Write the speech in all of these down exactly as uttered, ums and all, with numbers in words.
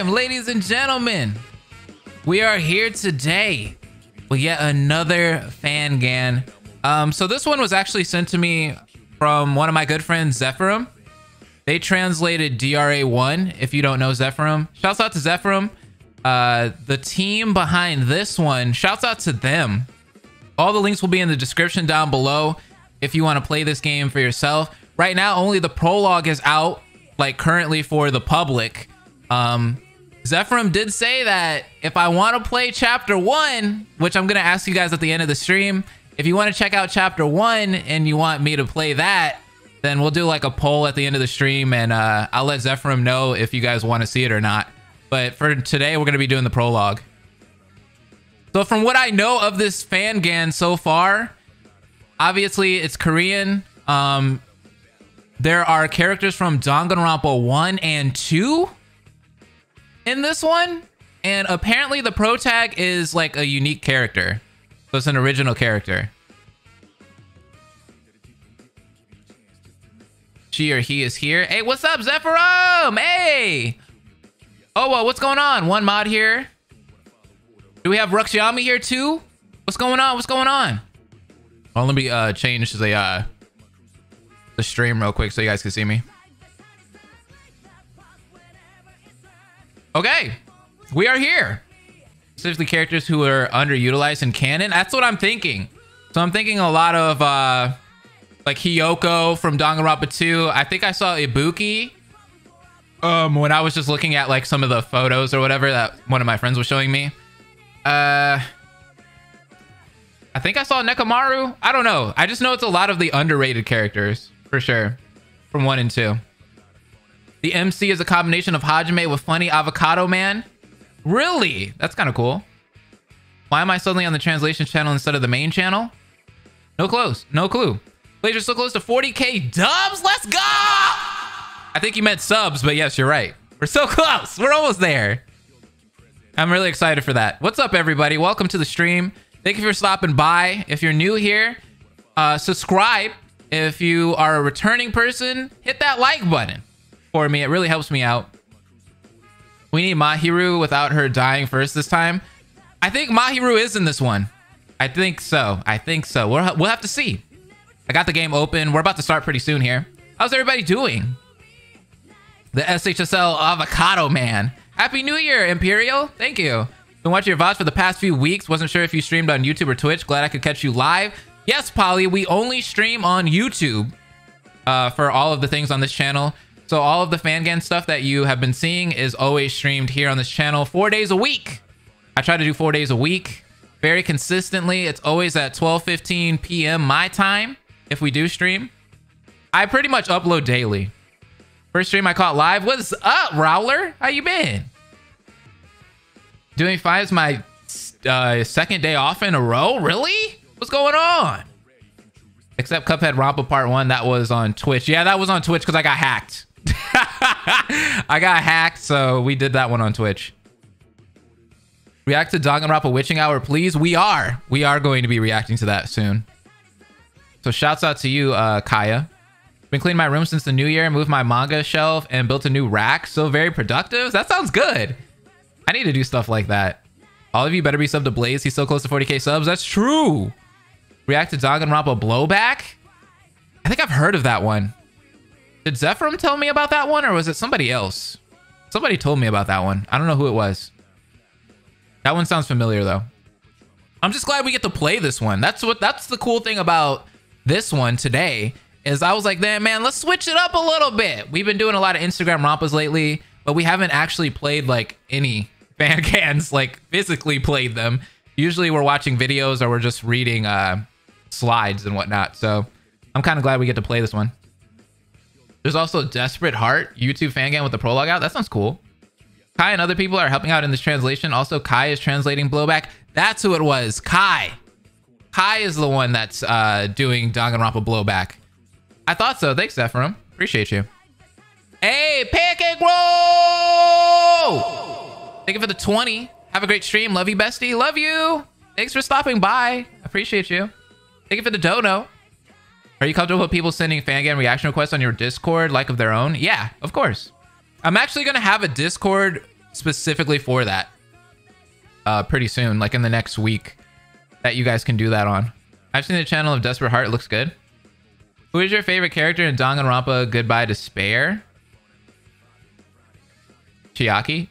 time, ladies and gentlemen. We are here today with yet another Fangan. Um, so this one was actually sent to me from one of my good friends, Zephyrum. They translated D R A one, if you don't know Zephyrum. Shouts out to Zephyrum. Uh, the team behind this one, shouts out to them. All the links will be in the description down below if you want to play this game for yourself. Right now, only the prologue is out, like currently for the public. Um, Zephyrum did say that if I want to play chapter one, which I'm going to ask you guys at the end of the stream, if you want to check out chapter one and you want me to play that, then we'll do like a poll at the end of the stream, and uh, I'll let Zephyrum know if you guys want to see it or not. But for today, we're going to be doing the prologue. So from what I know of this Fangan so far, obviously it's Korean. Um, there are characters from Danganronpa one and two in this one. And apparently the protag is like a unique character. So it's an original character. She or he is here. Hey, what's up, Zephyrum? Hey! Oh, well, what's going on? One mod here. Do we have Ruxyami here too? What's going on? What's going on? Well, let me uh, change the, uh, the stream real quick so you guys can see me. Okay, we are here. Specifically characters who are underutilized in canon. That's what I'm thinking. So I'm thinking a lot of uh, like Hiyoko from Danganronpa two. I think I saw Ibuki. Um, when I was just looking at like some of the photos or whatever that one of my friends was showing me, uh, I think I saw Nekomaru. I don't know. I just know it's a lot of the underrated characters for sure from one and two. The M C is a combination of Hajime with Funny Avocado Man. Really? That's kind of cool. Why am I suddenly on the translation channel instead of the main channel? No close. No clue. Players so close to forty K dubs. Let's go. I think you meant subs, but yes, you're right. We're so close. We're almost there. I'm really excited for that. What's up, everybody? Welcome to the stream. Thank you for stopping by. If you're new here, uh, subscribe. If you are a returning person, hit that like button for me. It really helps me out. We need Mahiru without her dying first this time. I think Mahiru is in this one. I think so. I think so. We'll, we'll have to see. I got the game open. We're about to start pretty soon here. How's everybody doing? The S H S L Avocado Man. Happy New Year, Imperial. Thank you. Been watching your V O Ds for the past few weeks. Wasn't sure if you streamed on YouTube or Twitch. Glad I could catch you live. Yes, Polly, we only stream on YouTube uh, for all of the things on this channel. So all of the Fangan stuff that you have been seeing is always streamed here on this channel four days a week. I try to do four days a week very consistently. It's always at twelve fifteen P M my time if we do stream. I pretty much upload daily. First stream I caught live. What's up, Rowler? How you been? Doing fine. Is my uh, second day off in a row. Really? What's going on? Except Cuphead Rompa Part one. That was on Twitch. Yeah, that was on Twitch because I got hacked. I got hacked, so we did that one on Twitch. React to Danganronpa Witching Hour, please. We are. We are going to be reacting to that soon. So shouts out to you, uh, Kaya. Been cleaning my room since the new year, moved my manga shelf, and built a new rack. So very productive. That sounds good. I need to do stuff like that. All of you better be subbed to Blaze. He's so close to forty K subs. That's true. React to Danganronpa Blowback. I think I've heard of that one. Did Zephyrum tell me about that one, or was it somebody else? Somebody told me about that one. I don't know who it was. That one sounds familiar, though. I'm just glad we get to play this one. That's what. That's the cool thing about this one today. Is I was like, man, man, let's switch it up a little bit. We've been doing a lot of Instagram rompas lately, but we haven't actually played like any Fangans, like physically played them. Usually we're watching videos or we're just reading uh, slides and whatnot. So I'm kind of glad we get to play this one. There's also Desperate Heart, YouTube Fangan with the prologue out. That sounds cool. Kai and other people are helping out in this translation. Also, Kai is translating Blowback. That's who it was, Kai. Kai is the one that's uh, doing Danganronpa Blowback. I thought so. Thanks, Zephyrum. Appreciate you. Hey, Pancake Roll! Thank you for the twenty. Have a great stream. Love you, bestie. Love you. Thanks for stopping by. Appreciate you. Thank you for the dono. Are you comfortable with people sending Fangan reaction requests on your Discord, like of their own? Yeah, of course. I'm actually going to have a Discord specifically for that uh, pretty soon, like in the next week, that you guys can do that on. I've seen the channel of Desperate Heart. It looks good. Who is your favorite character in Danganronpa Goodbye Despair? Chiaki?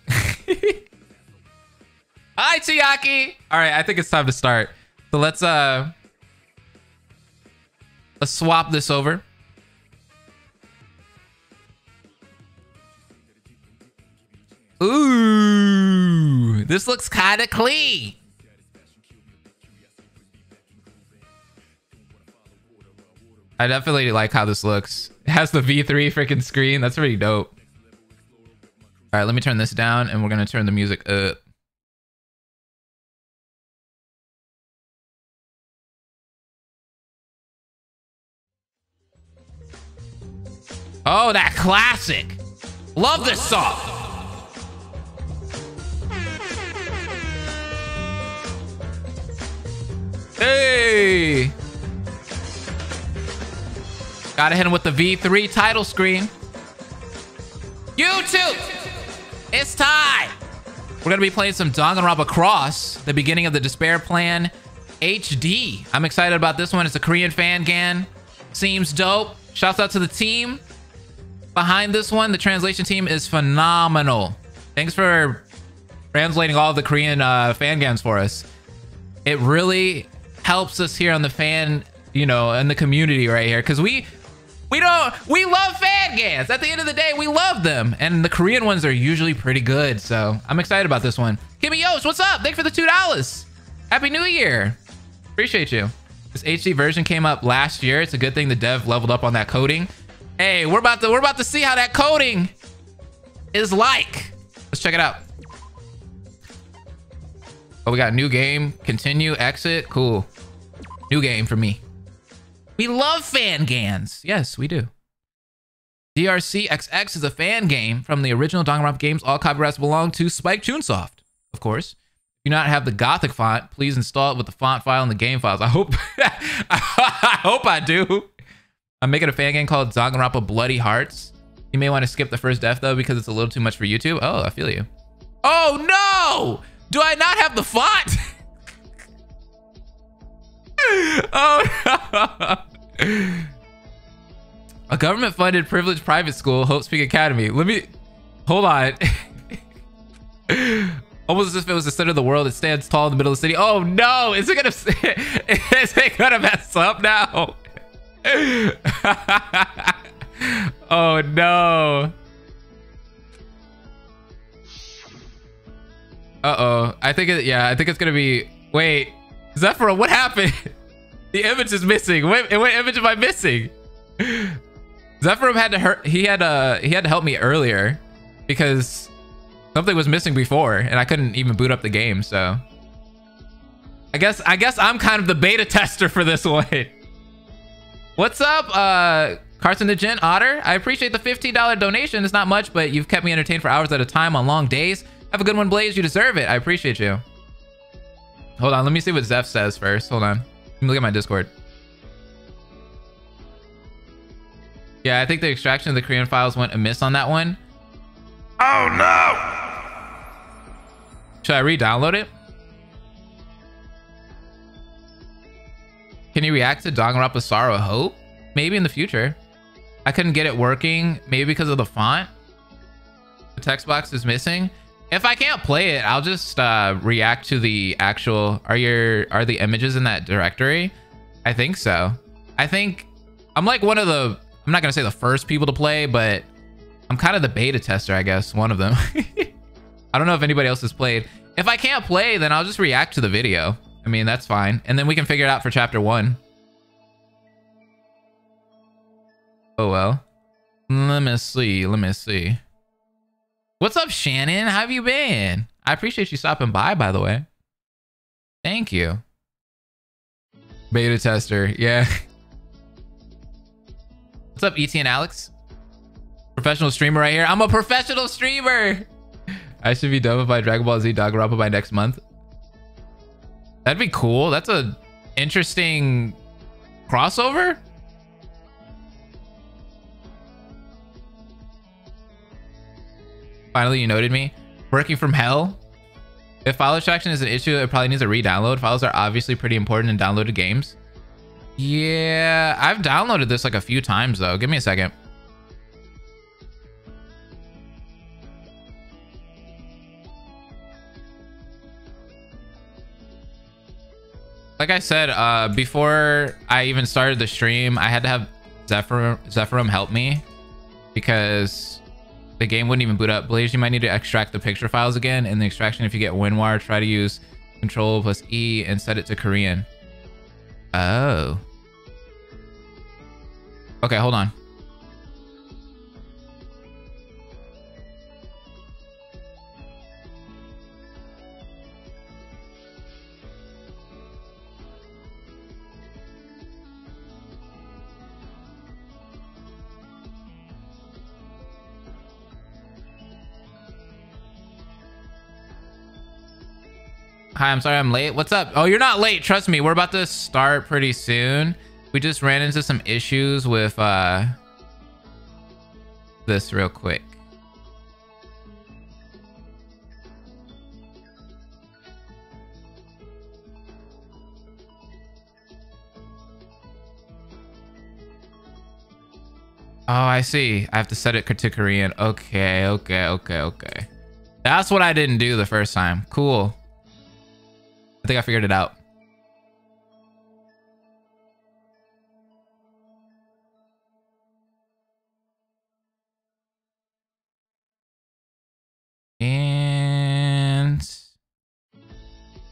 Hi, Chiaki! Alright, I think it's time to start. So let's, uh... let's swap this over. Ooh! This looks kinda clean! I definitely like how this looks. It has the V three freaking screen. That's pretty dope. All right, let me turn this down and we're gonna turn the music up. Oh, that classic. Love this song. Hey. Gotta hit him with the V three title screen. YouTube! It's time! We're gonna be playing some Danganronpa Croxx, the beginning of the Despair Plan H D. I'm excited about this one. It's a Korean fan gan. Seems dope. Shouts out to the team behind this one. The translation team is phenomenal. Thanks for translating all the Korean uh, fan gans for us. It really helps us here on the fan, you know, in the community right here, because we... We don't, we love fan gans. At the end of the day, we love them. And the Korean ones are usually pretty good. So I'm excited about this one. Kimmy Yosh, what's up? Thanks for the two dollars. Happy New Year. Appreciate you. This H D version came up last year. It's a good thing the dev leveled up on that coding. Hey, we're about to, we're about to see how that coding is like. Let's check it out. Oh, we got new game, continue, exit. Cool. New game for me. We love fan gans. Yes, we do. D R C X X is a fan game from the original Danganronpa games. All copyrights belong to Spike Chunsoft, of course. If you do not have the Gothic font, please install it with the font file and the game files. I hope I hope I do. I'm making a fan game called Danganronpa Bloody Hearts. You may want to skip the first death, though, because it's a little too much for YouTube. Oh, I feel you. Oh, no! Do I not have the font? Oh, no. A government-funded privileged private school, Hope's Peak Academy. Let me... Hold on. Almost as if it was the center of the world. It stands tall in the middle of the city. Oh, no. Is it going to... Is it going to mess up now? Oh, no. Uh-oh. I think it... Yeah, I think it's going to be... Wait. Zephyrum, what happened? The image is missing. What, what image am I missing? Zephyrum had to hurt. He had uh he had to help me earlier because something was missing before, and I couldn't even boot up the game. So I guess I guess I'm kind of the beta tester for this one. What's up, uh, Carson the Gen Otter? I appreciate the fifteen dollar donation. It's not much, but you've kept me entertained for hours at a time on long days. Have a good one, Blaze. You deserve it. I appreciate you. Hold on, let me see what Zeph says first. Hold on. Let me look at my Discord. Yeah, I think the extraction of the Korean files went amiss on that one. Oh no! Should I re-download it? Can you react to Danganronpa Sorrow Hope? Maybe in the future. I couldn't get it working, maybe because of the font. The text box is missing. If I can't play it, I'll just uh, react to the actual... Are your are the images in that directory? I think so. I think... I'm like one of the... I'm not going to say the first people to play, but... I'm kind of the beta tester, I guess. One of them. I don't know if anybody else has played. If I can't play, then I'll just react to the video. I mean, that's fine. And then we can figure it out for chapter one. Oh, well. Let me see. Let me see. What's up, Shannon? How have you been? I appreciate you stopping by, by the way. Thank you. Beta tester, yeah. What's up, E T and Alex? Professional streamer right here. I'm a professional streamer. I should be done with my Dragon Ball Z Danganronpa by next month. That'd be cool. That's a interesting crossover. Finally, you noted me. Working from hell. If file extraction is an issue, it probably needs a re-download. Files are obviously pretty important in downloaded games. Yeah, I've downloaded this like a few times though. Give me a second. Like I said, uh, before I even started the stream, I had to have Zephyrum, Zephyrum help me because the game wouldn't even boot up. Blaze, you might need to extract the picture files again. In the extraction, if you get WinRAR, try to use Control plus E and set it to Korean. Oh. Okay, hold on. Hi, I'm sorry I'm late. What's up? Oh, you're not late. Trust me. We're about to start pretty soon. We just ran into some issues with uh, this real quick. Oh, I see. I have to set it to Korean. Okay, okay, okay, okay. That's what I didn't do the first time. Cool. I think I figured it out. And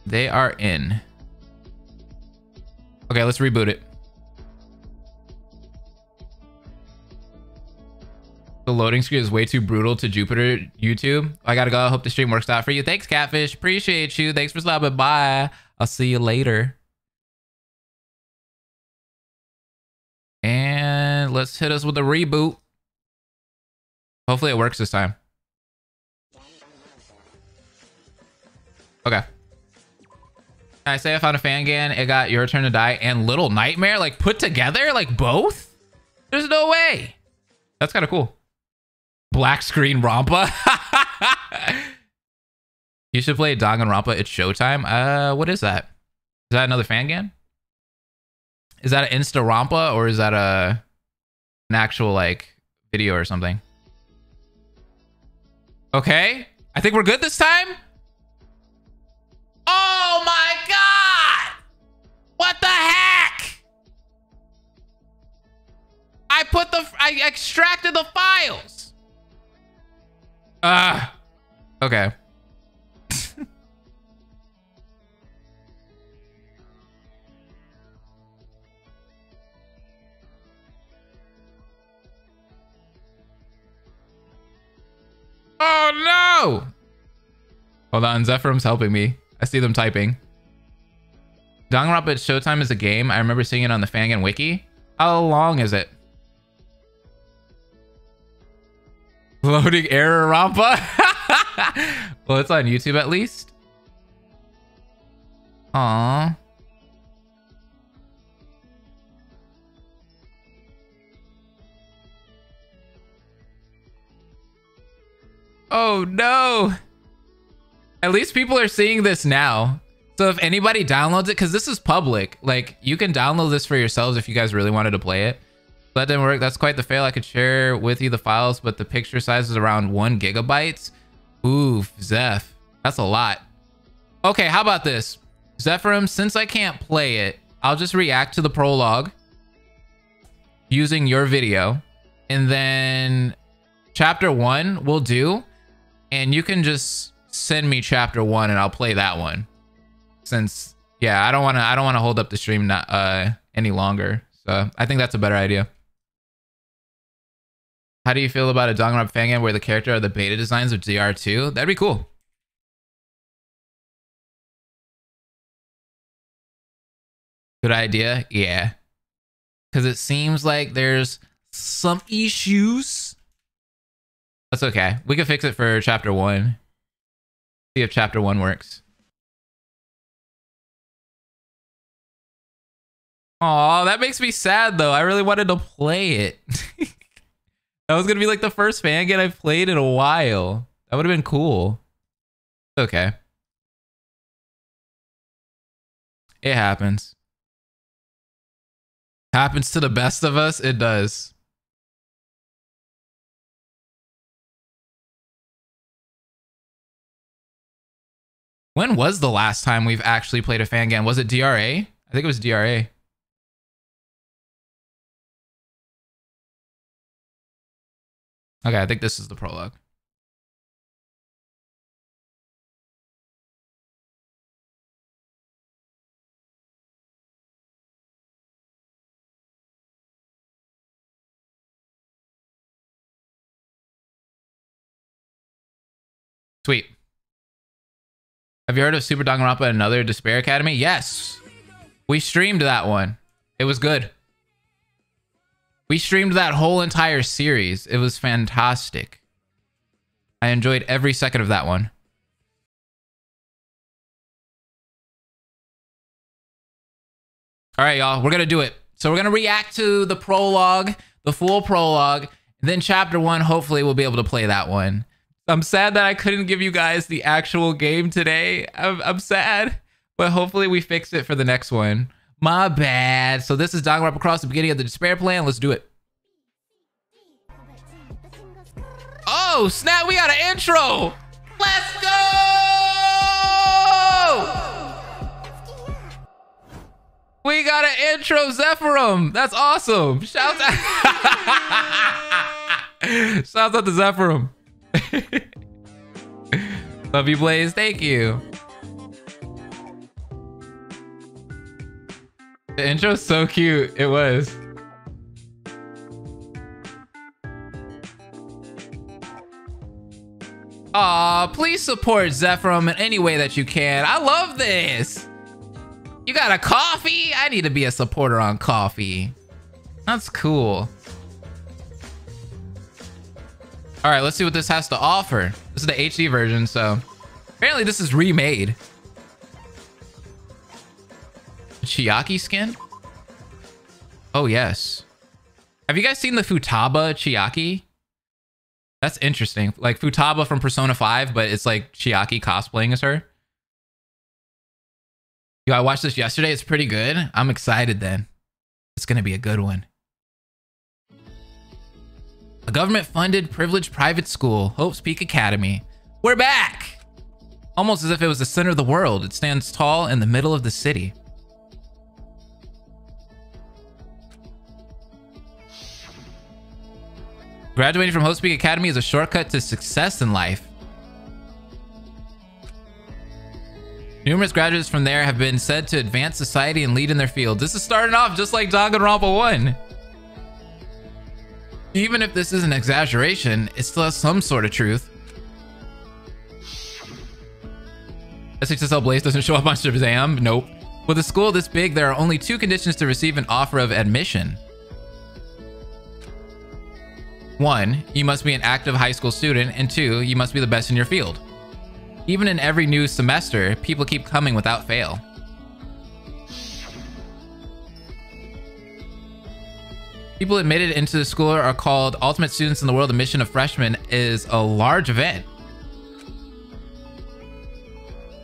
they are in. Okay, let's reboot it. The loading screen is way too brutal to Jupiter YouTube. I gotta go. I hope the stream works out for you. Thanks, Catfish. Appreciate you. Thanks for stopping by. I'll see you later. And let's hit us with a reboot. Hopefully it works this time. Okay. I say I found a Fangan. It got Your Turn to Die and Little Nightmare. Like put together? Like both? There's no way. That's kind of cool. Black screen Rompa. You should play Danganronpa. It's showtime. Uh, what is that? Is that another Fangan? Is that an Insta Rompa or is that a an actual like video or something? Okay, I think we're good this time. Oh my god! What the heck? I put the I extracted the files. Ah, uh, okay. Oh no! Hold on, Zephyrum's helping me. I see them typing. Danganronpa Showtime is a game. I remember seeing it on the Fangan Wiki. How long is it? Loading error Rampa. Well, it's on YouTube at least. Aww. Oh no. At least people are seeing this now. So if anybody downloads it, because this is public, like you can download this for yourselves if you guys really wanted to play it. That didn't work. That's quite the fail. I could share with you the files, but the picture size is around one gigabyte. Oof, Zeph. That's a lot. Okay, how about this? Zephyrum, since I can't play it, I'll just react to the prologue using your video. And then chapter one will do. And you can just send me chapter one and I'll play that one. Since, yeah, I don't want to I don't want to hold up the stream not, uh, any longer. So I think that's a better idea. How do you feel about a Danganronpa Fangame where the character are the beta designs of D R two? That'd be cool. Good idea? Yeah. Because it seems like there's some issues. That's okay. We can fix it for chapter one. See if chapter one works. Aw, that makes me sad though. I really wanted to play it. That was gonna be like the first Fangan I've played in a while. That would have been cool. okay. It happens. Happens to the best of us. It does. When was the last time we've actually played a fan game? Was it D R A? I think it was D R A. Okay, I think this is the prologue. Sweet. Have you heard of Super Danganronpa Another Despair Academy? Yes! We streamed that one. It was good. We streamed that whole entire series. It was fantastic. I enjoyed every second of that one. Alright, y'all. We're gonna do it. So we're gonna react to the prologue, the full prologue, and then chapter one, hopefully we'll be able to play that one. I'm sad that I couldn't give you guys the actual game today. I'm, I'm sad, but hopefully we fix it for the next one. My bad. So this is Danganronpa Croxx, the beginning of the Despair Plan. Let's do it. Oh, snap. We got an intro. Let's go. We got an intro, Zephyrum. That's awesome. Shouts out. Shouts out to Zephyrum. Love you, Blaze. Thank you. The intro's so cute. It was. Aw, please support Zephyrum in any way that you can. I love this. You got a coffee? I need to be a supporter on coffee. That's cool. All right, let's see what this has to offer. This is the H D version, so apparently this is remade. Chiaki skin? Oh, yes. Have you guys seen the Futaba Chiaki? That's interesting. Like Futaba from Persona five, but it's like Chiaki cosplaying as her. Yo, I watched this yesterday. It's pretty good. I'm excited then. It's going to be a good one. A government-funded, privileged private school, Hope's Peak Academy. We're back! Almost as if it was the center of the world. It stands tall in the middle of the city. Graduating from Hope's Peak Academy is a shortcut to success in life. Numerous graduates from there have been said to advance society and lead in their field. This is starting off just like Danganronpa one. Even if this is an exaggeration, it still has some sort of truth. S H S L Blaze doesn't show up on Shazam. Nope. With a school this big, there are only two conditions to receive an offer of admission. One, you must be an active high school student, and two, you must be the best in your field. Even in every new semester, people keep coming without fail. People admitted into the school are called Ultimate Students in the World. Admission of freshmen is a large event.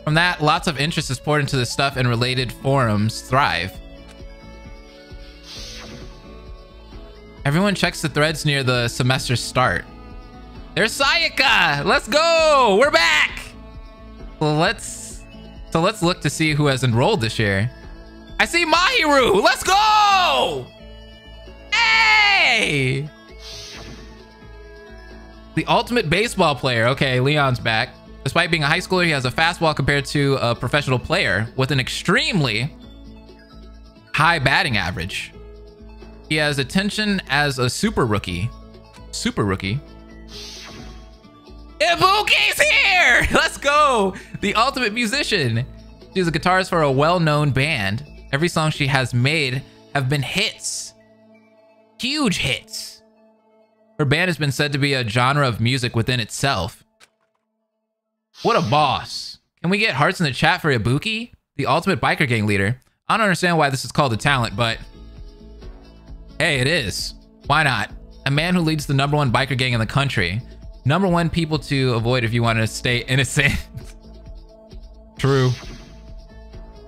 From that, lots of interest is poured into this stuff and related forums thrive. Everyone checks the threads near the semester start. There's Sayaka! Let's go! We're back! Let's... So let's look to see who has enrolled this year. I see Mahiru! Let's go! Hey! The ultimate baseball player. Okay, Leon's back. Despite being a high schooler, he has a fastball compared to a professional player with an extremely high batting average. He has attention as a super rookie. Super rookie. Ibuki's here! Let's go! The ultimate musician. She's a guitarist for a well-known band. Every song she has made have been hits. Huge hits. Her band has been said to be a genre of music within itself. What a boss. Can we get hearts in the chat for Ibuki, the ultimate biker gang leader? I don't understand why this is called a talent, but hey, it is. Why not? A man who leads the number one biker gang in the country. Number one people to avoid if you want to stay innocent. True.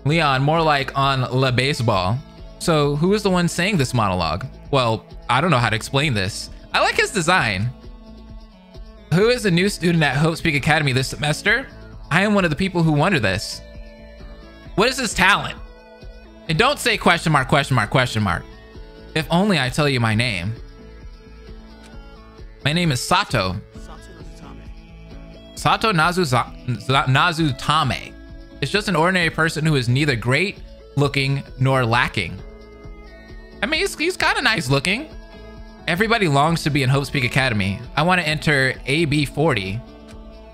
Leon, more like on Le Baseball. So who is the one saying this monologue? Well, I don't know how to explain this. I like his design. Who is a new student at Hope's Peak Academy this semester? I am one of the people who wonder this. What is his talent? And don't say question mark, question mark, question mark. If only I tell you my name. My name is Sato. Sato Nazuza, Nazutame. It's just an ordinary person who is neither great looking nor lacking. I mean, he's, he's kind of nice looking. Everybody longs to be in Hope's Peak Academy. I want to enter A B forty.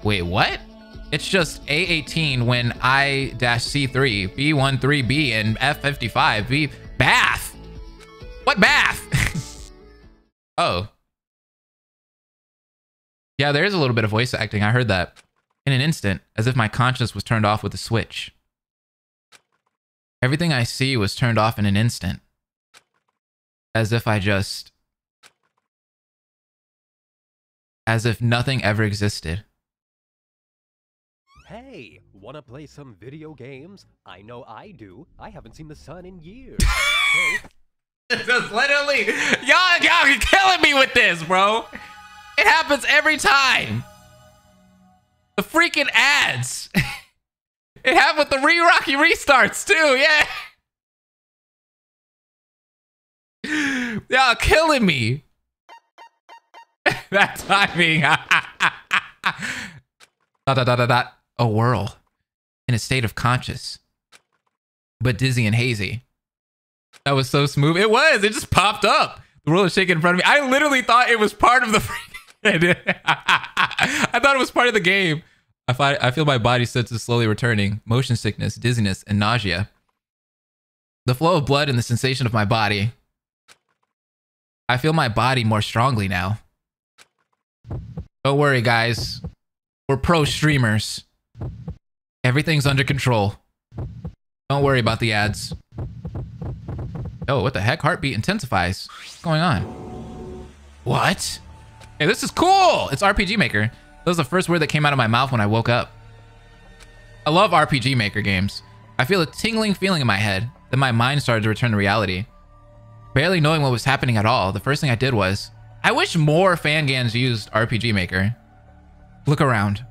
Wait, what? It's just A eighteen when I C three, B thirteen B, and F fifty-five, B... Bath! What bath? Oh. Yeah, there is a little bit of voice acting. I heard that. In an instant, as if my conscience was turned off with a switch. Everything I see was turned off in an instant. As if I just... As if nothing ever existed. Hey, wanna play some video games? I know I do. I haven't seen the sun in years. Okay. This is literally... Y'all, y'all are killing me with this, bro. It happens every time. The freaking ads. It happened with the re-rocky restarts, too. Yeah. Y'all killing me. That timing. Dot, dot, dot, dot, dot. A whirl. In a state of conscious. But dizzy and hazy. That was so smooth. It was. It just popped up. The world is shaking in front of me. I literally thought it was part of the... I thought it was part of the game. I, find, I feel my body senses slowly returning. Motion sickness, dizziness, and nausea. The flow of blood and the sensation of my body. I feel my body more strongly now. Don't worry, guys. We're pro streamers. Everything's under control. Don't worry about the ads. Oh, what the heck? Heartbeat intensifies. What's going on? What? Hey, this is cool! It's R P G Maker. That was the first word that came out of my mouth when I woke up. I love R P G Maker games. I feel a tingling feeling in my head. Then my mind started to return to reality. Barely knowing what was happening at all, the first thing I did was... I wish more fangans used R P G Maker. Look around.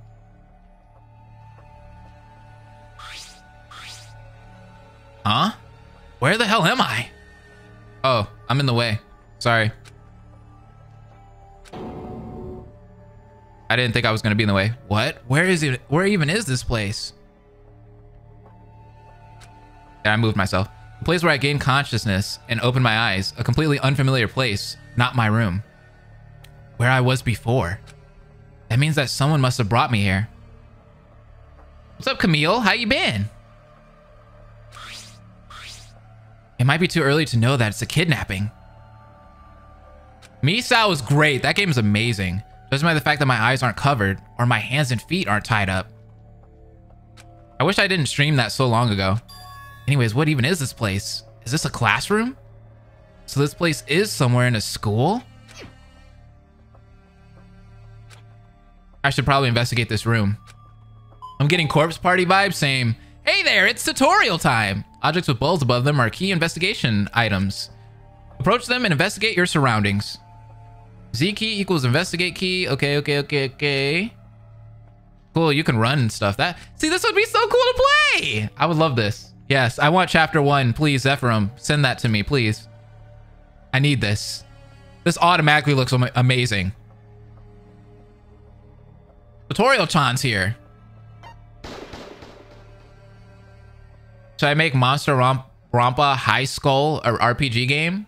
Huh? Where the hell am I? Oh, I'm in the way. Sorry. I didn't think I was going to be in the way. What? Where is it? Where even is this place? Yeah, I moved myself. The place where I gained consciousness and opened my eyes. A completely unfamiliar place. Not my room. Where I was before. That means that someone must have brought me here. What's up, Camille? How you been? It might be too early to know that it's a kidnapping. Misa was great. That game is amazing. Just by the fact that my eyes aren't covered or my hands and feet aren't tied up. I wish I didn't stream that so long ago. Anyways, what even is this place? Is this a classroom? So this place is somewhere in a school? I should probably investigate this room. I'm getting Corpse Party vibes saying, hey there, it's tutorial time. Objects with bulbs above them are key investigation items. Approach them and investigate your surroundings. Z key equals investigate key. Okay, okay, okay, okay. Cool, you can run and stuff. That see, this would be so cool to play. I would love this. Yes, I want chapter one. Please, Zephyrum, send that to me, please. I need this. This automatically looks amazing. Tutorial Chan's here. Should I make Monster Romp Rompa High Skull or R P G game?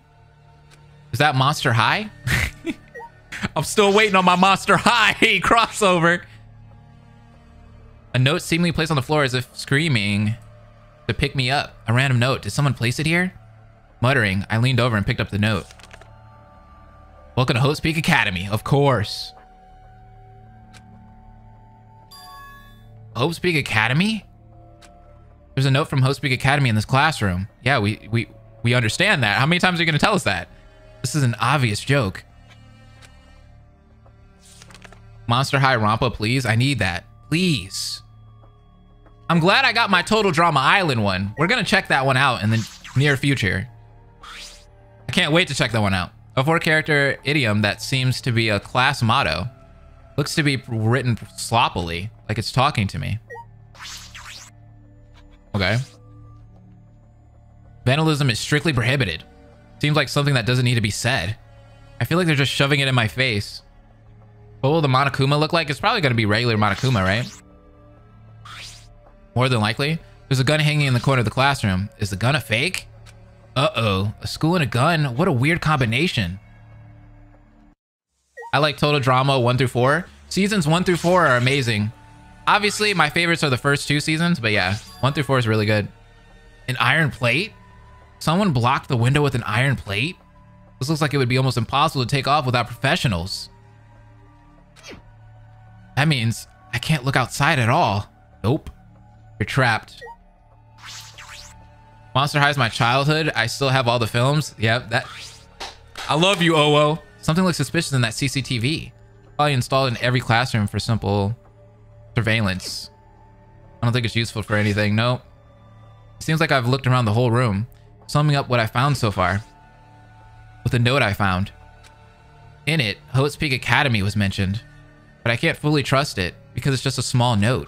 Is that Monster High? I'm still waiting on my Monster High crossover. A note seemingly placed on the floor as if screaming to pick me up. A random note. Did someone place it here? Muttering, I leaned over and picked up the note. Welcome to Hope's Peak Academy. Of course. Hope's Peak Academy? There's a note from Hope's Peak Academy in this classroom. Yeah, we, we, we understand that. How many times are you going to tell us that? This is an obvious joke. Monster High Rompa, please. I need that. Please. I'm glad I got my Total Drama Island one. We're gonna check that one out in the near future. I can't wait to check that one out. A four character idiom that seems to be a class motto. Looks to be written sloppily, like it's talking to me. Okay. Vandalism is strictly prohibited. Seems like something that doesn't need to be said. I feel like they're just shoving it in my face. What will the Monokuma look like? It's probably gonna be regular Monokuma, right? More than likely. There's a gun hanging in the corner of the classroom. Is the gun a fake? Uh-oh, a school and a gun? What a weird combination. I like Total Drama one through four. Seasons one through four are amazing. Obviously, my favorites are the first two seasons, but yeah, one through four is really good. An iron plate? Someone blocked the window with an iron plate? This looks like it would be almost impossible to take off without professionals. That means I can't look outside at all. Nope. You're trapped. Monster High is my childhood. I still have all the films. Yep, that... I love you, O O. Something looks suspicious in that C C T V. Probably installed in every classroom for simple surveillance. I don't think it's useful for anything. Nope. It seems like I've looked around the whole room. Summing up what I found so far. With a note I found. In it, Hope's Peak Academy was mentioned. But I can't fully trust it because it's just a small note.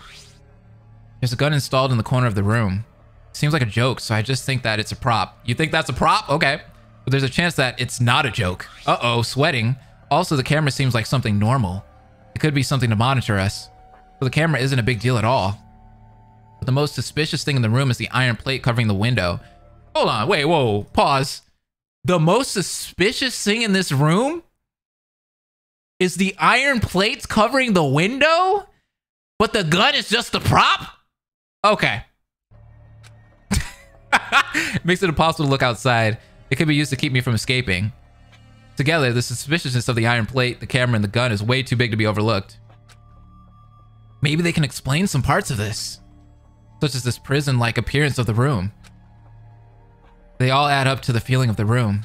There's a gun installed in the corner of the room. Seems like a joke, so I just think that it's a prop. You think that's a prop? Okay. But there's a chance that it's not a joke. Uh-oh, sweating. Also, the camera seems like something normal. It could be something to monitor us. So the camera isn't a big deal at all. But the most suspicious thing in the room is the iron plate covering the window. Hold on, wait, whoa, pause. The most suspicious thing in this room is the iron plates covering the window? But the gun is just a prop? Okay. Makes it impossible to look outside. It could be used to keep me from escaping. Together, the suspiciousness of the iron plate, the camera, and the gun is way too big to be overlooked. Maybe they can explain some parts of this, such as this prison-like appearance of the room. They all add up to the feeling of the room.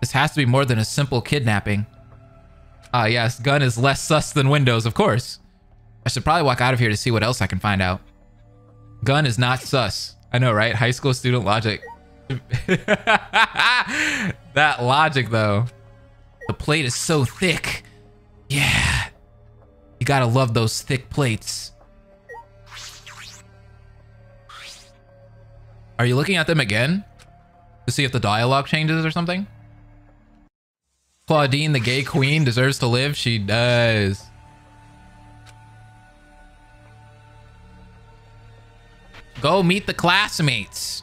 This has to be more than a simple kidnapping. Ah, yes, gun is less sus than windows, of course. I should probably walk out of here to see what else I can find out. Gun is not sus. I know, right? High school student logic. That logic, though. The plate is so thick. Yeah. You gotta love those thick plates. Are you looking at them again? To see if the dialogue changes or something? Claudine, the gay queen, deserves to live. She does. Go meet the classmates.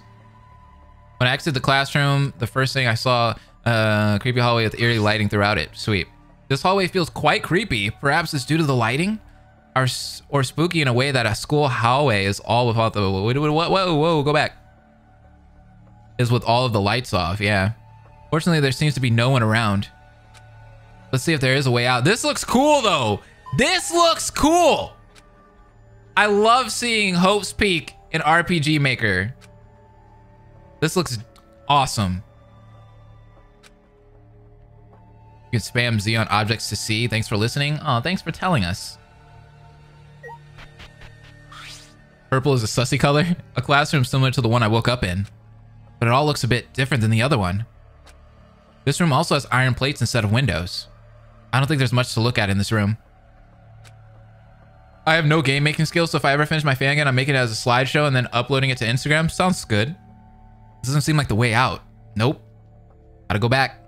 When I exited the classroom, the first thing I saw, uh, creepy hallway with eerie lighting throughout it. Sweet. This hallway feels quite creepy. Perhaps it's due to the lighting, or, or spooky in a way that a school hallway is all without the. Whoa, whoa, whoa, whoa, go back. Is with all of the lights off. Yeah. Fortunately, there seems to be no one around. Let's see if there is a way out. This looks cool, though. This looks cool. I love seeing Hope's Peak. An R P G maker. This looks awesome. You can spam Z on objects to see. Thanks for listening. Oh, thanks for telling us. Purple is a sussy color. A classroom similar to the one I woke up in. But it all looks a bit different than the other one. This room also has iron plates instead of windows. I don't think there's much to look at in this room. I have no game making skills, so if I ever finish my fangame, I'm making it as a slideshow and then uploading it to Instagram. Sounds good. This doesn't seem like the way out. Nope. Gotta go back.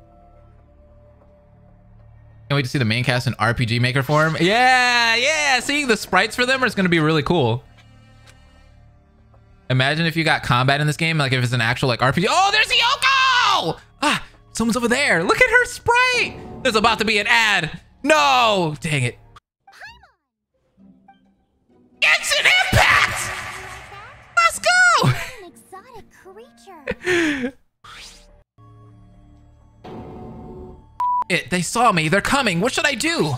Can't wait to see the main cast in R P G Maker form. Yeah, yeah! Seeing the sprites for them is gonna be really cool. Imagine if you got combat in this game, like if it's an actual like R P G. Oh, there's Hiyoko! Ah, someone's over there. Look at her sprite! There's about to be an ad. No! Dang it. It's an impact! Let's go! An exotic creature. It, they saw me. They're coming. What should I do?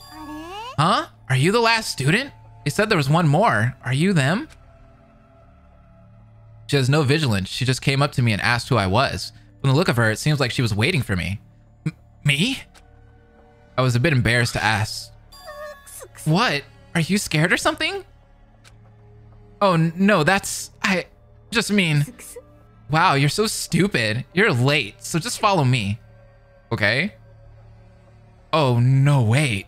Huh? Are you the last student? They said there was one more. Are you them? She has no vigilance. She just came up to me and asked who I was. From the look of her, it seems like she was waiting for me. M- me? I was a bit embarrassed to ask. What? Are you scared or something? Oh, no, that's... I just mean... Wow, you're so stupid. You're late, so just follow me. Okay. Oh, no, wait.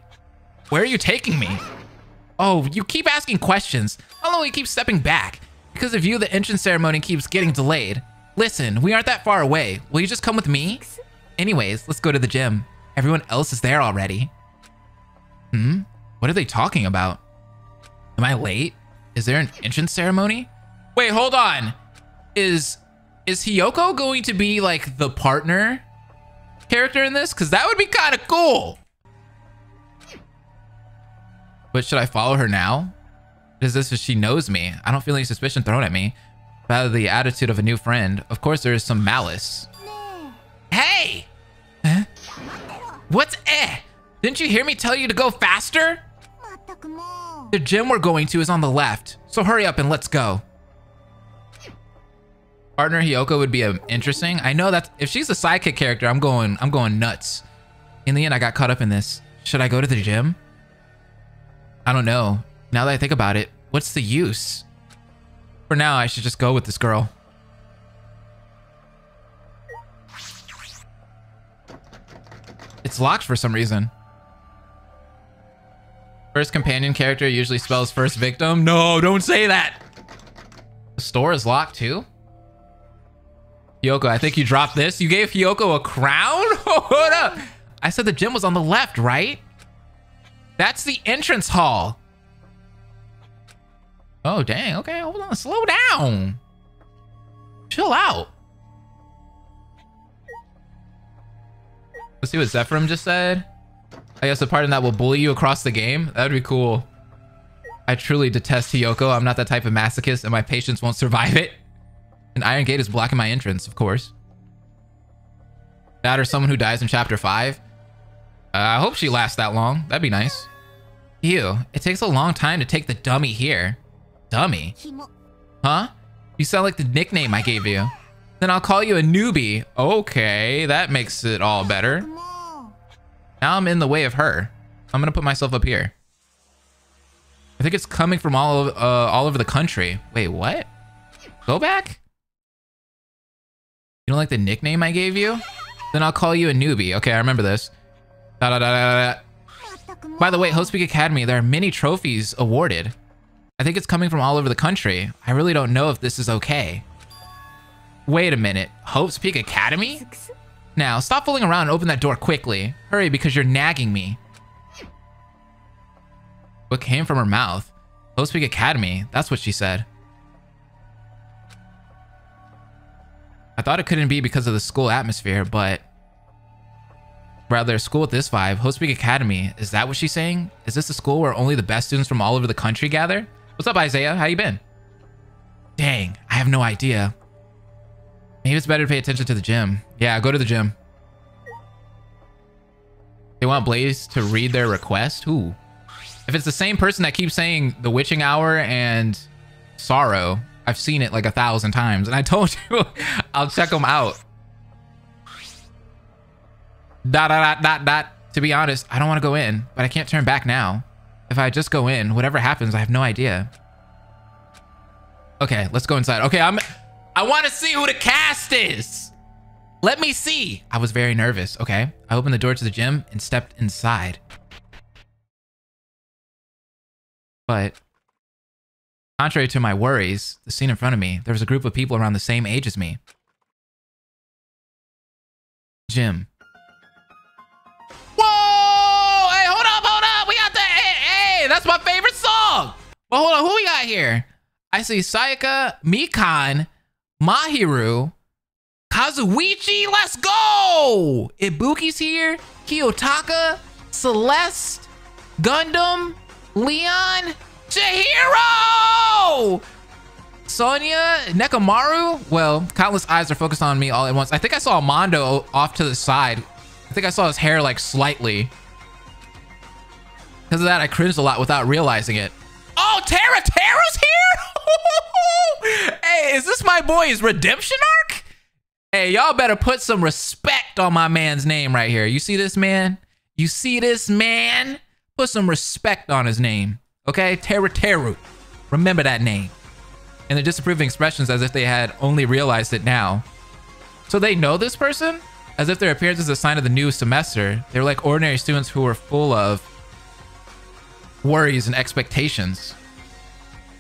Where are you taking me? Oh, you keep asking questions. How long do you keep stepping back? Because of you, the entrance ceremony keeps getting delayed. Listen, we aren't that far away. Will you just come with me? Anyways, let's go to the gym. Everyone else is there already. Hmm? What are they talking about? Am I late? Is there an entrance ceremony? Wait, hold on. Is is Hiyoko going to be like the partner character in this? Because that would be kind of cool. But should I follow her now? Is this if she knows me? I don't feel any suspicion thrown at me. Rather the attitude of a new friend. Of course there is some malice. No. Hey! Huh? What's eh? Didn't you hear me tell you to go faster? The gym we're going to is on the left, so hurry up and let's go. Partner Hiyoko would be um, interesting. I know that if she's a sidekick character, I'm going, I'm going nuts. In the end, I got caught up in this. Should I go to the gym? I don't know. Now that I think about it, what's the use? For now, I should just go with this girl. It's locked for some reason. First companion character usually spells first victim. No, don't say that. The store is locked too. Hiyoko, I think you dropped this. You gave Hiyoko a crown? Hold up. I said the gym was on the left, right? That's the entrance hall. Oh, dang. Okay, hold on. Slow down. Chill out. Let's see what Zephyrum just said. I guess the part in that will bully you across the game. That would be cool. I truly detest Hiyoko. I'm not that type of masochist and my patience won't survive it. An iron gate is blocking my entrance, of course. That or someone who dies in chapter five. Uh, I hope she lasts that long. That'd be nice. Ew, it takes a long time to take the dummy here. Dummy? Huh? You sound like the nickname I gave you. Then I'll call you a newbie. Okay, that makes it all better. Now I'm in the way of her. I'm gonna put myself up here. I think it's coming from all, uh, all over the country. Wait, what? Go back? You don't like the nickname I gave you? Then I'll call you a newbie. Okay, I remember this. Da, da, da, da, da. By the way, Hope's Peak Academy, there are many trophies awarded. I think it's coming from all over the country. I really don't know if this is okay. Wait a minute, Hope's Peak Academy? Now, stop fooling around and open that door quickly. Hurry, because you're nagging me. What came from her mouth? Hope's Peak Academy, that's what she said. I thought it couldn't be because of the school atmosphere, but... rather, a school with this vibe, Hope's Peak Academy, is that what she's saying? Is this a school where only the best students from all over the country gather? What's up, Isaiah? How you been? Dang, I have no idea. Maybe it's better to pay attention to the gym. Yeah, go to the gym. They want Blaze to read their request? Ooh. If it's the same person that keeps saying The Witching Hour and Sorrow, I've seen it like a thousand times. And I told you, I'll check them out. Dot, dot, dot, dot. To be honest, I don't want to go in, but I can't turn back now. If I just go in, whatever happens, I have no idea. Okay, let's go inside. Okay, I'm... I want to see who the cast is. Let me see. I was very nervous. Okay. I opened the door to the gym and stepped inside. But contrary to my worries, the scene in front of me, there was a group of people around the same age as me. Gym. Whoa! Hey, hold up, hold up. We got the... Hey, hey, that's my favorite song. Well, hold on. Who we got here? I see Sayaka, Mikan, Mahiru, Kazuichi, let's go! Ibuki's here, Kiyotaka, Celeste, Gundam, Leon, Chihiro! Sonia, Nekomaru. Well, countless eyes are focused on me all at once. I think I saw Mondo off to the side. I think I saw his hair like slightly. Because of that, I cringed a lot without realizing it. Oh, Teru Teru's here? Hey, is this my boy's redemption arc? Hey, y'all better put some respect on my man's name right here. You see this man? You see this man? Put some respect on his name, okay? Teru Teru. Remember that name. and their disapproving expressions as if they had only realized it now. So they know this person? As if their appearance is a sign of the new semester. They were like ordinary students who were full of worries and expectations.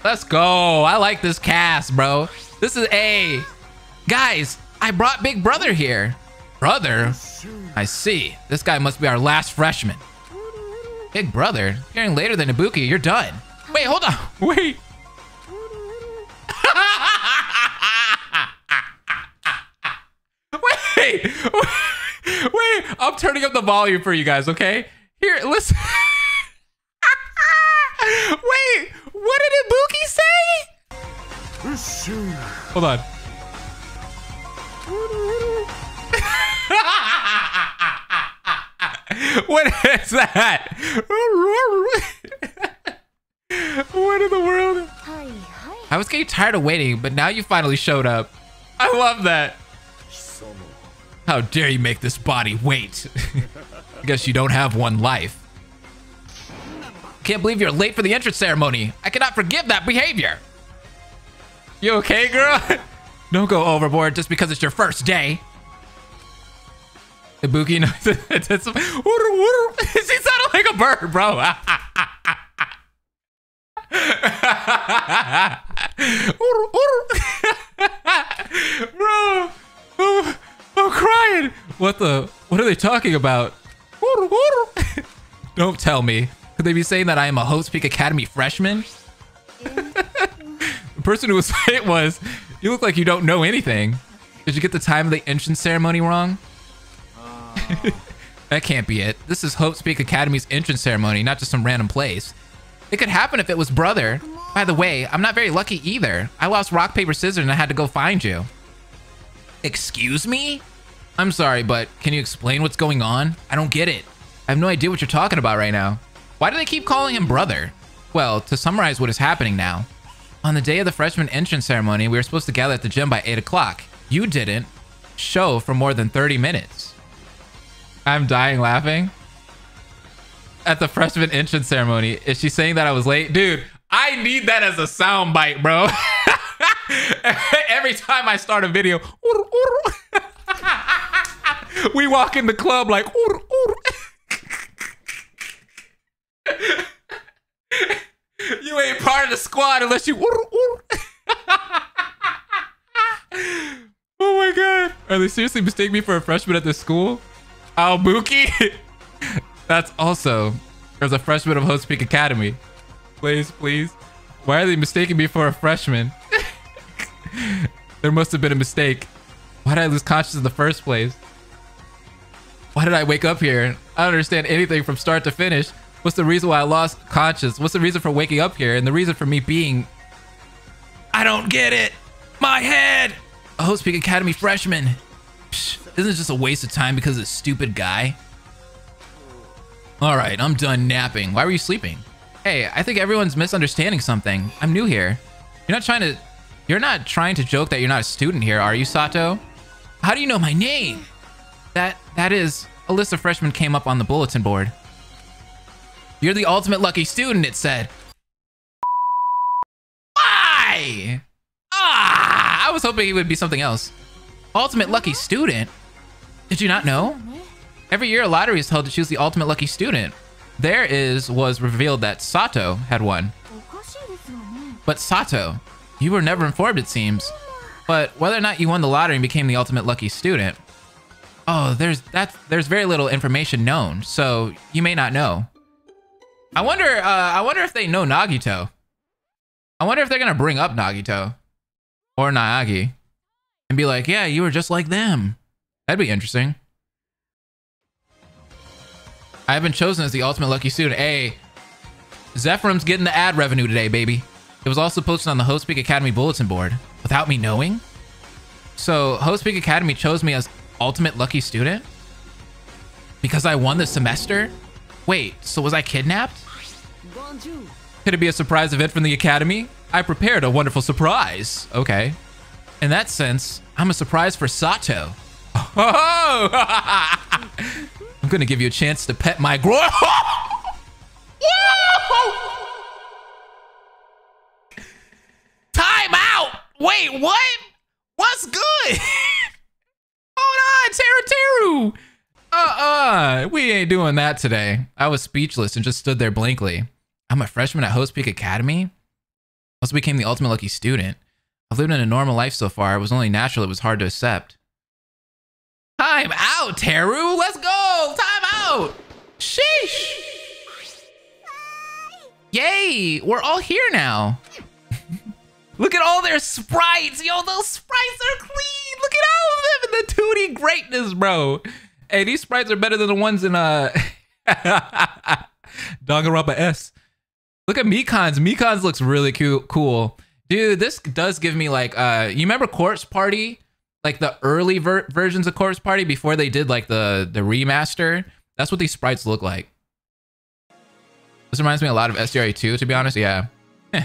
Let's go. I like this cast, bro. This is A. Guys, I brought Big Brother here. Brother? I see. This guy must be our last freshman. Big Brother? Appearing later than Ibuki, you're done. Wait, hold on. Wait. Wait, wait, wait, I'm turning up the volume for you guys, okay? Here, listen. Wait, what did Ibuki say? Hold on. What is that? What in the world? I was getting tired of waiting, but now you finally showed up. I love that. How dare you make this body wait? I guess you don't have one life. Can't believe you're late for the entrance ceremony. I cannot forgive that behavior. You okay, girl? Don't go overboard just because it's your first day. Ibuki knows it. She sounded like a bird, bro. Bro. Oh. I'm crying. What the? What are they talking about? Don't tell me. Could they be saying that I am a Hope's Peak Academy freshman? The person who was saying it was, you look like you don't know anything. Did you get the time of the entrance ceremony wrong? That can't be it. This is Hope's Peak Academy's entrance ceremony, not just some random place. It could happen if it was Brother. By the way, I'm not very lucky either. I lost rock, paper, scissors, and I had to go find you. Excuse me? I'm sorry, but can you explain what's going on? I don't get it. I have no idea what you're talking about right now. Why do they keep calling him brother? Well, to summarize what is happening now. On the day of the freshman entrance ceremony, we were supposed to gather at the gym by eight o'clock. You didn't show for more than thirty minutes. I'm dying laughing. At the freshman entrance ceremony, is she saying that I was late? Dude, I need that as a soundbite, bro. Every time I start a video, we walk in the club like, you ain't part of the squad unless you. Oh my God. Are they seriously mistaking me for a freshman at this school? Albuki? That's also, there's a freshman of Hope's Peak Academy. Please, please. Why are they mistaking me for a freshman? There must have been a mistake. Why did I lose consciousness in the first place? Why did I wake up here? I don't understand anything from start to finish. What's the reason why I lost consciousness? What's the reason for waking up here? And the reason for me being... I don't get it! My head! A Hope's Peak Academy freshman! Psh, isn't it just a waste of time because of this stupid guy? Alright, I'm done napping. Why were you sleeping? Hey, I think everyone's misunderstanding something. I'm new here. You're not trying to... You're not trying to joke that you're not a student here, are you, Sato? How do you know my name? That, that is, a list of freshmen came up on the bulletin board. You're the ultimate lucky student, it said. Why? Ah, I was hoping it would be something else. Ultimate lucky student? Did you not know? Every year a lottery is held to choose the ultimate lucky student. There is, was revealed that Sato had won. But Sato... You were never informed, it seems. But whether or not you won the lottery and became the ultimate lucky student... Oh, there's that's, there's very little information known, so you may not know. I wonder uh, I wonder if they know Nagito. I wonder if they're going to bring up Nagito. Or Nayagi. And be like, yeah, you were just like them. That'd be interesting. I have been chosen as the ultimate lucky student. Hey, Zephyrum's getting the ad revenue today, baby. It was also posted on the Hope's Peak Academy bulletin board, without me knowing. So, Hope's Peak Academy chose me as ultimate lucky student? Because I won this semester? Wait, so was I kidnapped? Could it be a surprise event from the Academy? I prepared a wonderful surprise. Okay. In that sense, I'm a surprise for Sato. Oh! I'm gonna give you a chance to pet my gro- Time out! Wait, what? What's good? Hold on, Teru Teru. Uh-uh, we ain't doing that today. I was speechless and just stood there blankly. I'm a freshman at Hope's Peak Academy? Once I became the ultimate lucky student. I've lived in a normal life so far. It was only natural it was hard to accept. Time out, Teru! Let's go! Time out! Sheesh! Yay! We're all here now. Look at all their sprites! Yo, those sprites are clean! Look at all of them in the two D greatness, bro! Hey, these sprites are better than the ones in uh Danganronpa S. Look at Mikan's. Mikan's looks really cute, cool. Dude, this does give me like uh you remember Corpse Party? Like the early ver versions of Corpse Party before they did like the the remaster. That's what these sprites look like. This reminds me a lot of S D R A two, to be honest. Yeah. Eh.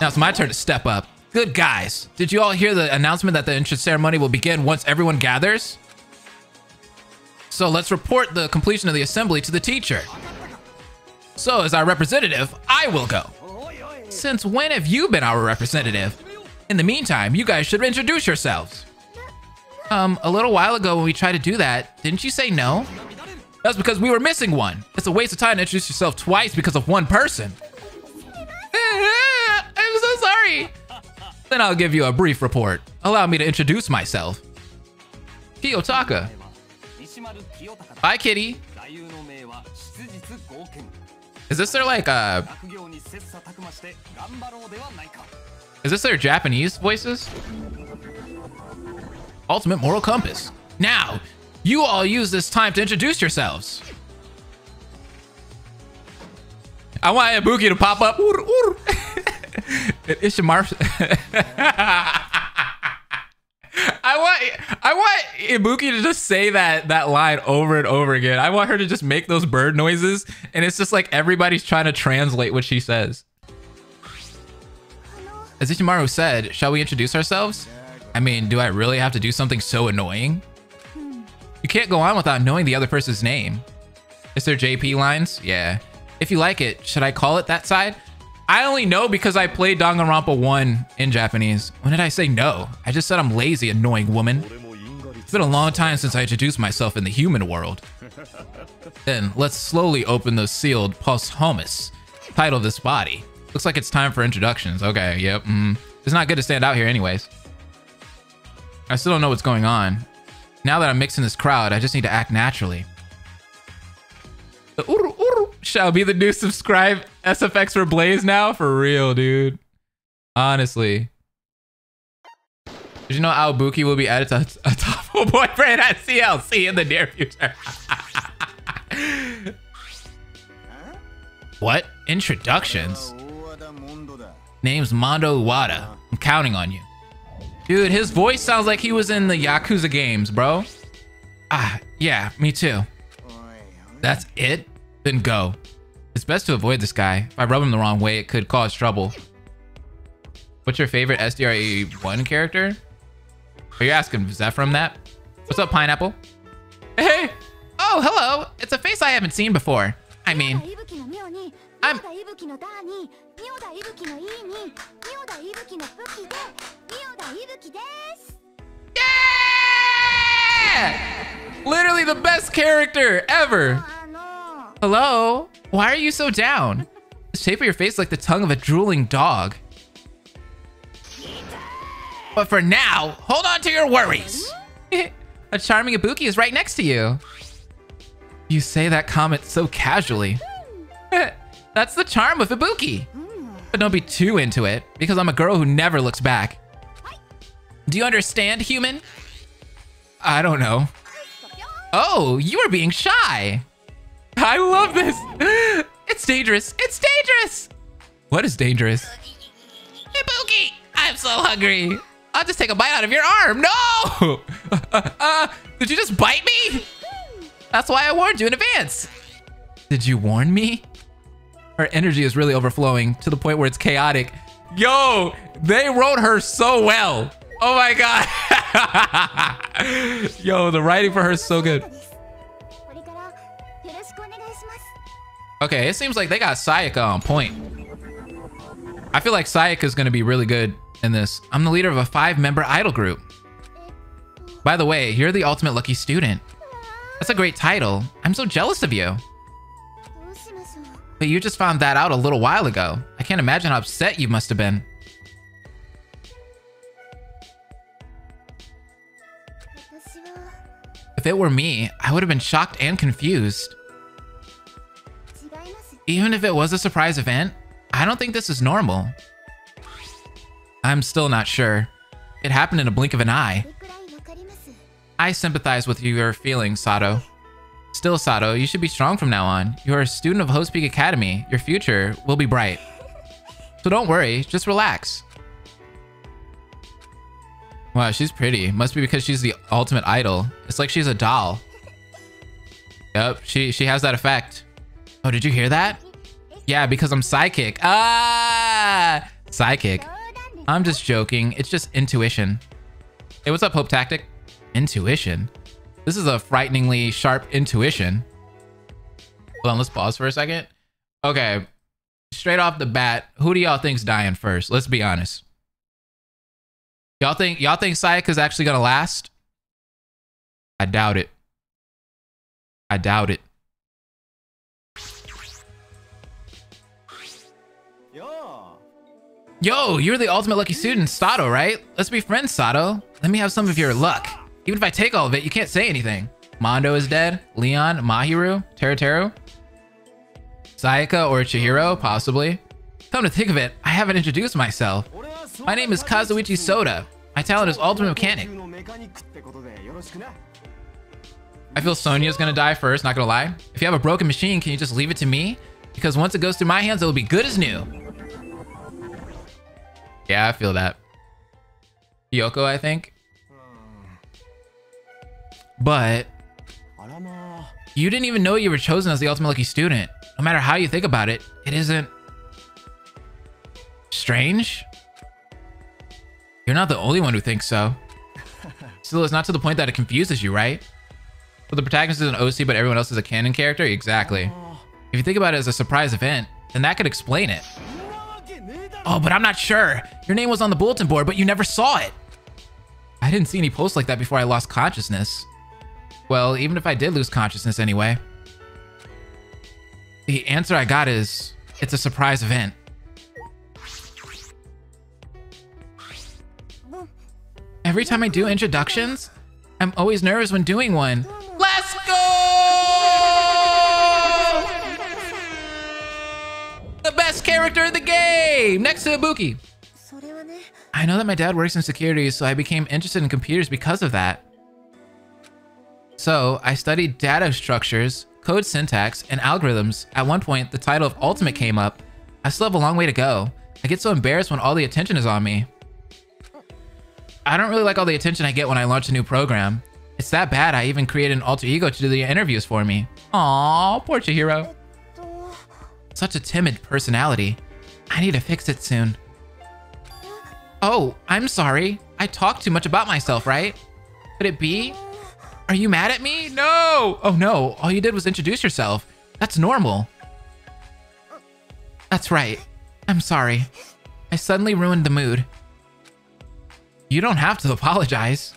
Now it's my turn to step up. Good guys. Did you all hear the announcement that the entrance ceremony will begin once everyone gathers? So let's report the completion of the assembly to the teacher. So as our representative, I will go. Since when have you been our representative? In the meantime, you guys should introduce yourselves. Um, a little while ago when we tried to do that, didn't you say no? That's because we were missing one. It's a waste of time to introduce yourself twice because of one person. I'm so sorry. Then I'll give you a brief report. Allow me to introduce myself. Kiyotaka. Hi, Kitty. Is this their like uh Is this their Japanese voices? Ultimate moral compass. Now, you all use this time to introduce yourselves. I want Ibuki to pop up. Oor, oor. Ishimarf. I want I want Ibuki to just say that that line over and over again. I want her to just make those bird noises, and it's just like everybody's trying to translate what she says. As Ishimaru said, shall we introduce ourselves? I mean, do I really have to do something so annoying? You can't go on without knowing the other person's name. Is there J P lines? Yeah. If you like it, should I call it that side? I only know because I played Danganronpa one in Japanese. When did I say no? I just said I'm lazy, annoying woman. It's been a long time since I introduced myself in the human world. Then let's slowly open the sealed posthumous title of this body. Looks like it's time for introductions. Okay, yep. Mm. It's not good to stand out here anyways. I still don't know what's going on. Now that I'm mixing this crowd, I just need to act naturally. The uru uru shall be the new subscribe S F X for Blaze now? For real, dude. Honestly. Did you know Ibuki will be added to a top boyfriend at C L C in the near future? What? Introductions? Name's Mondo Wada. I'm counting on you. Dude, his voice sounds like he was in the Yakuza games, bro. Ah, yeah, me too. That's it? Then go. It's best to avoid this guy. If I rub him the wrong way, it could cause trouble. What's your favorite S D R A one character? Are you asking Zephyrum that? What's up, Pineapple? Hey! Oh, hello! It's a face I haven't seen before. I mean... I'm... Yeah! Literally the best character ever! Hello? Why are you so down? The shape of your face is like the tongue of a drooling dog. But for now, hold on to your worries. A charming Ibuki is right next to you. You say that comment so casually. That's the charm of Ibuki. But don't be too into it, because I'm a girl who never looks back. Do you understand, human? I don't know. Oh, you are being shy. I love this. It's dangerous. It's dangerous. What is dangerous? Ibuki, I'm so hungry. I'll just take a bite out of your arm. No! Uh, uh, did you just bite me? That's why I warned you in advance. Did you warn me? Her energy is really overflowing to the point where it's chaotic. Yo, they wrote her so well. Oh my God. Yo, the writing for her is so good. Okay, it seems like they got Sayaka on point. I feel like Sayaka's gonna be really good in this. I'm the leader of a five-member idol group. By the way, you're the ultimate lucky student. That's a great title. I'm so jealous of you. But you just found that out a little while ago. I can't imagine how upset you must have been. If it were me, I would have been shocked and confused. Even if it was a surprise event, I don't think this is normal. I'm still not sure. It happened in a blink of an eye. I sympathize with your feelings, Sato. Still, Sato, you should be strong from now on. You are a student of Hope's Peak Academy. Your future will be bright. So don't worry, just relax. Wow, she's pretty. Must be because she's the ultimate idol. It's like she's a doll. Yep, she, she has that effect. Oh, did you hear that? Yeah, because I'm psychic. Ah! Psychic. I'm just joking. It's just intuition. Hey, what's up, Hope Tactic? Intuition? This is a frighteningly sharp intuition. Hold on, let's pause for a second. Okay, straight off the bat, who do y'all think's dying first? Let's be honest. Y'all think y'all think Sayaka's actually gonna last? I doubt it. I doubt it. Yo, Yo you're the ultimate lucky student, Sato, right? Let's be friends, Sato. Let me have some of your luck. Even if I take all of it, you can't say anything. Mondo is dead. Leon, Mahiru, Teru Teru, Sayaka or Chihiro, possibly. Come to think of it, I haven't introduced myself. My name is Kazuichi Soda. My talent is ultimate mechanic. I feel Sonia's gonna die first, not gonna lie. If you have a broken machine, can you just leave it to me? Because once it goes through my hands, it'll be good as new. Yeah, I feel that. Hiyoko, I think. But you didn't even know you were chosen as the ultimate lucky student. No matter how you think about it, it isn't strange. You're not the only one who thinks so. Still, it's not to the point that it confuses you, right? Well, the protagonist is an O C, but everyone else is a canon character? Exactly. If you think about it as a surprise event, then that could explain it. Oh, but I'm not sure. Your name was on the bulletin board, but you never saw it. I didn't see any posts like that before I lost consciousness. Well, even if I did lose consciousness anyway. The answer I got is, it's a surprise event. Every time I do introductions, I'm always nervous when doing one. Let's go! The best character in the game, next to Ibuki. I know that my dad works in security, so I became interested in computers because of that. So I studied data structures, code syntax, and algorithms. At one point, the title of Ultimate came up. I still have a long way to go. I get so embarrassed when all the attention is on me. I don't really like all the attention I get when I launch a new program. It's that bad I even created an alter ego to do the interviews for me. Aww, poor Chihiro. Such a timid personality. I need to fix it soon. Oh, I'm sorry. I talk too much about myself, right? Could it be? Are you mad at me? No! Oh no, all you did was introduce yourself. That's normal. That's right. I'm sorry. I suddenly ruined the mood. You don't have to apologize.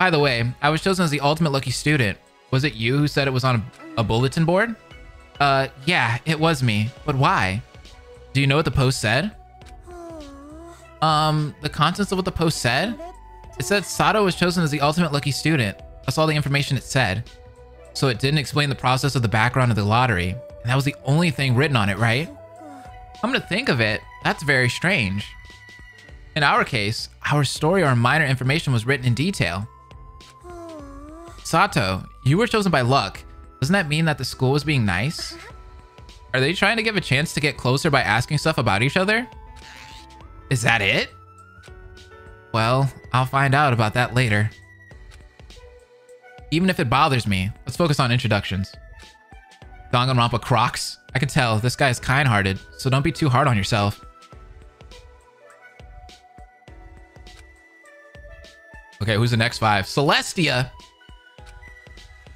By the way, I was chosen as the ultimate lucky student. Was it you who said it was on a, a bulletin board? Uh, yeah, it was me. But why? Do you know what the post said? Um, the contents of what the post said? It said Sato was chosen as the ultimate lucky student. That's all the information it said. So it didn't explain the process of the background of the lottery. And that was the only thing written on it, right? Come to think of it, that's very strange. In our case, our story or minor information was written in detail. Sato, you were chosen by luck. Doesn't that mean that the school was being nice? Are they trying to give a chance to get closer by asking stuff about each other? Is that it? Well, I'll find out about that later. Even if it bothers me, let's focus on introductions. Danganronpa Croxx. I can tell, this guy is kind-hearted, so don't be too hard on yourself. Okay, who's the next five? Celestia!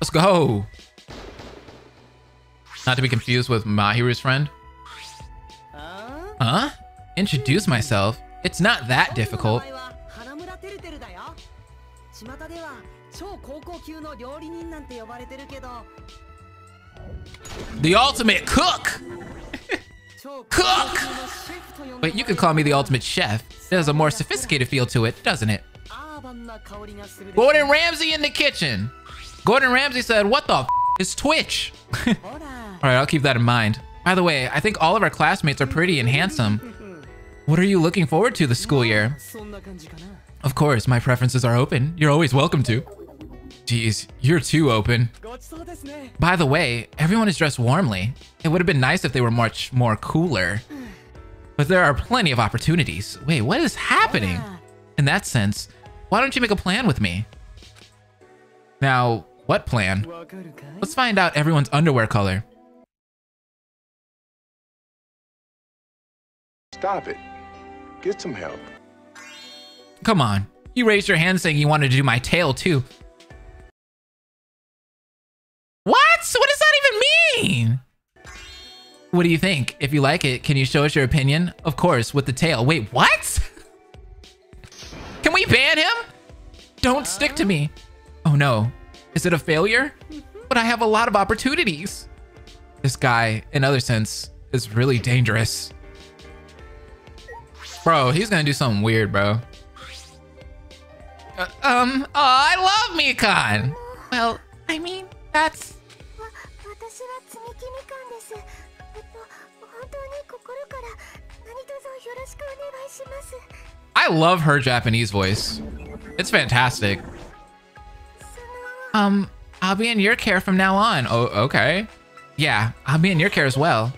Let's go! Not to be confused with Mahiru's friend. Huh? Introduce myself? It's not that difficult. The ultimate cook! Cook! But you could call me the ultimate chef. There's a more sophisticated feel to it, doesn't it? Gordon Ramsay in the kitchen! Gordon Ramsay said, what the f*** is Twitch? Alright, I'll keep that in mind. By the way, I think all of our classmates are pretty and handsome. What are you looking forward to this school year? Of course, my preferences are open. You're always welcome to. Jeez, you're too open. By the way, everyone is dressed warmly. It would have been nice if they were much more cooler. But there are plenty of opportunities. Wait, what is happening? In that sense, why don't you make a plan with me? Now, what plan? Let's find out everyone's underwear color. Stop it. Get some help. Come on. You raised your hand saying you wanted to do my tail too. What? What does that even mean? What do you think? If you like it, can you show us your opinion? Of course, with the tail. Wait, what? Can we ban him? Don't stick to me. Oh no. Is it a failure? But I have a lot of opportunities. This guy, in other sense, is really dangerous. Bro, he's gonna do something weird, bro. Uh, um, oh, I love Mikan. Well, I mean, that's... I love her Japanese voice. It's fantastic. Um, I'll be in your care from now on. Oh, okay. Yeah, I'll be in your care as well.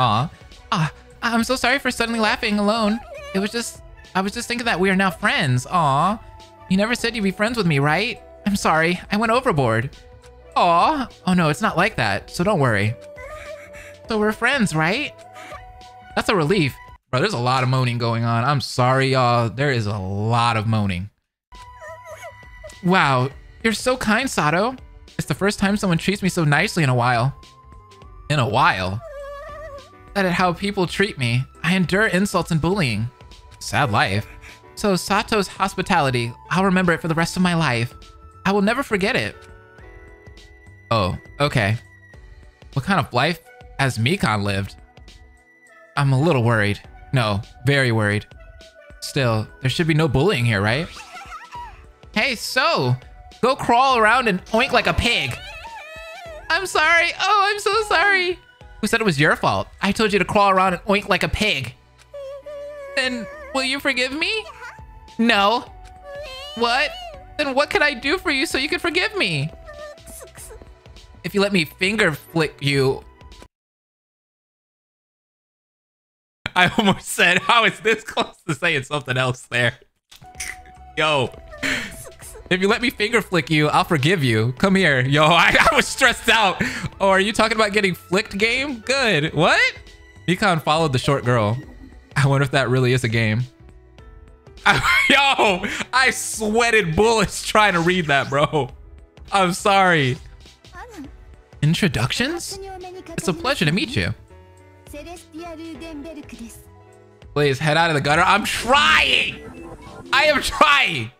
Aw. Ah, I'm so sorry for suddenly laughing alone. It was just... I was just thinking that we are now friends. Aw. You never said you'd be friends with me, right? I'm sorry, I went overboard. Aw. Oh no, it's not like that, so don't worry. So we're friends, right? That's a relief. Bro, there's a lot of moaning going on. I'm sorry, y'all. There is a lot of moaning. Wow, you're so kind, Sato. It's the first time someone treats me so nicely in a while. In a while? That is how people treat me. I endure insults and bullying. Sad life. So Sato's hospitality, I'll remember it for the rest of my life. I will never forget it. Oh, okay. What kind of life has Mikan lived? I'm a little worried. No, very worried. Still, there should be no bullying here, right? Hey, so, go crawl around and oink like a pig. I'm sorry. Oh, I'm so sorry. Who said it was your fault? I told you to crawl around and oink like a pig. Then, will you forgive me? No. What? Then what could I do for you so you could forgive me? If you let me finger flick you... I almost said, how is this close to saying something else there? Yo. If you let me finger flick you, I'll forgive you. Come here. Yo, I, I was stressed out. Oh, are you talking about getting flicked game? Good. What? Mikan followed the short girl. I wonder if that really is a game. I, yo, I sweated bullets trying to read that, bro. I'm sorry. Introductions? It's a pleasure to meet you. Please head out of the gutter. I'm trying. I am trying.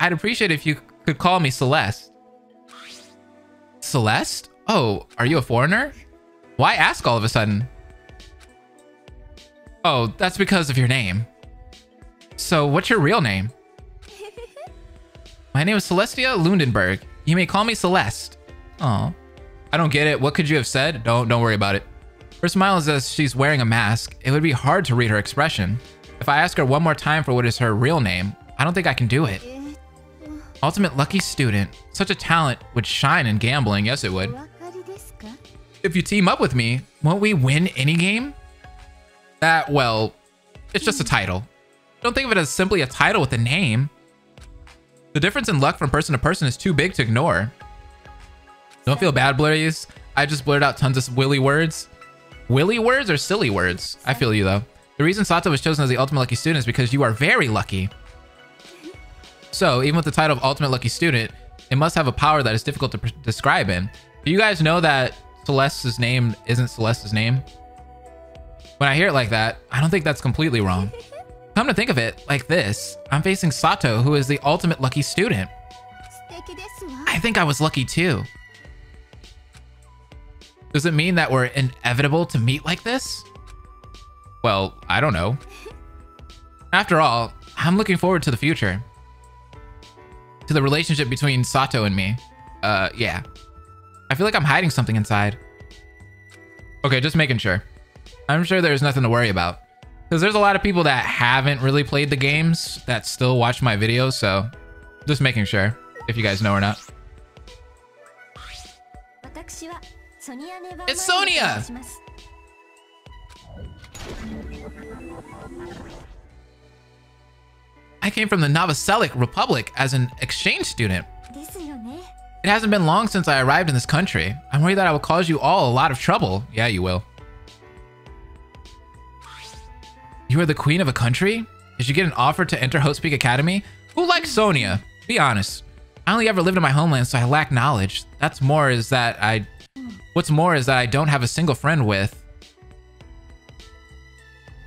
I'd appreciate it if you could call me Celeste. Celeste? Oh, are you a foreigner? Why ask all of a sudden? Oh, that's because of your name. So, what's your real name? My name is Celestia Lundenberg. You may call me Celeste. Oh, I don't get it. What could you have said? Don't, don't worry about it. Her smile is as she's wearing a mask. It would be hard to read her expression. If I ask her one more time for what is her real name, I don't think I can do it. Ultimate lucky student. Such a talent would shine in gambling. Yes, it would. If you team up with me, won't we win any game? That, well, it's just a title. Don't think of it as simply a title with a name. The difference in luck from person to person is too big to ignore. Don't feel bad, blurries. I just blurred out tons of willy words. Willy words or silly words? I feel you, though. The reason Sato was chosen as the ultimate lucky student is because you are very lucky. So, even with the title of ultimate lucky student, it must have a power that is difficult to describe in. Do you guys know that Celeste's name isn't Celeste's name? When I hear it like that, I don't think that's completely wrong. Come to think of it like this, I'm facing Sato, who is the ultimate lucky student. I think I was lucky too. Does it mean that we're inevitable to meet like this? Well, I don't know. After all, I'm looking forward to the future. To the relationship between Sato and me. Uh, yeah. I feel like I'm hiding something inside. Okay, just making sure. I'm sure there's nothing to worry about. Because there's a lot of people that haven't really played the games that still watch my videos, so just making sure if you guys know or not. It's Sonia! I came from the Novoselic Republic as an exchange student. It hasn't been long since I arrived in this country. I'm worried that I will cause you all a lot of trouble. Yeah, you will. You are the queen of a country? Did you get an offer to enter Hope's Peak Academy? Who likes Sonia? Be honest. I only ever lived in my homeland, so I lack knowledge. That's more is that I... What's more is that I don't have a single friend with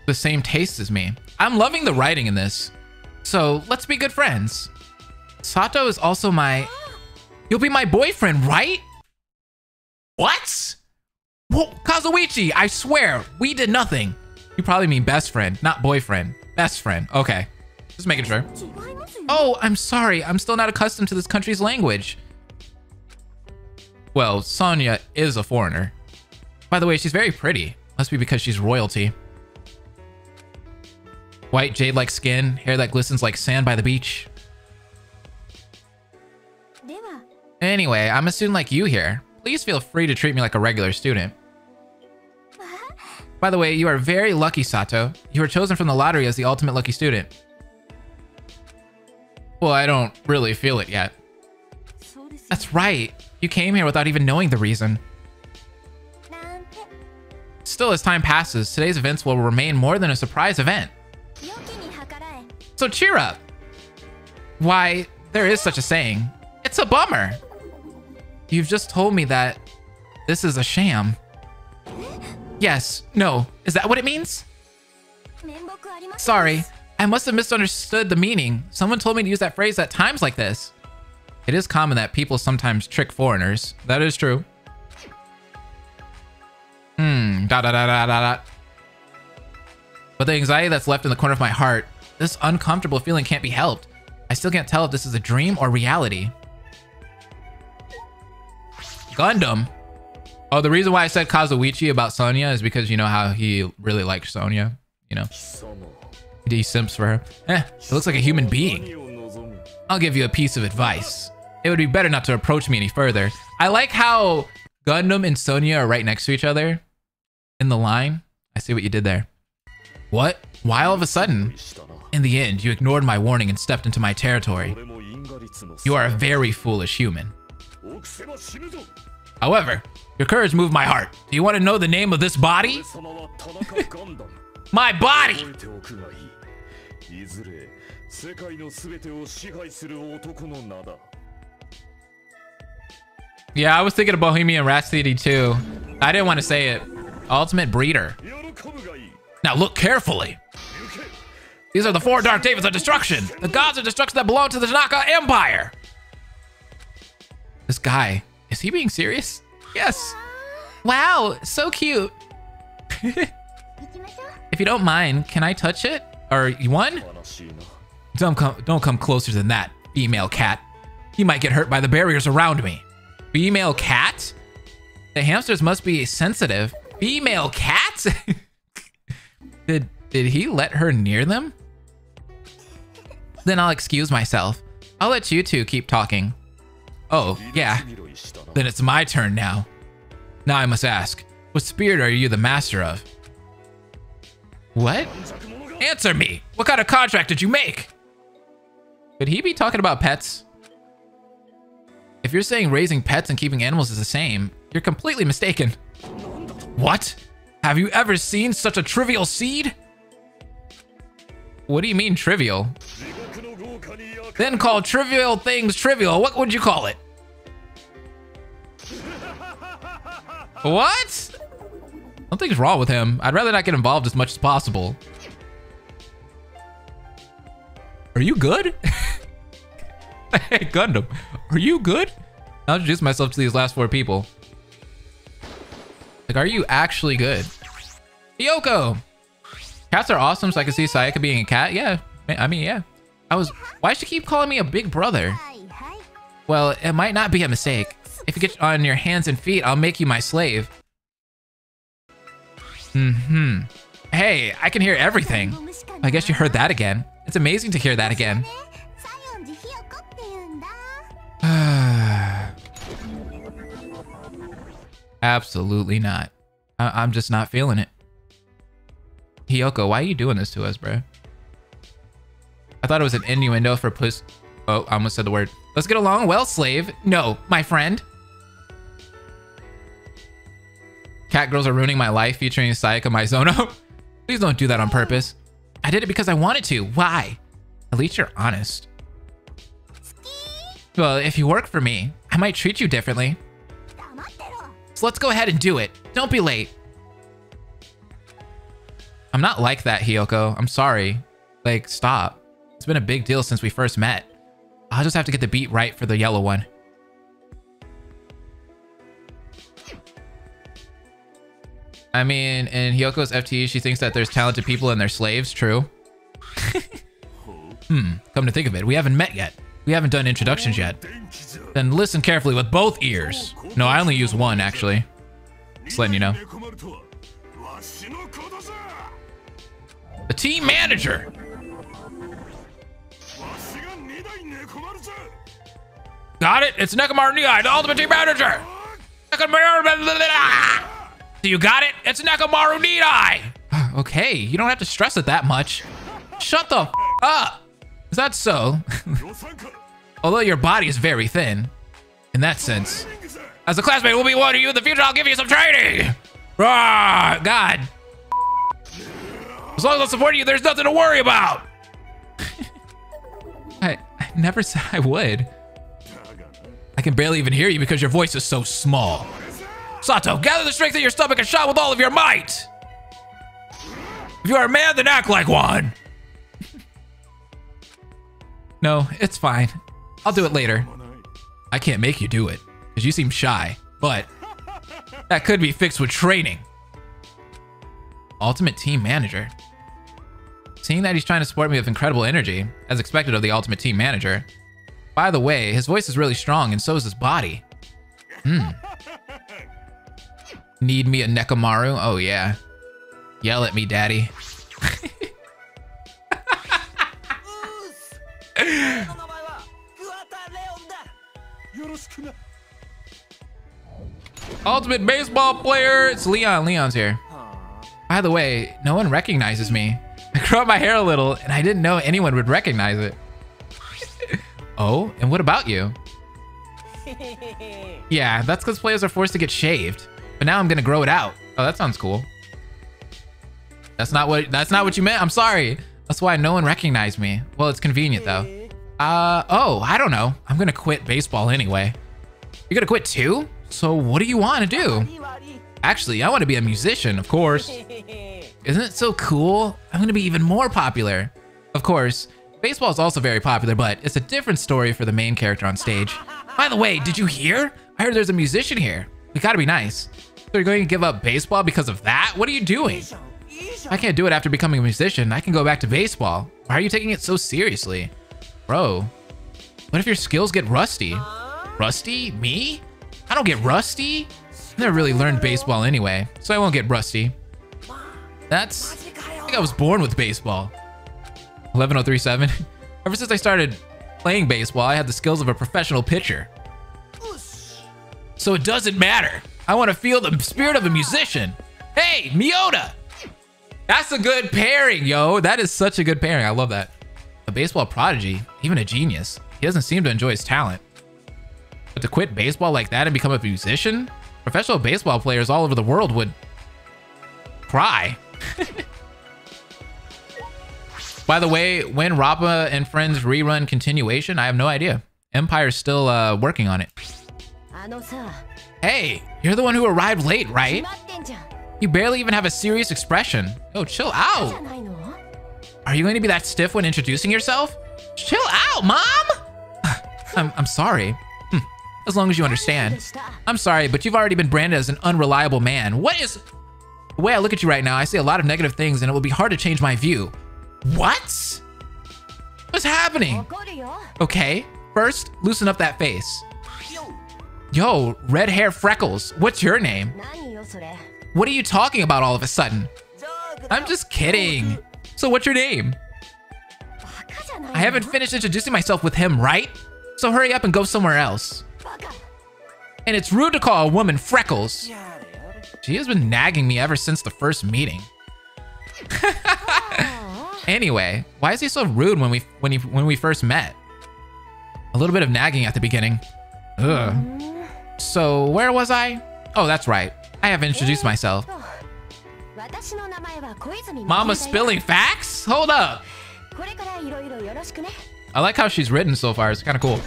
the same taste as me. I'm loving the writing in this. So, let's be good friends. Sato is also my... You'll be my boyfriend, right? What? Whoa, Kazuichi, I swear, we did nothing. You probably mean best friend, not boyfriend. Best friend. Okay. Just making sure. Oh, I'm sorry. I'm still not accustomed to this country's language. Well, Sonia is a foreigner. By the way, she's very pretty. Must be because she's royalty. White jade-like skin, hair that glistens like sand by the beach. Anyway, I'm a student like you here. Please feel free to treat me like a regular student. By the way, you are very lucky, Sato. You were chosen from the lottery as the ultimate lucky student. Well, I don't really feel it yet. That's right. You came here without even knowing the reason. Still, as time passes, today's events will remain more than a surprise event. So cheer up. Why, there is such a saying. It's a bummer. You've just told me that this is a sham. Yes. No. Is that what it means? Sorry. I must have misunderstood the meaning. Someone told me to use that phrase at times like this. It is common that people sometimes trick foreigners. That is true. Hmm. Dot, dot, dot, dot, dot. But the anxiety that's left in the corner of my heart, this uncomfortable feeling can't be helped. I still can't tell if this is a dream or reality. Gundam. Oh, the reason why I said Kazuichi about Sonia is because you know how he really likes Sonia. You know, he simps for her. Eh, it looks like a human being. I'll give you a piece of advice. It would be better not to approach me any further. I like how Gundam and Sonia are right next to each other in the line. I see what you did there. What? Why all of a sudden? In the end, you ignored my warning and stepped into my territory. You are a very foolish human. However, your courage moved my heart. Do you want to know the name of this body? My body! Yeah, I was thinking of Bohemian Rhapsody too. I didn't want to say it. Ultimate breeder. Now look carefully. These are the four dark daemons of destruction. The gods of destruction that belong to the Tanaka Empire. This guy... Is he being serious? Yes. Wow, so cute. If you don't mind, can I touch it? Or you want? Don't come, don't come closer than that, female cat. You might get hurt by the barriers around me. Female cat? The hamsters must be sensitive. Female cats? did, did he let her near them? Then I'll excuse myself. I'll let you two keep talking. Oh, yeah. Then it's my turn now. Now I must ask, what spirit are you the master of? What? Answer me! What kind of contract did you make? Could he be talking about pets? If you're saying raising pets and keeping animals is the same, you're completely mistaken. What? Have you ever seen such a trivial seed? What do you mean trivial? Then call trivial things trivial. What would you call it? What? Something's wrong with him. I'd rather not get involved as much as possible. Are you good? Hey, Gundam, are you good? I'll introduce myself to these last four people. Like, are you actually good? Hiyoko! Cats are awesome, so I can see Sayaka being a cat. Yeah, I mean, yeah. I was... Why does she keep calling me a big brother? Well, it might not be a mistake. If you get on your hands and feet, I'll make you my slave. Mm-hmm. Hey, I can hear everything. I guess you heard that again. It's amazing to hear that again. Absolutely not. I I'm just not feeling it. Hiyoko, why are you doing this to us, bro? I thought it was an innuendo for puss. Oh, I almost said the word. Let's get along well, slave. No, my friend. Cat girls are ruining my life featuring Sayaka Mizono. Please don't do that on purpose. I did it because I wanted to. Why? At least you're honest. Well, if you work for me, I might treat you differently. So let's go ahead and do it. Don't be late. I'm not like that, Hiyoko. I'm sorry. Like, stop. It's been a big deal since we first met. I'll just have to get the beat right for the yellow one. I mean, in Hiyoko's F T E, she thinks that there's talented people and they're slaves. True. Hmm. Come to think of it, we haven't met yet. We haven't done introductions yet. Then listen carefully with both ears. No, I only use one, actually. Just letting you know. The team manager! Got it? It's Nekomaru Nigai, the ultimate team manager! Nekomaru... Do you got it? It's Nekomaru Nigai! Okay, you don't have to stress it that much. Shut the f up! Is that so? Although your body is very thin. In that sense. As a classmate, we'll be one of you in the future. I'll give you some training! Rawr! God. As long as I'll support you, there's nothing to worry about! I, I never said I would. I can barely even hear you because your voice is so small. Sato, gather the strength in your stomach and shout with all of your might! If you are a man, then act like one! No, it's fine. I'll do it later. I can't make you do it, because you seem shy, but that could be fixed with training. Ultimate team manager. Seeing that he's trying to support me with incredible energy, as expected of the ultimate team manager. By the way, his voice is really strong and so is his body. Hmm. Need me a Nekomaru? Oh yeah. Yell at me, daddy. Ultimate baseball player. It's Leon. Leon's here. By the way, no one recognizes me. I grew up my hair a little and I didn't know anyone would recognize it. Oh, and what about you? Yeah, that's because players are forced to get shaved. But now I'm gonna grow it out. Oh, that sounds cool. That's not what that's not what you meant. I'm sorry. That's why no one recognized me. Well, it's convenient though. Uh oh, I don't know. I'm gonna quit baseball anyway. You're gonna quit too? So what do you want to do? Actually, I want to be a musician, of course. Isn't it so cool? I'm gonna be even more popular. Of course, baseball is also very popular, but it's a different story for the main character on stage. By the way, did you hear? I heard there's a musician here. We gotta be nice. So you're going to give up baseball because of that? What are you doing? I can't do it after becoming a musician. I can go back to baseball. Why are you taking it so seriously? Bro, what if your skills get rusty? Rusty? Me? I don't get rusty. I never really learned baseball anyway, so I won't get rusty. That's... I think I was born with baseball. eleven oh three seven. Ever since I started playing baseball, I had the skills of a professional pitcher. So it doesn't matter. I want to feel the spirit of a musician. Hey, Miyota! That's a good pairing, yo. That is such a good pairing. I love that. A baseball prodigy, even a genius. He doesn't seem to enjoy his talent. But to quit baseball like that and become a musician? Professional baseball players all over the world would cry. By the way, when Rappa and Friends rerun continuation, I have no idea. Empire's still uh, working on it. Hey, you're the one who arrived late, right? You barely even have a serious expression. Oh, chill out. Are you going to be that stiff when introducing yourself? Chill out, Mom! I'm, I'm sorry. Hm. As long as you understand. I'm sorry, but you've already been branded as an unreliable man. What is... The way I look at you right now, I see a lot of negative things, and it will be hard to change my view. What? What's happening? Okay, first, loosen up that face. Yo, red hair freckles. What's your name? What are you talking about all of a sudden? I'm just kidding. So what's your name? I haven't finished introducing myself with him, right? So hurry up and go somewhere else. And it's rude to call a woman freckles. She has been nagging me ever since the first meeting. Anyway, why is he so rude when we when he when we first met? A little bit of nagging at the beginning. Ugh. So where was I? Oh, that's right. I haven't introduced myself. Mama spilling facts? Hold up. I like how she's written so far. It's kind of cool.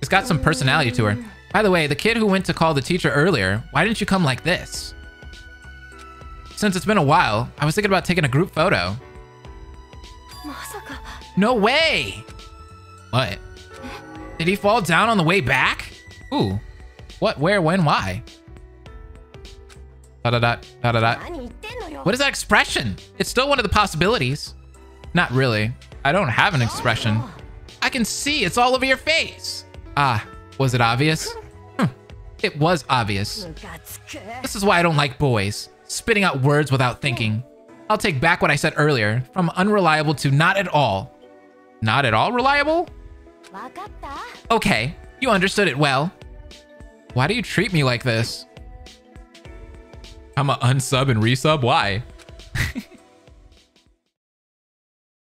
It's got some personality to her. By the way, the kid who went to call the teacher earlier, why didn't you come like this? Since it's been a while, I was thinking about taking a group photo. No way! What? Did he fall down on the way back? Ooh. What, where, when, why? Dot, dot, dot, dot, dot. What is that expression? It's still one of the possibilities. Not really. I don't have an expression. I can see it's all over your face. Ah, was it obvious? Hm, it was obvious. This is why I don't like boys. Spitting out words without thinking. I'll take back what I said earlier. From unreliable to not at all. Not at all reliable? Okay, you understood it well. Why do you treat me like this? I'm a unsub and resub? Why?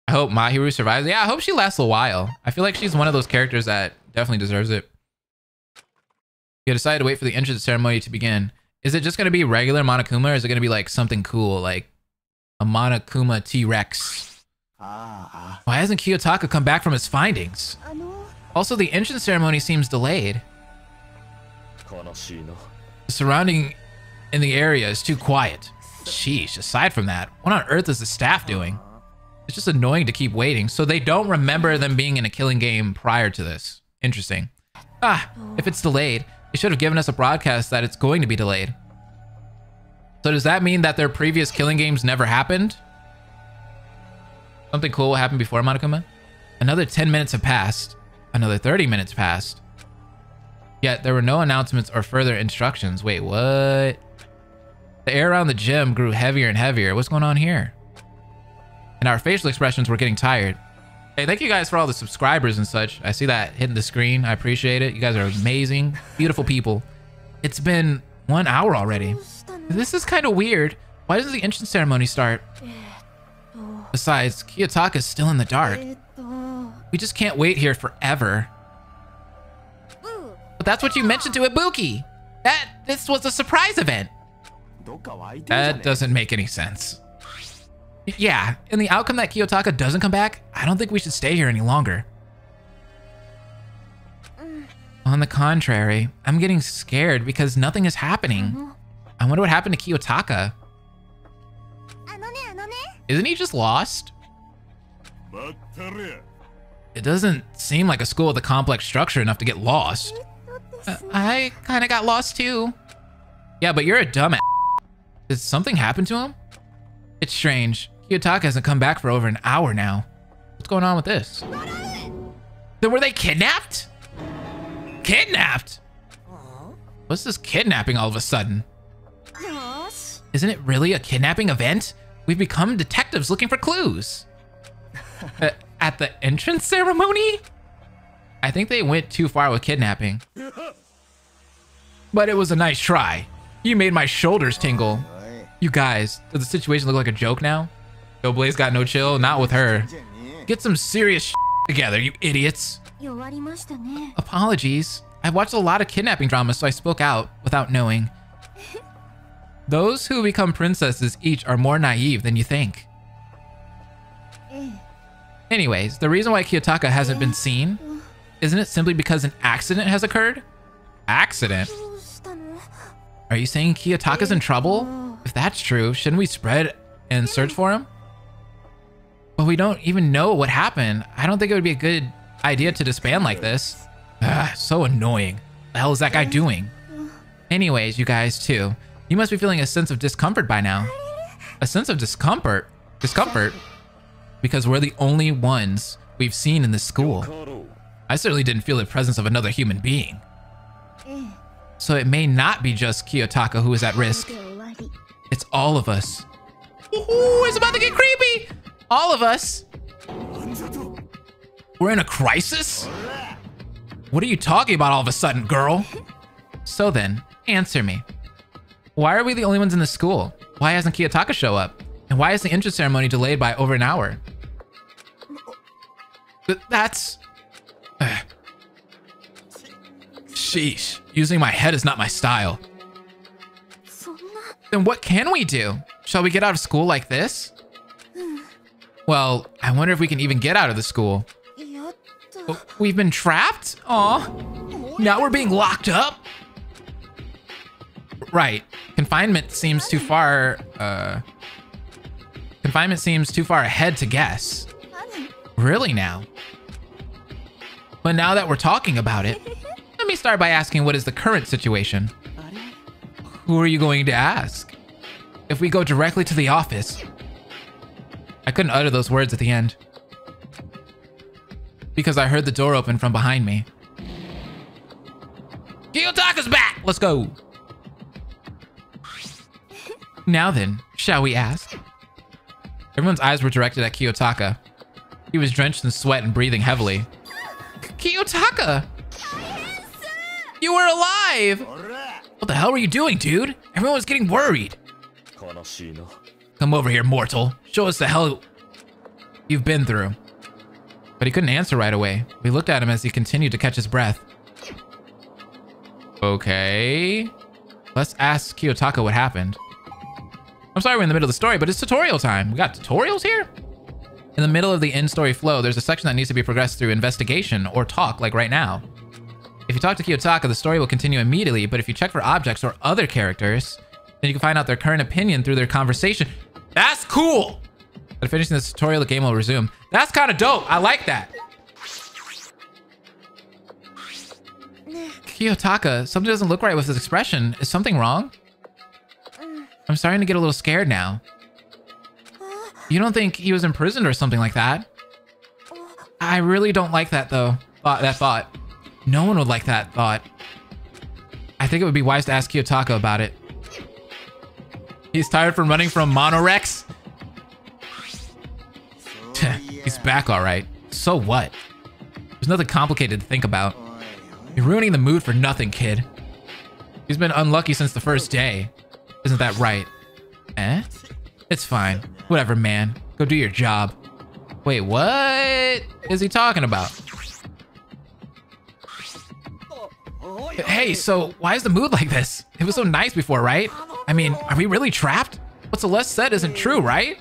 I hope Mahiru survives. Yeah, I hope she lasts a while. I feel like she's one of those characters that definitely deserves it. You decided to wait for the entrance ceremony to begin. Is it just going to be regular Monokuma, or is it going to be like something cool, like a Monokuma T-Rex? Why hasn't Kiyotaka come back from his findings? Also, the entrance ceremony seems delayed. The surrounding in the area is too quiet. Sheesh, aside from that, what on earth is the staff doing? It's just annoying to keep waiting, so they don't remember them being in a killing game prior to this. Interesting. Ah, if it's delayed, they should have given us a broadcast that it's going to be delayed. So does that mean that their previous killing games never happened? Something cool will happen before Monokuma? Another ten minutes have passed. Another thirty minutes passed. Yet there were no announcements or further instructions. Wait, what? The air around the gym grew heavier and heavier. What's going on here? And our facial expressions were getting tired. Hey, thank you guys for all the subscribers and such. I see that hitting the screen. I appreciate it. You guys are amazing, beautiful people. It's been one hour already. This is kind of weird. Why doesn't the entrance ceremony start? Besides, Kiyotaka's still in the dark. We just can't wait here forever. But that's what you mentioned to Ibuki. That this was a surprise event. That doesn't make any sense. Yeah, and the outcome that Kiyotaka doesn't come back, I don't think we should stay here any longer. Mm. On the contrary, I'm getting scared because nothing is happening. Mm-hmm. I wonder what happened to Kiyotaka. Isn't he just lost? It doesn't seem like a school with a complex structure enough to get lost. Uh, I kind of got lost too. Yeah, but you're a dumbass. Did something happen to him? It's strange. Kiyotaka hasn't come back for over an hour now. What's going on with this? Then were they kidnapped? Kidnapped? What's this kidnapping all of a sudden? Isn't it really a kidnapping event? We've become detectives looking for clues. uh, at the entrance ceremony? I think they went too far with kidnapping. But it was a nice try. You made my shoulders tingle. You guys, does the situation look like a joke now? Yo, Blaze got no chill. Not with her. Get some serious sh together, you idiots. Apologies. I've watched a lot of kidnapping dramas, so I spoke out without knowing. Those who become princesses each are more naive than you think. Anyways, the reason why Kiyotaka hasn't been seen, isn't it simply because an accident has occurred? Accident? Are you saying Kiyotaka's in trouble? If that's true, shouldn't we spread and search for him? But we don't even know what happened. I don't think it would be a good idea to disband like this. Ugh, so annoying. What the hell is that guy doing? Anyways, you guys too. You must be feeling a sense of discomfort by now. A sense of discomfort? Discomfort? Because we're the only ones we've seen in this school. I certainly didn't feel the presence of another human being. So it may not be just Kiyotaka who is at risk. It's all of us. Ooh, it's about to get creepy! All of us? We're in a crisis? What are you talking about all of a sudden, girl? So then, answer me. Why are we the only ones in the school? Why hasn't Kiyotaka show up? And why is the entrance ceremony delayed by over an hour? Th that's... Uh. Sheesh, using my head is not my style. Then what can we do? Shall we get out of school like this? Well, I wonder if we can even get out of the school. We've been trapped? Aw, now we're being locked up? Right. Confinement seems too far, uh... Confinement seems too far ahead to guess. Really now? But now that we're talking about it, let me start by asking, what is the current situation? Who are you going to ask? If we go directly to the office... I couldn't utter those words at the end. Because I heard the door open from behind me. Kiyotaka's back! Let's go! Now then, shall we ask? Everyone's eyes were directed at Kiyotaka. He was drenched in sweat and breathing heavily. Kiyotaka! You were alive! What the hell were you doing, dude? Everyone was getting worried. Come over here, mortal. Show us the hell you've been through. But he couldn't answer right away. We looked at him as he continued to catch his breath. Okay. Let's ask Kiyotaka what happened. I'm sorry we're in the middle of the story, but it's tutorial time. We got tutorials here? In the middle of the in-story flow, there's a section that needs to be progressed through investigation or talk, like right now. If you talk to Kiyotaka, the story will continue immediately, but if you check for objects or other characters, then you can find out their current opinion through their conversation. That's cool! After finishing this tutorial, the game will resume. That's kind of dope. I like that. Kiyotaka, something doesn't look right with his expression. Is something wrong? I'm starting to get a little scared now. You don't think he was imprisoned or something like that? I really don't like that, though. Uh, that thought. No one would like that thought. I think it would be wise to ask Kiyotaka about it. He's tired from running from Monorex? He's back all right. So what? There's nothing complicated to think about. You're ruining the mood for nothing, kid. He's been unlucky since the first day. Isn't that right? Eh? It's fine. Whatever, man. Go do your job. Wait, what is he talking about? Hey, so why is the mood like this? It was so nice before, right? I mean, are we really trapped? What Celeste said isn't true, right?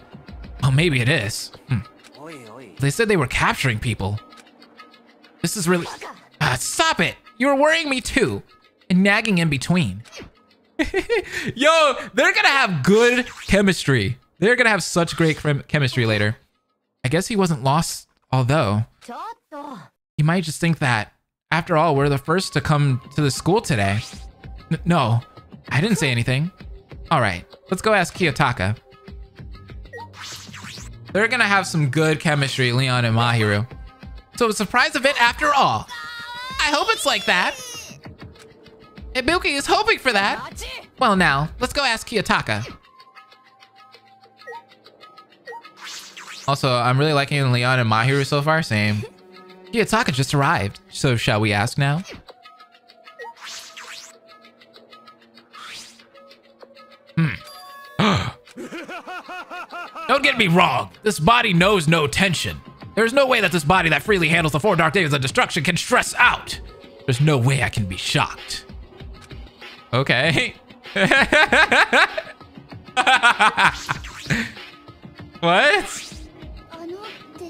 Well, maybe it is. Hmm. They said they were capturing people. This is really... Ah, stop it! You were worrying me too. And nagging in between. Yo, they're gonna have good chemistry. They're gonna have such great chem chemistry later. I guess he wasn't lost, although... You might just think that, after all, we're the first to come to the school today. N no, I didn't say anything. All right, let's go ask Kiyotaka. They're gonna have some good chemistry, Leon and Mahiru. So a surprise event after all. I hope it's like that. Ibuki is hoping for that. Well now, let's go ask Kiyotaka. Also, I'm really liking Leon and Mahiru so far, same. Kiyotaka just arrived, so shall we ask now? Hmm. Don't get me wrong. This body knows no tension. There is no way that this body that freely handles the four dark days of destruction can stress out. There's no way I can be shocked. Okay. What?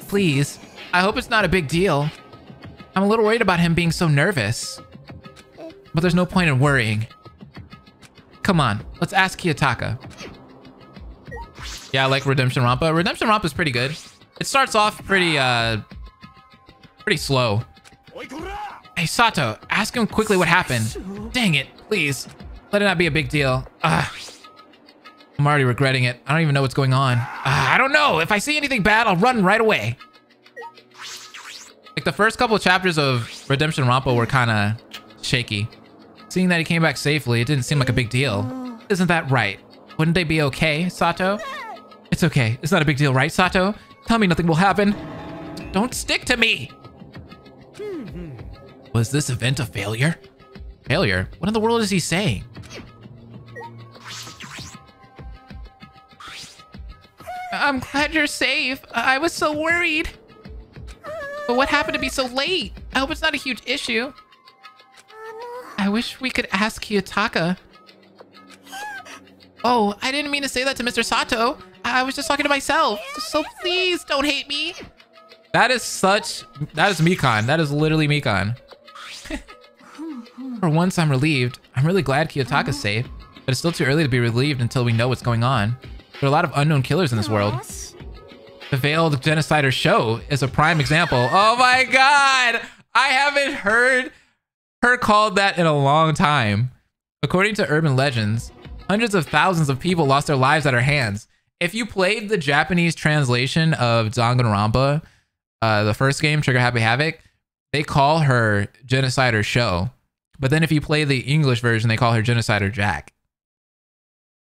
Please, I hope it's not a big deal. I'm a little worried about him being so nervous. But there's no point in worrying. Come on, let's ask Kiyotaka. Yeah, I like Redemption Rampa. Redemption Rampa is pretty good. It starts off pretty, uh, pretty slow. Hey, Sato, ask him quickly what happened. Dang it, please. Let it not be a big deal. Ugh. I'm already regretting it. I don't even know what's going on. Uh, I don't know. If I see anything bad, I'll run right away. Like, the first couple of chapters of Redemption Rampo were kind of shaky. Seeing that he came back safely, it didn't seem like a big deal. Isn't that right? Wouldn't they be okay, Sato? It's okay. It's not a big deal, right, Sato? Tell me nothing will happen. Don't stick to me. Was this event a failure? Failure? What in the world is he saying? I'm glad you're safe. I was so worried. But what happened to be so late? I hope it's not a huge issue. I wish we could ask Kiyotaka. Oh, I didn't mean to say that to Mister Sato. I was just talking to myself. So please don't hate me. That is such... That is Mikan. That is literally Mikan. For once, I'm relieved. I'm really glad Kiyotaka's safe. But it's still too early to be relieved until we know what's going on. There are a lot of unknown killers in this world. The Veiled Genocider show is a prime example. Oh my god! I haven't heard her called that in a long time. According to urban legends, hundreds of thousands of people lost their lives at her hands. If you played the Japanese translation of Danganronpa, uh, the first game, Trigger Happy Havoc, they call her Genocider Show. But then if you play the English version, they call her Genocider Jack.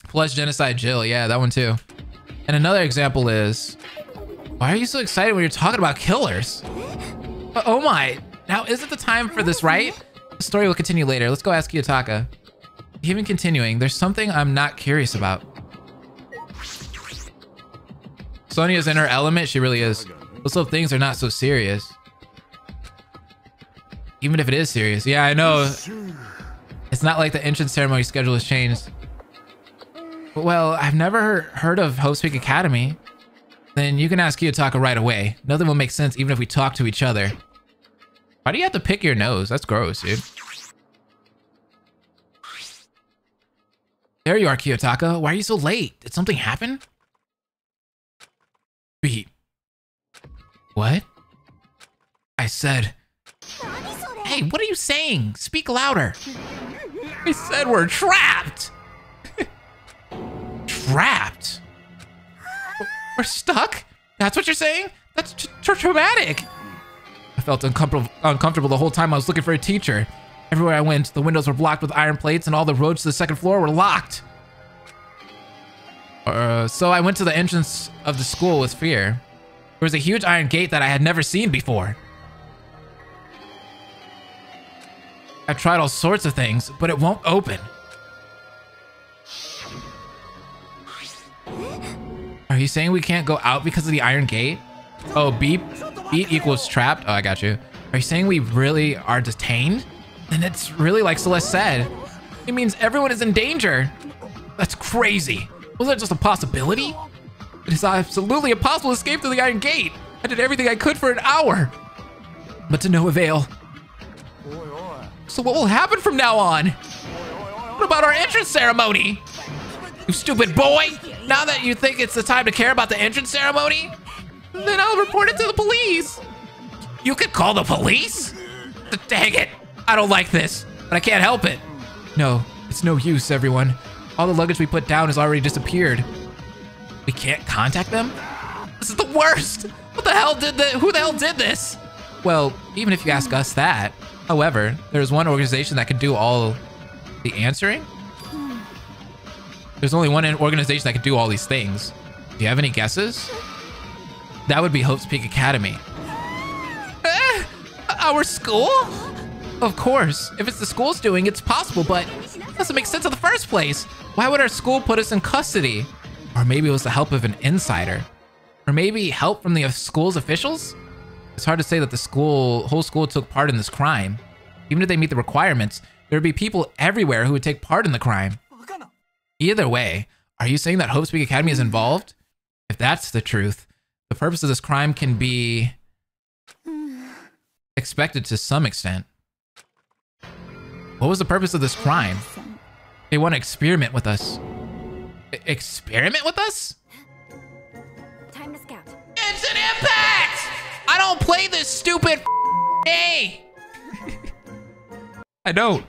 Plus Genocide Jill, yeah, that one too. And another example is, why are you so excited when you're talking about killers? But oh my, now isn't the time for this, right? The story will continue later. Let's go ask Kiyotaka. Even continuing, there's something I'm not curious about. Sonia's in her element. She really is. Let's hope things are not so serious. Even if it is serious. Yeah, I know. It's not like the entrance ceremony schedule has changed. But, well, I've never heard of Hope's Peak Academy. Then you can ask Kiyotaka right away. Nothing will make sense even if we talk to each other. Why do you have to pick your nose? That's gross, dude. There you are, Kiyotaka. Why are you so late? Did something happen? Beat. What? I said... Hey, what are you saying? Speak louder. I said we're trapped. Trapped? We're stuck? That's what you're saying? That's tra traumatic. I felt uncomfortable, uncomfortable the whole time I was looking for a teacher. Everywhere I went, the windows were blocked with iron plates and all the roads to the second floor were locked. Uh, so I went to the entrance of the school with fear. There was a huge iron gate that I had never seen before. I tried all sorts of things, but it won't open. Are you saying we can't go out because of the iron gate? Oh, beep. Beat equals trapped. Oh, I got you. Are you saying we really are detained? Then it's really like Celeste said. It means everyone is in danger. That's crazy. Was that just a possibility? It is absolutely impossible to escape through the iron gate. I did everything I could for an hour, but to no avail. So what will happen from now on? What about our entrance ceremony? You stupid boy! Now that you think it's the time to care about the entrance ceremony, then I'll report it to the police. You could call the police? Dang it! I don't like this, but I can't help it. No, it's no use, everyone. All the luggage we put down has already disappeared. We can't contact them? This is the worst! What the hell did the- who the hell did this? Well, even if you ask us that. However, there's one organization that can do all the answering. There's only one organization that can do all these things. Do you have any guesses? That would be Hope's Peak Academy. Eh, our school? Of course, if it's the school's doing, it's possible, but it doesn't make sense in the first place. Why would our school put us in custody? Or maybe it was the help of an insider. Or maybe help from the school's officials? It's hard to say that the school, whole school took part in this crime. Even if they meet the requirements, there would be people everywhere who would take part in the crime. Either way, are you saying that Hope's Peak Academy is involved? If that's the truth, the purpose of this crime can be expected to some extent. What was the purpose of this crime? They want to experiment with us. E- experiment with us? Time to scout. It's an impact! I don't play this stupid A. I don't.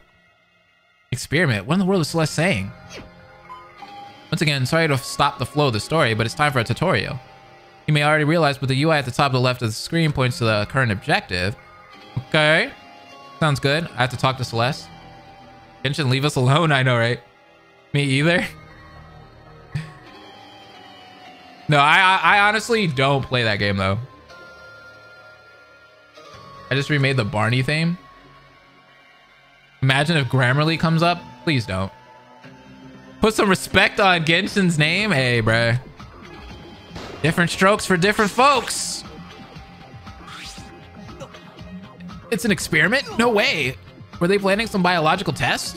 Experiment. What in the world is Celeste saying? Once again, sorry to stop the flow of the story, but it's time for a tutorial. You may already realize, but the U I at the top of the left of the screen points to the current objective. Okay. Sounds good. I have to talk to Celeste. Genshin, leave us alone. I know, right? Me either. No, I, I I honestly don't play that game, though. I just remade the Barney theme. Imagine if Grammarly comes up. Please don't. Put some respect on Genshin's name. Hey, bruh. Different strokes for different folks. It's an experiment? No way. Were they planning some biological test?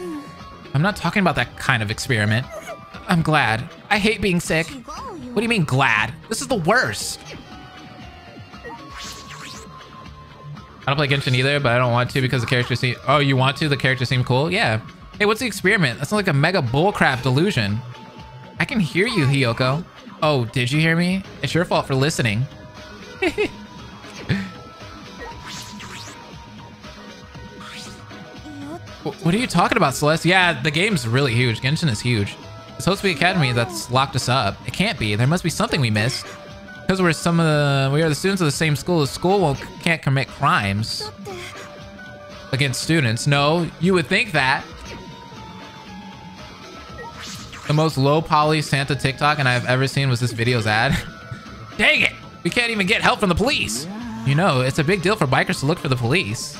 I'm not talking about that kind of experiment. I'm glad. I hate being sick. What do you mean glad? This is the worst. I don't play Genshin either, but I don't want to because the characters seem... Oh, you want to? The characters seem cool? Yeah. Hey, what's the experiment? That sounds like a mega bullcrap delusion. I can hear you, Hiyoko. Oh, did you hear me? It's your fault for listening. What are you talking about, Celeste? Yeah, the game's really huge. Genshin is huge. It's Hope's Peak Academy that's locked us up. It can't be. There must be something we missed. Because we're some of the we are the students of the same school. The school won't, can't commit crimes against students. No, you would think that. The most low-poly Santa TikTok and I've ever seen was this video's ad. Dang it! We can't even get help from the police! You know, it's a big deal for bikers to look for the police.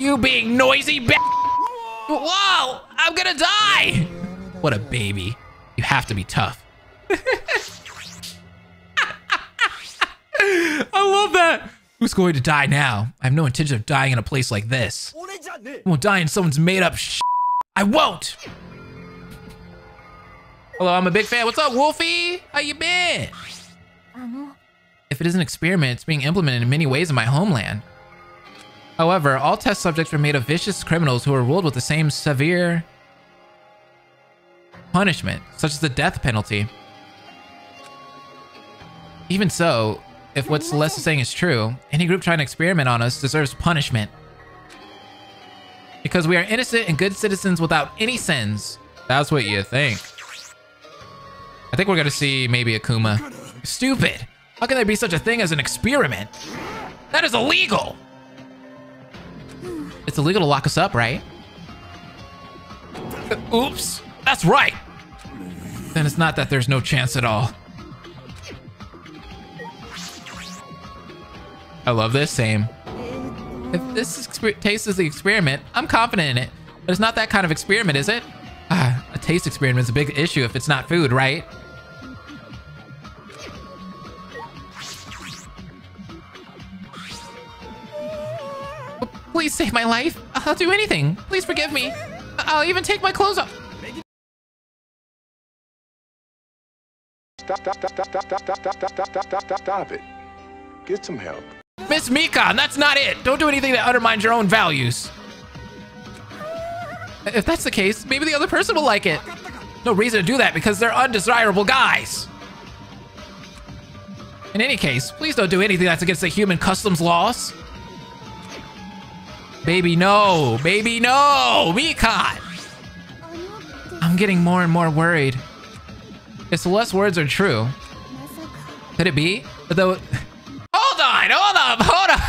You being noisy b- Whoa! I'm gonna die! What a baby. You have to be tough. I love that! Who's going to die now? I have no intention of dying in a place like this. I won't die in someone's made-up sh- I won't! Hello, I'm a big fan. What's up, Wolfie? How you been? If it is an experiment, it's being implemented in many ways in my homeland. However, all test subjects were made of vicious criminals who were ruled with the same severe punishment, such as the death penalty. Even so, if what Celeste is saying is true, any group trying to experiment on us deserves punishment. Because we are innocent and good citizens without any sins. That's what you think. I think we're gonna see maybe Akuma. Stupid! How can there be such a thing as an experiment? That is illegal! It's illegal to lock us up, right? Oops! That's right! Then it's not that there's no chance at all. I love this, same. If this taste is the experiment, I'm confident in it. But it's not that kind of experiment, is it? Ah, a taste experiment is a big issue if it's not food, right? Please save my life. I'll do anything. Please forgive me. I'll even take my clothes off. Stop, stop, stop, stop, stop, stop, stop, stop it. Get some help. Miss Mikan, that's not it. Don't do anything that undermines your own values. If that's the case, maybe the other person will like it. No reason to do that because they're undesirable guys. In any case, please don't do anything that's against the human customs laws. Baby, no. Baby, no. Mikan. I'm getting more and more worried. If Celeste's words are true, could it be? Though. Hold on, hold up, hold up,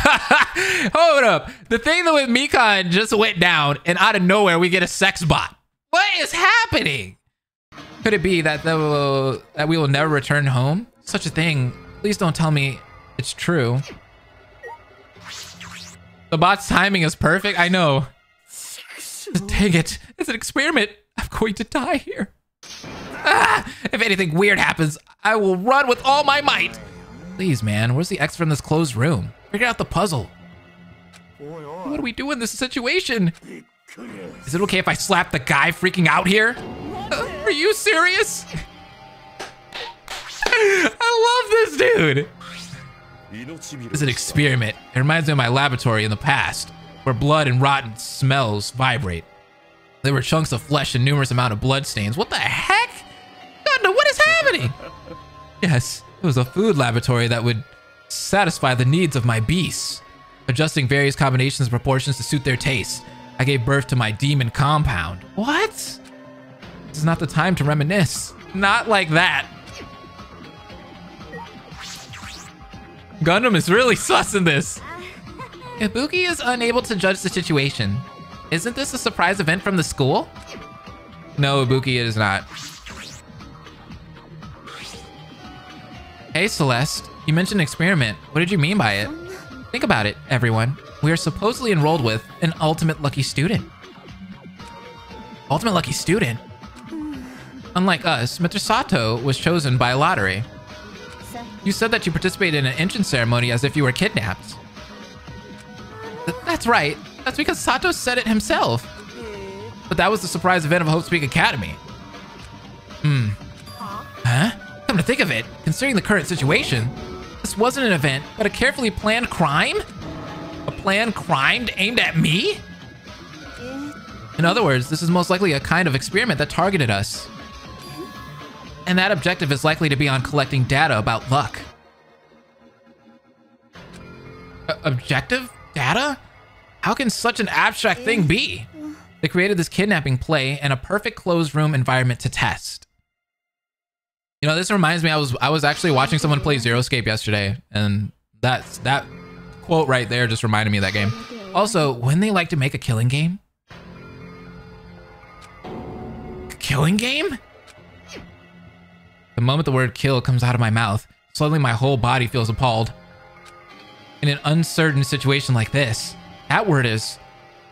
hold up. The thing that with Mikan just went down, and out of nowhere we get a sex bot. What is happening? Could it be that, the, that we will never return home? Such a thing. Please don't tell me it's true. The bot's timing is perfect. I know. Dang it. It's an experiment. I'm going to die here. Ah, if anything weird happens, I will run with all my might. Please, man, where's the X from this closed room? Figure out the puzzle. What do we do in this situation? Is it okay if I slap the guy freaking out here? Uh, are you serious? I love this dude. It's an experiment. It reminds me of my laboratory in the past, where blood and rotten smells vibrate. There were chunks of flesh and numerous amount of blood stains. What the heck? God, no, what is happening? Yes. It was a food laboratory that would satisfy the needs of my beasts. Adjusting various combinations and proportions to suit their tastes, I gave birth to my demon compound. What? This is not the time to reminisce. Not like that. Gundam is really sussing this. Ibuki is unable to judge the situation. Isn't this a surprise event from the school? No, Ibuki, it is not. Hey, Celeste. You mentioned experiment. What did you mean by it? Think about it, everyone. We are supposedly enrolled with an ultimate lucky student. Ultimate lucky student? Unlike us, Mister Sato was chosen by lottery. You said that you participated in an entrance ceremony as if you were kidnapped. Th- that's right. That's because Sato said it himself. But that was the surprise event of Hope's Peak Academy. Hmm. Huh? Come to think of it, considering the current situation, this wasn't an event, but a carefully planned crime? A planned crime aimed at me? In other words, this is most likely a kind of experiment that targeted us. And that objective is likely to be on collecting data about luck. Uh, objective? Data? How can such an abstract thing be? They created this kidnapping play and a perfect closed room environment to test. You know, this reminds me, I was I was actually watching someone play Zeroscape yesterday, and that's that quote right there just reminded me of that game. Also, wouldn't they like to make a killing game? A killing game? The moment the word kill comes out of my mouth, suddenly my whole body feels appalled. In an uncertain situation like this, that word is...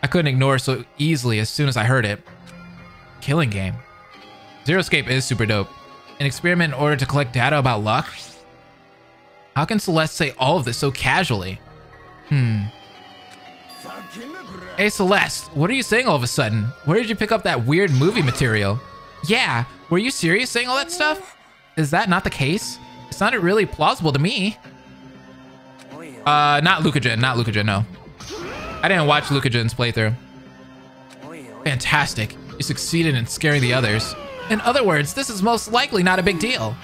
I couldn't ignore so easily as soon as I heard it. Killing game. Zeroscape is super dope. An experiment in order to collect data about luck? How can Celeste say all of this so casually? Hmm. Hey Celeste, what are you saying all of a sudden? Where did you pick up that weird movie material? Yeah, were you serious saying all that stuff? Is that not the case? It sounded really plausible to me. Uh, not LukaGin, not LukaGin, no. I didn't watch LukaGin's playthrough. Fantastic. You succeeded in scaring the others. In other words, this is most likely not a big deal.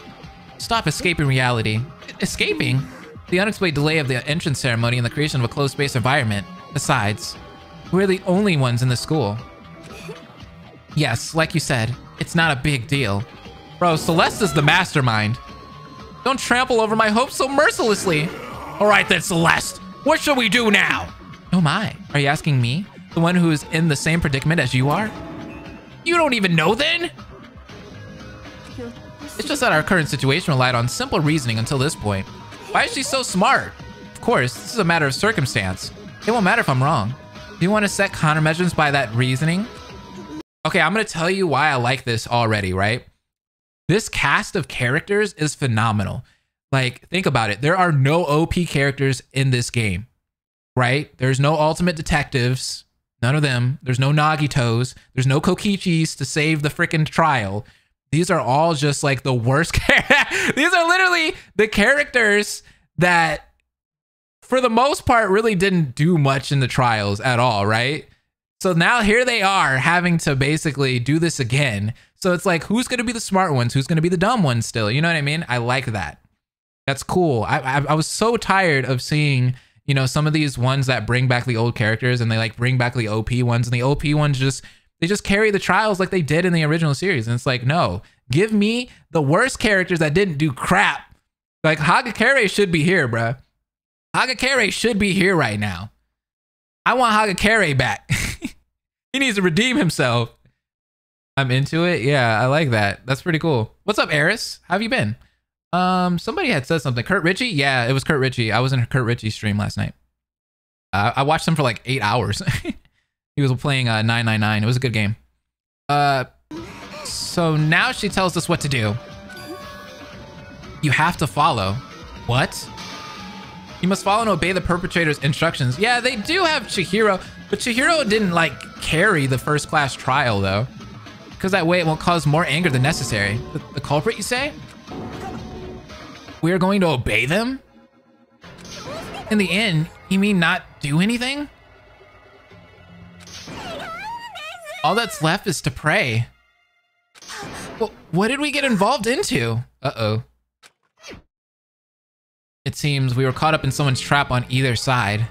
Stop escaping reality. E- escaping? The unexplained delay of the entrance ceremony and the creation of a closed space environment. Besides, we're the only ones in the school. Yes, like you said, it's not a big deal. Bro, Celeste is the mastermind. Don't trample over my hopes so mercilessly. All right then, Celeste. What should we do now? Oh my, are you asking me? The one who is in the same predicament as you are? You don't even know then? It's just that our current situation relied on simple reasoning until this point. Why is she so smart? Of course, this is a matter of circumstance. It won't matter if I'm wrong. Do you want to set countermeasures by that reasoning? Okay, I'm gonna tell you why I like this already, right? This cast of characters is phenomenal. Like, think about it. There are no O P characters in this game. Right? There's no ultimate detectives. None of them. There's no Nagitos. There's no Kokichis to save the freaking trial. These are all just like the worst characters. These are literally the characters that, for the most part, really didn't do much in the trials at all, right? So now here they are having to basically do this again. So it's like, who's going to be the smart ones? Who's going to be the dumb ones still? You know what I mean? I like that. That's cool. I, I, I was so tired of seeing... You know, some of these ones that bring back the old characters and they like bring back the O P ones, and the O P ones just, they just carry the trials like they did in the original series. And it's like, no, give me the worst characters that didn't do crap. Like Hagakure should be here, bruh. Hagakure should be here right now. I want Hagakure back. He needs to redeem himself. I'm into it. Yeah, I like that. That's pretty cool. What's up, Eris? How have you been? Um, somebody had said something. Kurt Ritchie? Yeah, it was Kurt Ritchie. I was in a Kurt Ritchie stream last night. Uh, I watched him for like eight hours. He was playing uh, nine nine nine. It was a good game. Uh, so now she tells us what to do. You have to follow. What? You must follow and obey the perpetrator's instructions. Yeah, they do have Chihiro, but Chihiro didn't like carry the first class trial though. Because that way it won't cause more anger than necessary. The, the culprit, you say? We are going to obey them? In the end, you mean not do anything? All that's left is to pray. Well, what did we get involved into? Uh-oh. It seems we were caught up in someone's trap on either side.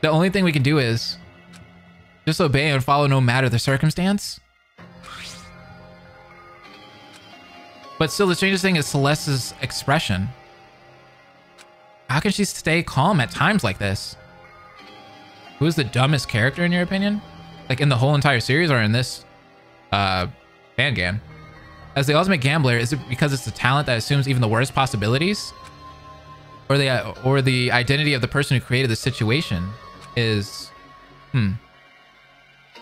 The only thing we can do is just obey and follow no matter the circumstance. But still, the strangest thing is Celeste's expression. How can she stay calm at times like this? Who is the dumbest character in your opinion? Like in the whole entire series or in this uh, Dangan? As the ultimate gambler, is it because it's the talent that assumes even the worst possibilities? Or the, or the identity of the person who created the situation is... Hmm.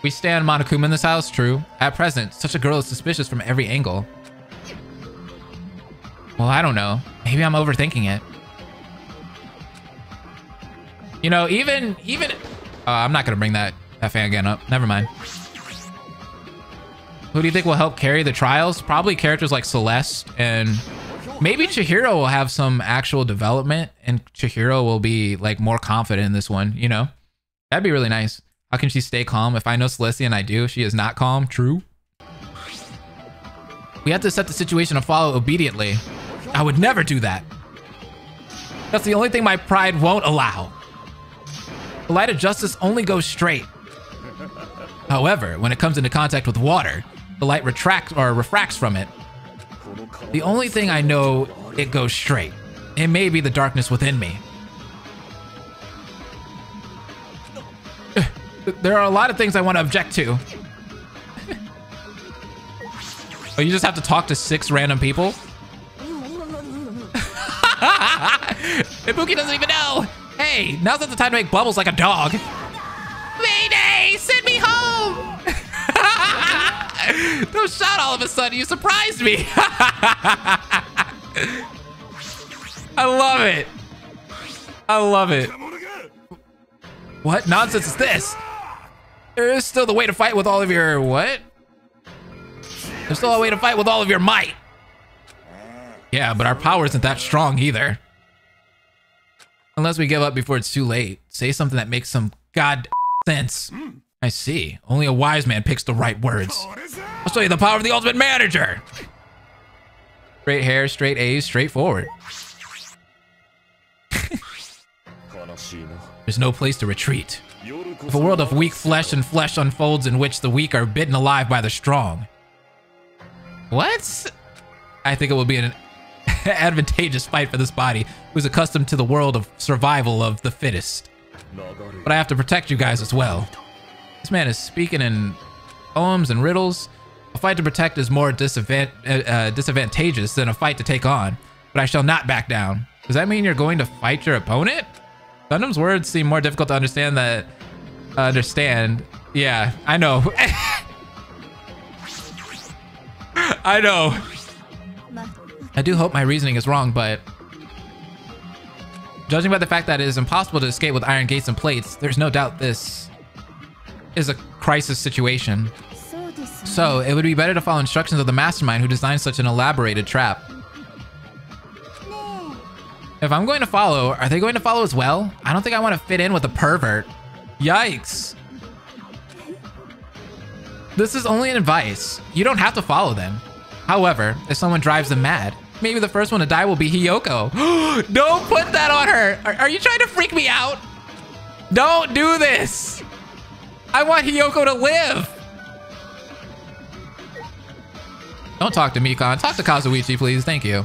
We stand Monokuma in this house, true. At present, such a girl is suspicious from every angle. Well, I don't know. Maybe I'm overthinking it. You know, even... even. Uh, I'm not going to bring that, that fan again up. Never mind. Who do you think will help carry the trials? Probably characters like Celeste, and maybe Chihiro will have some actual development, and Chihiro will be like more confident in this one, you know? That'd be really nice. How can she stay calm? If I know Celeste and I do, she is not calm, true? We have to set the situation and follow obediently. I would never do that. That's the only thing my pride won't allow. The light of justice only goes straight. However, when it comes into contact with water, the light retracts or refracts from it. The only thing I know, it goes straight. It may be the darkness within me. There are a lot of things I want to object to. Oh, you just have to talk to six random people? Ibuki doesn't even know! Hey, now's not the time to make bubbles like a dog. Mayday! Send me home! No shot all of a sudden, you surprised me! I love it. I love it. What nonsense is this? There is still the way to fight with all of your... what? There's still a way to fight with all of your might. Yeah, but our power isn't that strong either. Unless we give up before it's too late. Say something that makes some god sense. I see. Only a wise man picks the right words. I'll show you the power of the ultimate manager. Straight hair, straight A's, straightforward. There's no place to retreat. If a world of weak flesh and flesh unfolds in which the weak are bitten alive by the strong. What? I think it will be an advantageous fight for this body, who's accustomed to the world of survival of the fittest. But I have to protect you guys as well. This man is speaking in poems and riddles. A fight to protect is more disadvant uh, disadvantageous than a fight to take on, but I shall not back down. Does that mean you're going to fight your opponent? Gundam's words seem more difficult to understand that... Uh, understand. Yeah, I know. I know. I do hope my reasoning is wrong, but... Judging by the fact that it is impossible to escape with iron gates and plates, there's no doubt this is a crisis situation. So, it would be better to follow instructions of the mastermind who designed such an elaborated trap. If I'm going to follow, are they going to follow as well? I don't think I want to fit in with a pervert. Yikes. This is only an advice. You don't have to follow them. However, if someone drives them mad, maybe the first one to die will be Hiyoko. Don't put that on her. Are, are you trying to freak me out? Don't do this. I want Hiyoko to live. Don't talk to Mikan. Talk to Kazuichi, please. Thank you.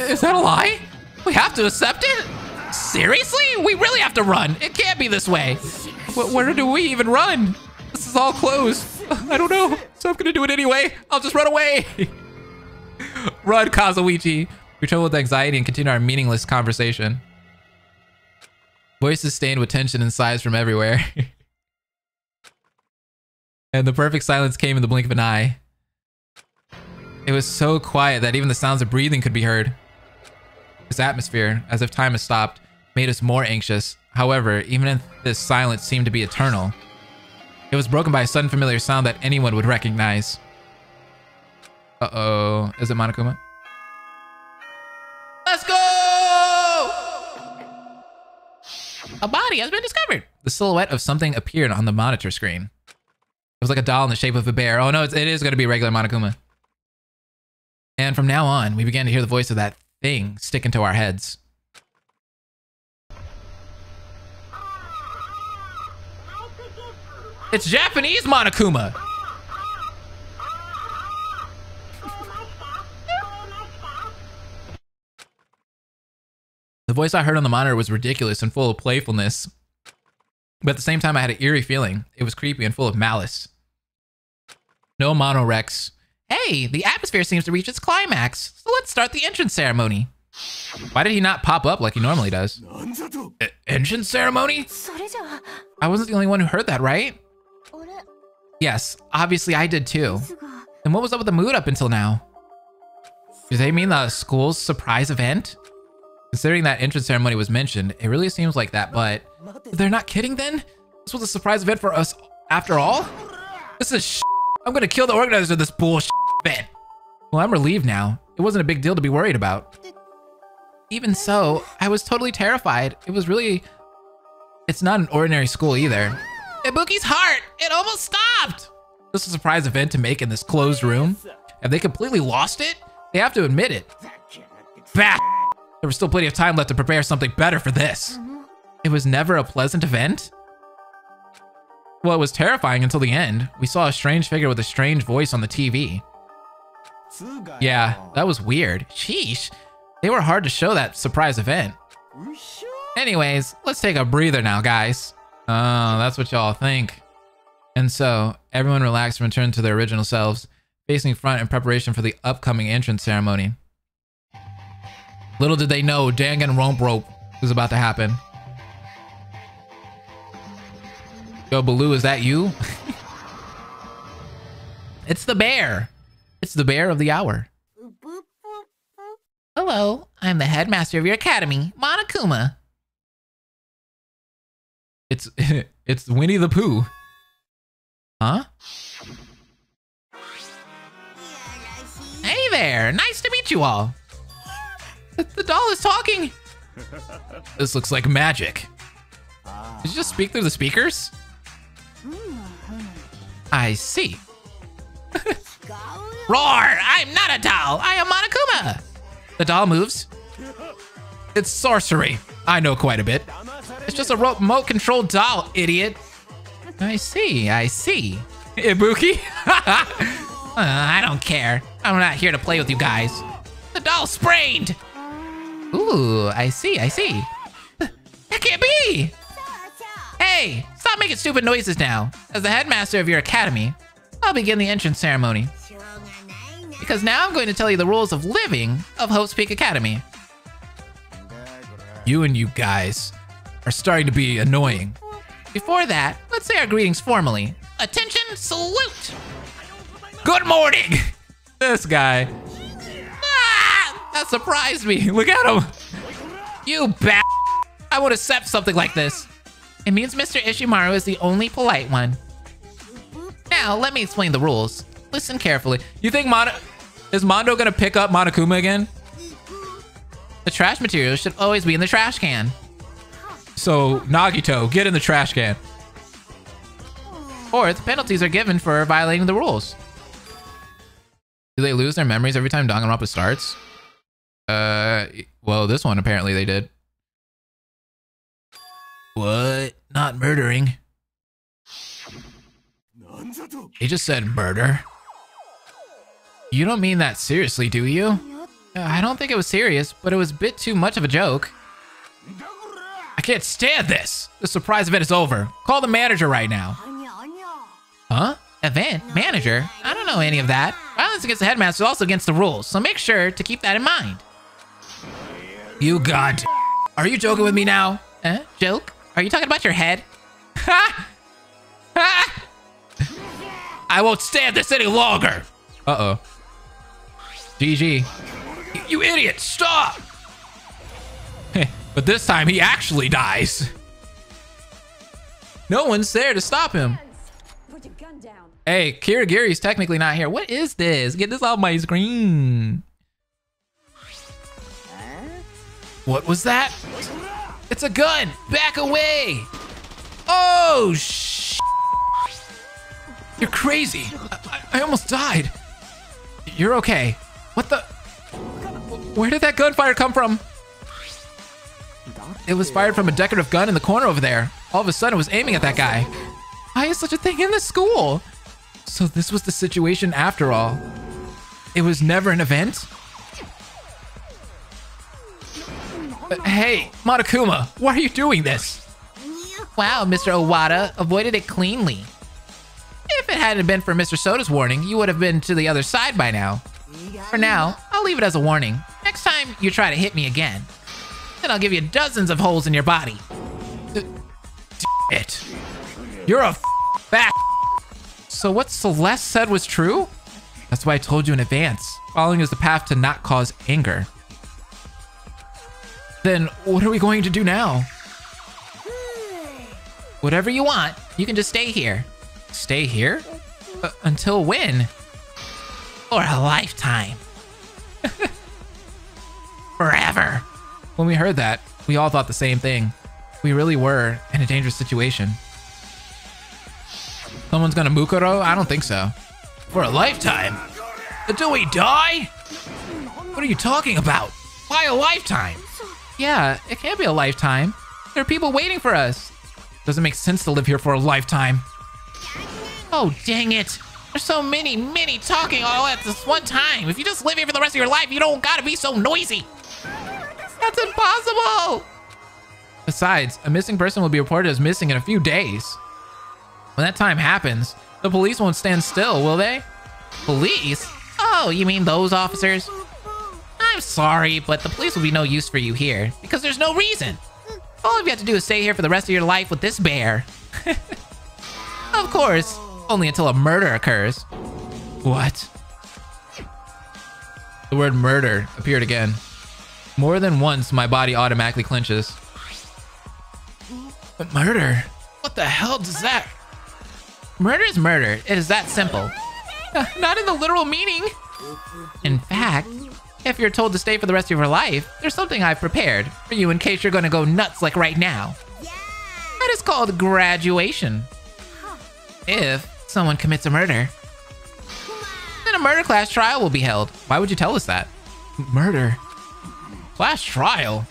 Is that a lie? We have to accept it? Seriously? We really have to run. It can't be this way. W- where do we even run? This is all closed. I don't know. So I'm going to do it anyway. I'll just run away. Run, Kazuichi. We tremble with anxiety and continue our meaningless conversation. Voices stained with tension and sighs from everywhere. And the perfect silence came in the blink of an eye. It was so quiet that even the sounds of breathing could be heard. This atmosphere, as if time has stopped, made us more anxious. However, even this silence seemed to be eternal. It was broken by a sudden familiar sound that anyone would recognize. Uh-oh. Is it Monokuma? Let's go! A body has been discovered! The silhouette of something appeared on the monitor screen. It was like a doll in the shape of a bear. Oh no, it is going to be regular Monokuma. And from now on, we began to hear the voice of that thing sticking to our heads. It's Japanese Monokuma! The voice I heard on the monitor was ridiculous and full of playfulness, but at the same time I had an eerie feeling. It was creepy and full of malice. No monorex. Hey, the atmosphere seems to reach its climax, so let's start the entrance ceremony. Why did he not pop up like he normally does? E- entrance ceremony? I wasn't the only one who heard that, right? Yes, obviously I did too. Then what was up with the mood up until now? Do they mean the school's surprise event? Considering that entrance ceremony was mentioned, it really seems like that, but... they're not kidding then? This was a surprise event for us after all? This is sh**. I'm gonna kill the organizer of this bullshit event. Well, I'm relieved now. It wasn't a big deal to be worried about. Even so, I was totally terrified. It was really... It's not an ordinary school either. Ibuki's heart! It almost stopped! This is a surprise event to make in this closed room. Have they completely lost it? They have to admit it. Bah! There was still plenty of time left to prepare something better for this. It was never a pleasant event? Well, it was terrifying until the end. We saw a strange figure with a strange voice on the T V. Yeah, that was weird. Sheesh. They were hard to show that surprise event. Anyways, let's take a breather now, guys. Oh, that's what y'all think. And so, everyone relaxed and returned to their original selves, facing front in preparation for the upcoming entrance ceremony. Little did they know Danganronpa was about to happen. Yo, Baloo, is that you? It's the bear. It's the bear of the hour. Hello, I'm the headmaster of your academy, Monokuma. It's it's Winnie the Pooh. Huh? Hey there, nice to meet you all. The, the doll is talking. This looks like magic. Did you just speak through the speakers? I see. Roar! I'm not a doll, I am Monokuma. The doll moves. It's sorcery. I know quite a bit. It's just a remote controlled doll, idiot. I see, I see. Ibuki? uh, I don't care. I'm not here to play with you guys. The doll sprained! Ooh, I see, I see. That can't be! Hey, stop making stupid noises now. As the headmaster of your academy, I'll begin the entrance ceremony. Because now I'm going to tell you the rules of living of Hope's Peak Academy. You and you guys are starting to be annoying. Before that, let's say our greetings formally. Attention, salute! Good morning! This guy. Ah, that surprised me. Look at him. You bat. I would accept something like this. It means Mister Ishimaru is the only polite one. Now, let me explain the rules. Listen carefully. You think Mondo... Is Mondo gonna pick up Monokuma again? The trash materials should always be in the trash can. So, Nagito, get in the trash can. Fourth, penalties are given for violating the rules. Do they lose their memories every time Danganronpa starts? Uh, well, this one apparently they did. What? Not murdering. He just said murder. You don't mean that seriously, do you? I don't think it was serious, but it was a bit too much of a joke. I can't stand this! The surprise event is over. Call the manager right now. Huh? Event? Manager? I don't know any of that. Violence against the headmaster is also against the rules, so make sure to keep that in mind. You god... Are you joking with me now? Huh? Joke? Are you talking about your head? Ha! Ha! I won't stand this any longer! Uh-oh. G G. You, you idiot! Stop! But this time he actually dies. No one's there to stop him. Put your gun down. Hey, Kirigiri's technically not here. What is this? Get this off my screen. Huh? What was that? It's a gun. Back away. Oh, sh! You're crazy. I, I, I almost died. You're okay. What the? Where did that gunfire come from? It was fired from a decorative gun in the corner over there. All of a sudden, it was aiming at that guy. Why is such a thing in the school? So this was the situation after all. It was never an event? Uh, hey, Monokuma, why are you doing this? Wow, Mister Owada avoided it cleanly. If it hadn't been for Mister Soda's warning, you would have been to the other side by now. For now, I'll leave it as a warning. Next time you try to hit me again, then I'll give you dozens of holes in your body. D it. You're a f bat. So what Celeste said was true? That's why I told you in advance. Following is the path to not cause anger. Then what are we going to do now? Whatever you want, you can just stay here. Stay here? Uh, until when? For a lifetime. Forever. When we heard that, we all thought the same thing. We really were in a dangerous situation. Someone's gonna Mukuro? I don't think so. For a lifetime? Until we die? What are you talking about? Why a lifetime? Yeah, it can't be a lifetime. There are people waiting for us. Doesn't make sense to live here for a lifetime. Oh, dang it. There's so many, many talking all at this one time. If you just live here for the rest of your life, you don't gotta be so noisy. That's impossible! Besides, a missing person will be reported as missing in a few days. When that time happens, the police won't stand still, will they? Police? Oh, you mean those officers? I'm sorry, but the police will be no use for you here, because there's no reason. All you have to do is stay here for the rest of your life with this bear. Of course, only until a murder occurs. What? The word murder appeared again. More than once, my body automatically clenches. But murder? What the hell does that? Murder is murder. It is that simple. Not in the literal meaning. In fact, if you're told to stay for the rest of your life, there's something I've prepared for you in case you're going to go nuts like right now. That is called graduation. If someone commits a murder, then a murder class trial will be held. Why would you tell us that? Murder? Class trial?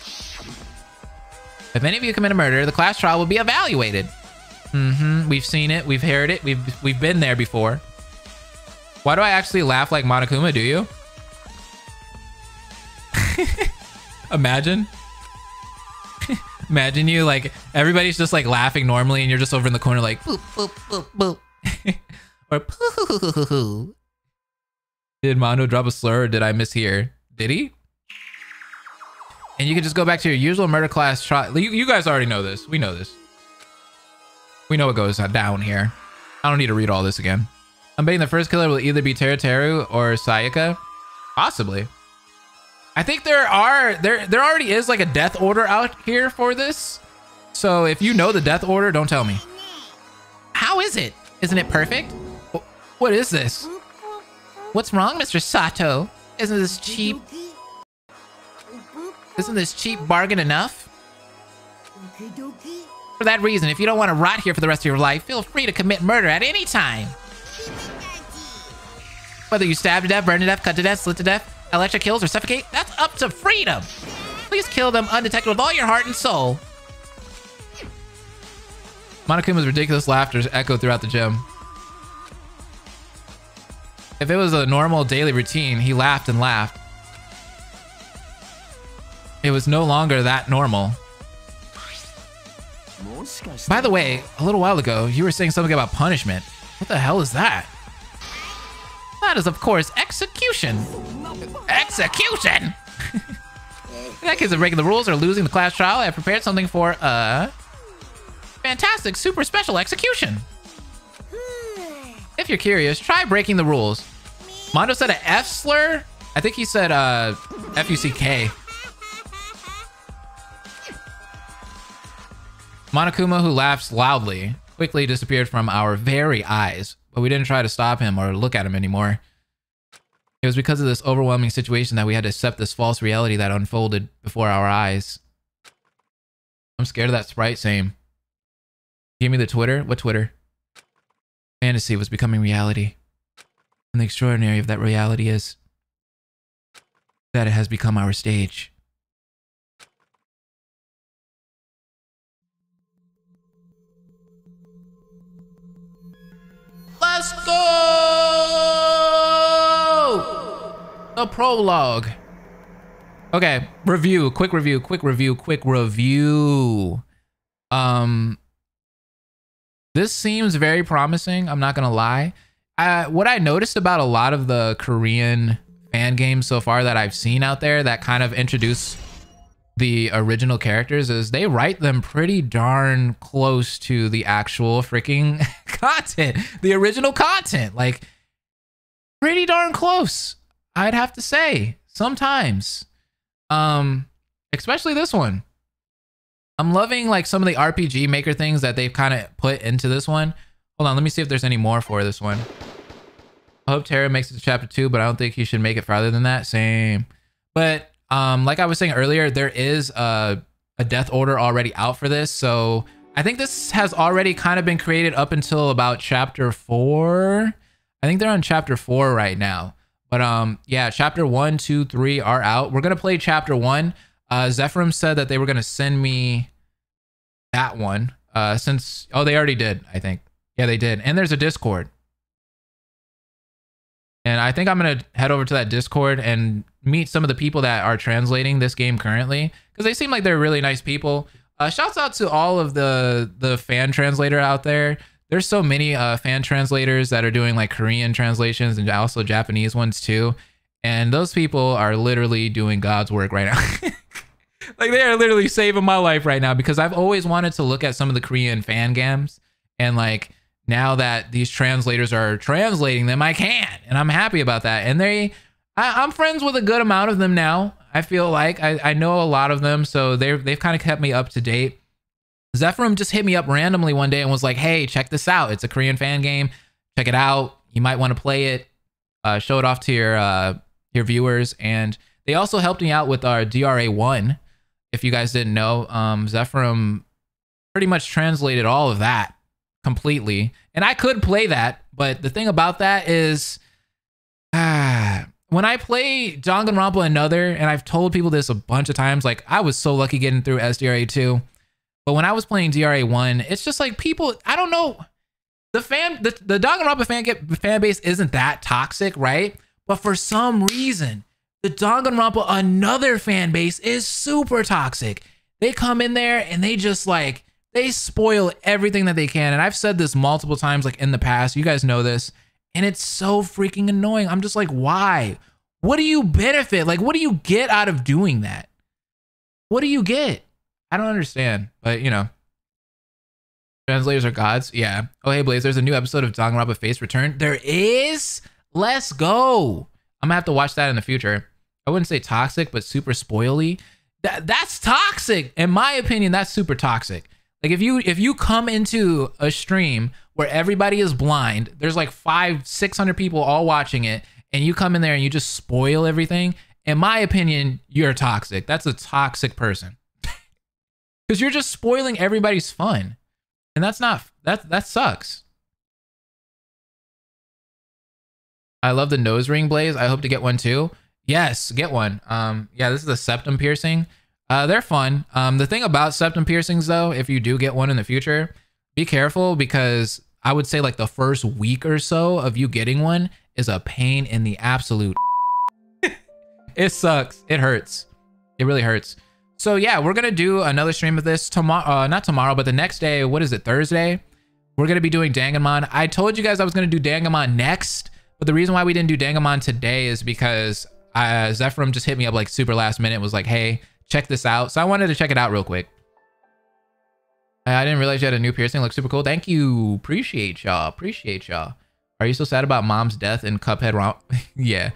If any of you commit a murder, the class trial will be evaluated. Mm-hmm. We've seen it. We've heard it. We've we've been there before. Why do I actually laugh like Monokuma? Do you? Imagine. Imagine you like everybody's just like laughing normally, and you're just over in the corner like boop boop boop boop, or poo. Did Mondo drop a slur, or did I mishear? Did he? And you can just go back to your usual murder class trial. You, you guys already know this. We know this. We know what goes down here. I don't need to read all this again. I'm betting the first killer will either be Teru Teru or Sayaka. Possibly. I think there are there there already is like a death order out here for this. So if you know the death order, don't tell me. How is it? Isn't it perfect? What is this? What's wrong, Mister Sato? Isn't this cheap? Isn't this cheap bargain enough? For that reason, if you don't want to rot here for the rest of your life, feel free to commit murder at any time. Whether you stab to death, burn to death, cut to death, slit to death, electric kills, or suffocate, that's up to freedom. Please kill them undetected with all your heart and soul. Monokuma's ridiculous laughter echoed throughout the gym. If it was a normal daily routine, he laughed and laughed. It was no longer that normal. By the way, a little while ago, you were saying something about punishment. What the hell is that? That is, of course, execution. Execution? In that case, of breaking the rules or losing the class trial, I have prepared something for a fantastic, super special execution. If you're curious, try breaking the rules. Mondo said an F slur. I think he said uh, F U C K. Monokuma, who laughs loudly, quickly disappeared from our very eyes, but we didn't try to stop him or look at him anymore. It was because of this overwhelming situation that we had to accept this false reality that unfolded before our eyes. I'm scared of that sprite, same. Give me the Twitter? What Twitter? Fantasy was becoming reality. And the extraordinary of that reality is... that it has become our stage. Let's go! The prologue. Okay, review, quick review, quick review, quick review. Um, this seems very promising, I'm not gonna lie. Uh, what I noticed about a lot of the Korean fan games so far that I've seen out there that kind of introduce the original characters is they write them pretty darn close to the actual freaking content, the original content, like pretty darn close, I'd have to say, sometimes. Um, especially this one. I'm loving like some of the R P G maker things that they've kind of put into this one. Hold on, let me see if there's any more for this one. I hope Terra makes it to chapter two, but I don't think he should make it farther than that. Same. But um, like I was saying earlier, there is a, a death order already out for this. So I think this has already kind of been created up until about chapter four. I think they're on chapter four right now. But um, yeah, chapter one, two, three are out. We're gonna play chapter one. Uh, Zephyrum said that they were gonna send me that one. Uh, since oh, they already did, I think. Yeah, they did. And there's a Discord, and I think I'm gonna head over to that Discord and meet some of the people that are translating this game currently, because they seem like they're really nice people. Uh, shouts out to all of the the fan translator out there. There's so many uh, fan translators that are doing like Korean translations and also Japanese ones too. And those people are literally doing God's work right now. Like they are literally saving my life right now, because I've always wanted to look at some of the Korean fan games. And like now that these translators are translating them, I can. And I'm happy about that. And they, I, I'm friends with a good amount of them now. I feel like I, I know a lot of them. So they've, they've kind of kept me up to date. Zephyrum just hit me up randomly one day and was like, hey, check this out. It's a Korean fan game. Check it out. You might want to play it. Uh, show it off to your uh, your viewers. And they also helped me out with our D R A one. If you guys didn't know, um, Zephyrum pretty much translated all of that completely. And I could play that. But the thing about that is ah, when I play Danganronpa Another, and I've told people this a bunch of times, like I was so lucky getting through S D R A two. But when I was playing D R A one, it's just like people, I don't know, the fan, the, the Danganronpa fan, fan base isn't that toxic, right? But for some reason, the Danganronpa Another fan base is super toxic. They come in there and they just like, they spoil everything that they can. And I've said this multiple times, like in the past, you guys know this, and it's so freaking annoying. I'm just like, why? What do you benefit? Like, what do you get out of doing that? What do you get? I don't understand, but you know, translators are gods. Yeah. Oh, hey Blaze, there's a new episode of Danganronpa Face Return. There is? Let's go. I'm gonna have to watch that in the future. I wouldn't say toxic, but super spoily. That that's toxic. In my opinion, that's super toxic. Like if you, if you come into a stream where everybody is blind, there's like five, six hundred people all watching it, and you come in there and you just spoil everything. In my opinion, you're toxic. That's a toxic person. Because you're just spoiling everybody's fun, and that's not that that sucks. I love the nose ring, Blaze. I hope to get one too. Yes, get one. Um, yeah, this is a septum piercing. Uh, they're fun. Um, the thing about septum piercings, though, if you do get one in the future, be careful, because I would say like the first week or so of you getting one is a pain in the absolute. It sucks. It hurts. It really hurts. So yeah, we're going to do another stream of this tomorrow, uh, not tomorrow, but the next day. What is it? Thursday. We're going to be doing Danganmon. I told you guys I was going to do Danganmon next, but the reason why we didn't do Danganmon today is because uh, Zephyrum just hit me up like super last minute, was like, hey, check this out. So I wanted to check it out real quick. I didn't realize you had a new piercing. Looks super cool. Thank you. Appreciate y'all. Appreciate y'all. Are you so sad about mom's death in Cuphead Romp? Yeah.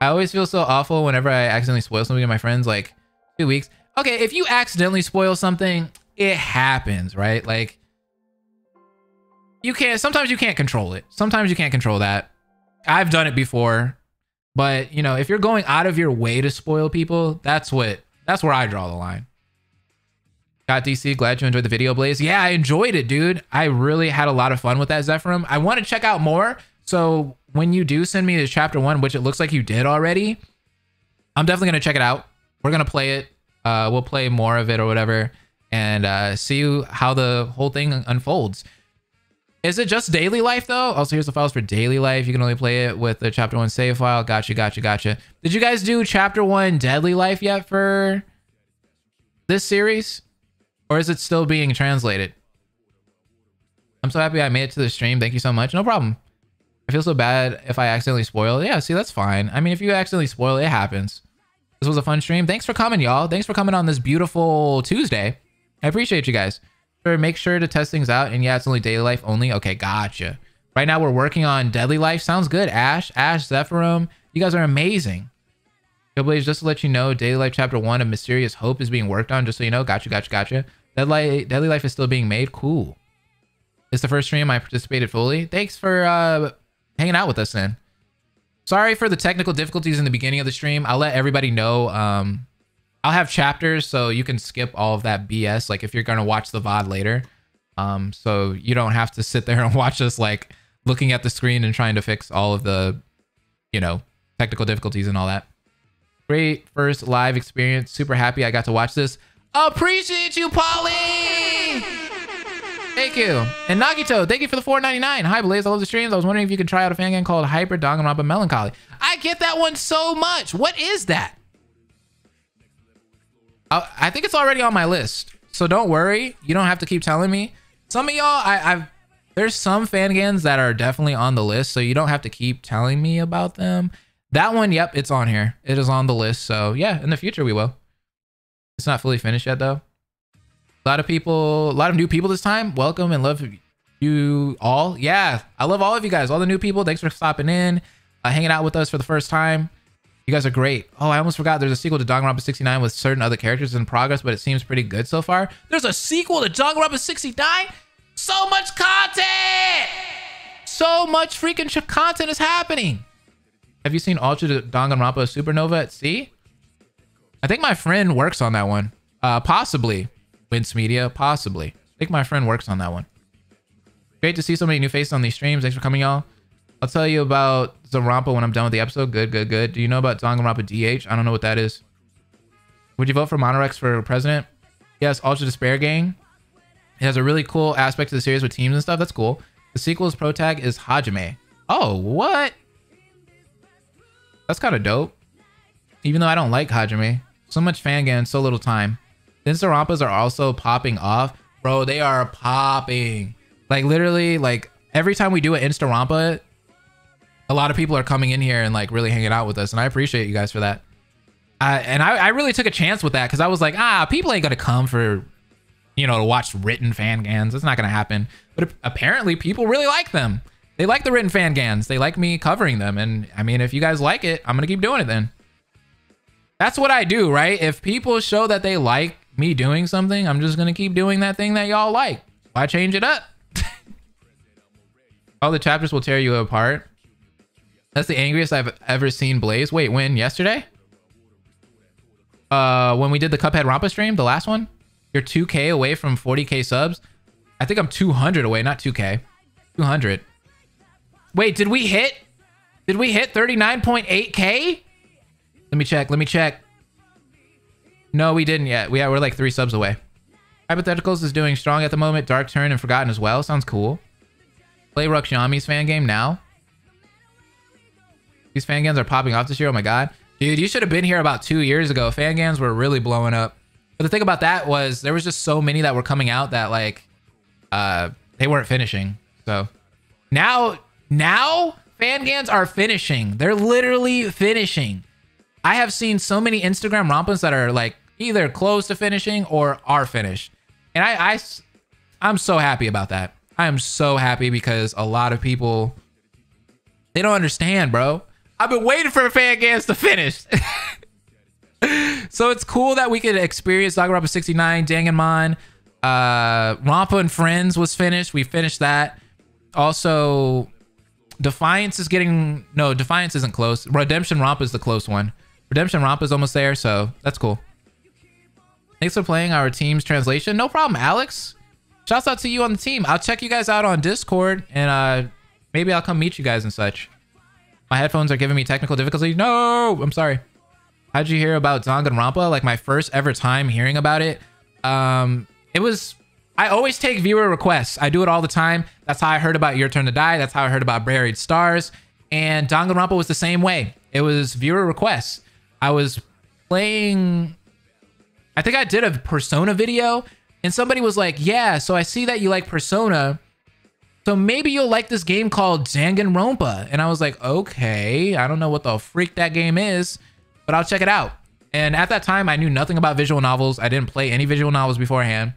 I always feel so awful whenever I accidentally spoil something to my friends, like two weeks. Okay, if you accidentally spoil something, it happens, right? Like, you can't, sometimes you can't control it. Sometimes you can't control that. I've done it before, but you know, if you're going out of your way to spoil people, that's what, that's where I draw the line. Got D C, glad you enjoyed the video, Blaze. Yeah, I enjoyed it, dude. I really had a lot of fun with that, Zephyrum. I want to check out more. So when you do send me to chapter one, which it looks like you did already, I'm definitely gonna check it out. We're gonna play it. Uh, we'll play more of it or whatever, and uh, see how the whole thing unfolds. Is it just daily life though? Also, here's the files for daily life. You can only play it with the chapter one save file. Gotcha, gotcha, gotcha. Did you guys do chapter one deadly life yet for this series? Or is it still being translated? I'm so happy I made it to the stream. Thank you so much. No problem. I feel so bad if I accidentally spoil. Yeah, see, that's fine. I mean, if you accidentally spoil, it happens. This was a fun stream. Thanks for coming, y'all. Thanks for coming on this beautiful Tuesday. I appreciate you guys. Make sure to test things out. And yeah, it's only daily life only. Okay, gotcha. Right now we're working on deadly life. Sounds good, Ash. Ash, Zephyrum, you guys are amazing. Blaze, just to let you know, daily life chapter one of Mysterious Hope is being worked on, just so you know. Gotcha, gotcha, gotcha. Deadly, deadly life is still being made. Cool. It's the first stream I participated fully. Thanks for uh, hanging out with us then. Sorry for the technical difficulties in the beginning of the stream. I'll let everybody know. Um, I'll have chapters, so you can skip all of that B S, like if you're going to watch the V O D later. Um, so you don't have to sit there and watch us like looking at the screen and trying to fix all of the, you know, technical difficulties and all that. Great first live experience. Super happy I got to watch this. Appreciate you, Polly! Thank you. And Nagito, thank you for the four ninety-nine. Hi, Blaze. I love the streams. I was wondering if you could try out a fan game called Hyper Danganronpa Melancholy. I get that one so much. What is that? I think it's already on my list, so don't worry. You don't have to keep telling me. Some of y'all, I, I've there's some fangans that are definitely on the list, so you don't have to keep telling me about them. That one, yep, it's on here. It is on the list, so yeah, in the future we will. It's not fully finished yet, though. A lot of people, a lot of new people this time. Welcome and love you all. Yeah, I love all of you guys, all the new people. Thanks for stopping in, uh, hanging out with us for the first time. You guys are great. Oh, I almost forgot there's a sequel to Danganronpa sixty-nine with certain other characters in progress, but it seems pretty good so far. There's a sequel to Danganronpa sixty-nine? So much content! So much freaking content is happening! Have you seen Ultra Danganronpa Supernova at Sea? I think my friend works on that one. Uh, possibly. Wince Media, possibly. I think my friend works on that one. Great to see so many new faces on these streams. Thanks for coming, y'all. I'll tell you about Danganronpa when I'm done with the episode. Good, good, good. Do you know about Danganronpa D H? I don't know what that is. Would you vote for Monorex for president? Yes, Ultra Despair Gang. It has a really cool aspect to the series with teams and stuff. That's cool. The sequel's protag is Hajime. Oh, what? That's kind of dope. Even though I don't like Hajime. So much fangan, so little time. Then Danganronpas are also popping off. Bro, they are popping. Like, literally, like, every time we do an Insta-Rampa, a lot of people are coming in here and like really hanging out with us. And I appreciate you guys for that. Uh, and I, I really took a chance with that because I was like, ah, people ain't going to come for, you know, to watch written fangans. It's not going to happen. But apparently people really like them. They like the written fangans. They like me covering them. And I mean, if you guys like it, I'm going to keep doing it then. That's what I do, right? If people show that they like me doing something, I'm just going to keep doing that thing that y'all like. Why change it up? All the chapters will tear you apart. That's the angriest I've ever seen Blaze. Wait, when? Yesterday? Uh, when we did the Cuphead Rampa stream, the last one? You're two K away from forty K subs? I think I'm two hundred away, not two K. two hundred. Wait, did we hit? Did we hit thirty-nine point eight K? Let me check, let me check. No, we didn't yet. We, yeah, we're like three subs away. Hypotheticals is doing strong at the moment. Dark Turn and Forgotten as well. Sounds cool. Play Ruxyami's fan game now. These fangans are popping off this year. Oh my god. Dude, you should have been here about two years ago. Fangans were really blowing up. But the thing about that was there was just so many that were coming out that like uh they weren't finishing. So now now fangans are finishing. They're literally finishing. I have seen so many Instagram rompas that are like either close to finishing or are finished. And I, I I'm so happy about that. I am so happy because a lot of people, they don't understand, bro. I've been waiting for fangans to finish. So it's cool that we could experience Danganronpa sixty-nine, Danganmon, uh, Rampa and Friends was finished. We finished that. Also, Defiance is getting... No, Defiance isn't close. Redemption Rampa is the close one. Redemption Rampa is almost there, so that's cool. Thanks for playing our team's translation. No problem, Alex. Shouts out to you on the team. I'll check you guys out on Discord, and uh, maybe I'll come meet you guys and such. My headphones are giving me technical difficulties. No, I'm sorry. how'd you hear about Danganronpa? Like my first ever time hearing about it. Um, it was, I always take viewer requests. I do it all the time. That's how I heard about Your Turn to Die. That's how I heard about Buried Stars. And Danganronpa was the same way. It was viewer requests. I was playing, I think I did a Persona video and somebody was like, yeah, so I see that you like Persona. So maybe you'll like this game called Danganronpa. And I was like, okay, I don't know what the freak that game is, but I'll check it out. And at that time, I knew nothing about visual novels. I didn't play any visual novels beforehand.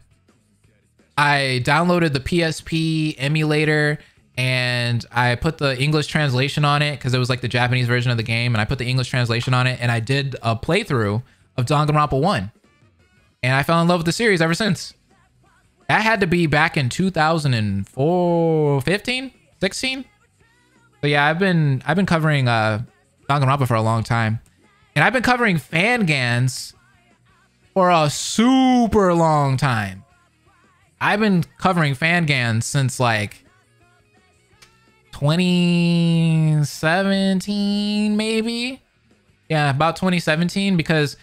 I downloaded the P S P emulator and I put the English translation on it because it was like the Japanese version of the game. And I put the English translation on it and I did a playthrough of Danganronpa one. And I fell in love with the series ever since. That had to be back in two thousand four, fifteen, sixteen. So yeah, I've been I've been covering uh, Danganronpa for a long time. And I've been covering Fangans for a super long time. I've been covering Fangans since like twenty seventeen, maybe. Yeah, about twenty seventeen, because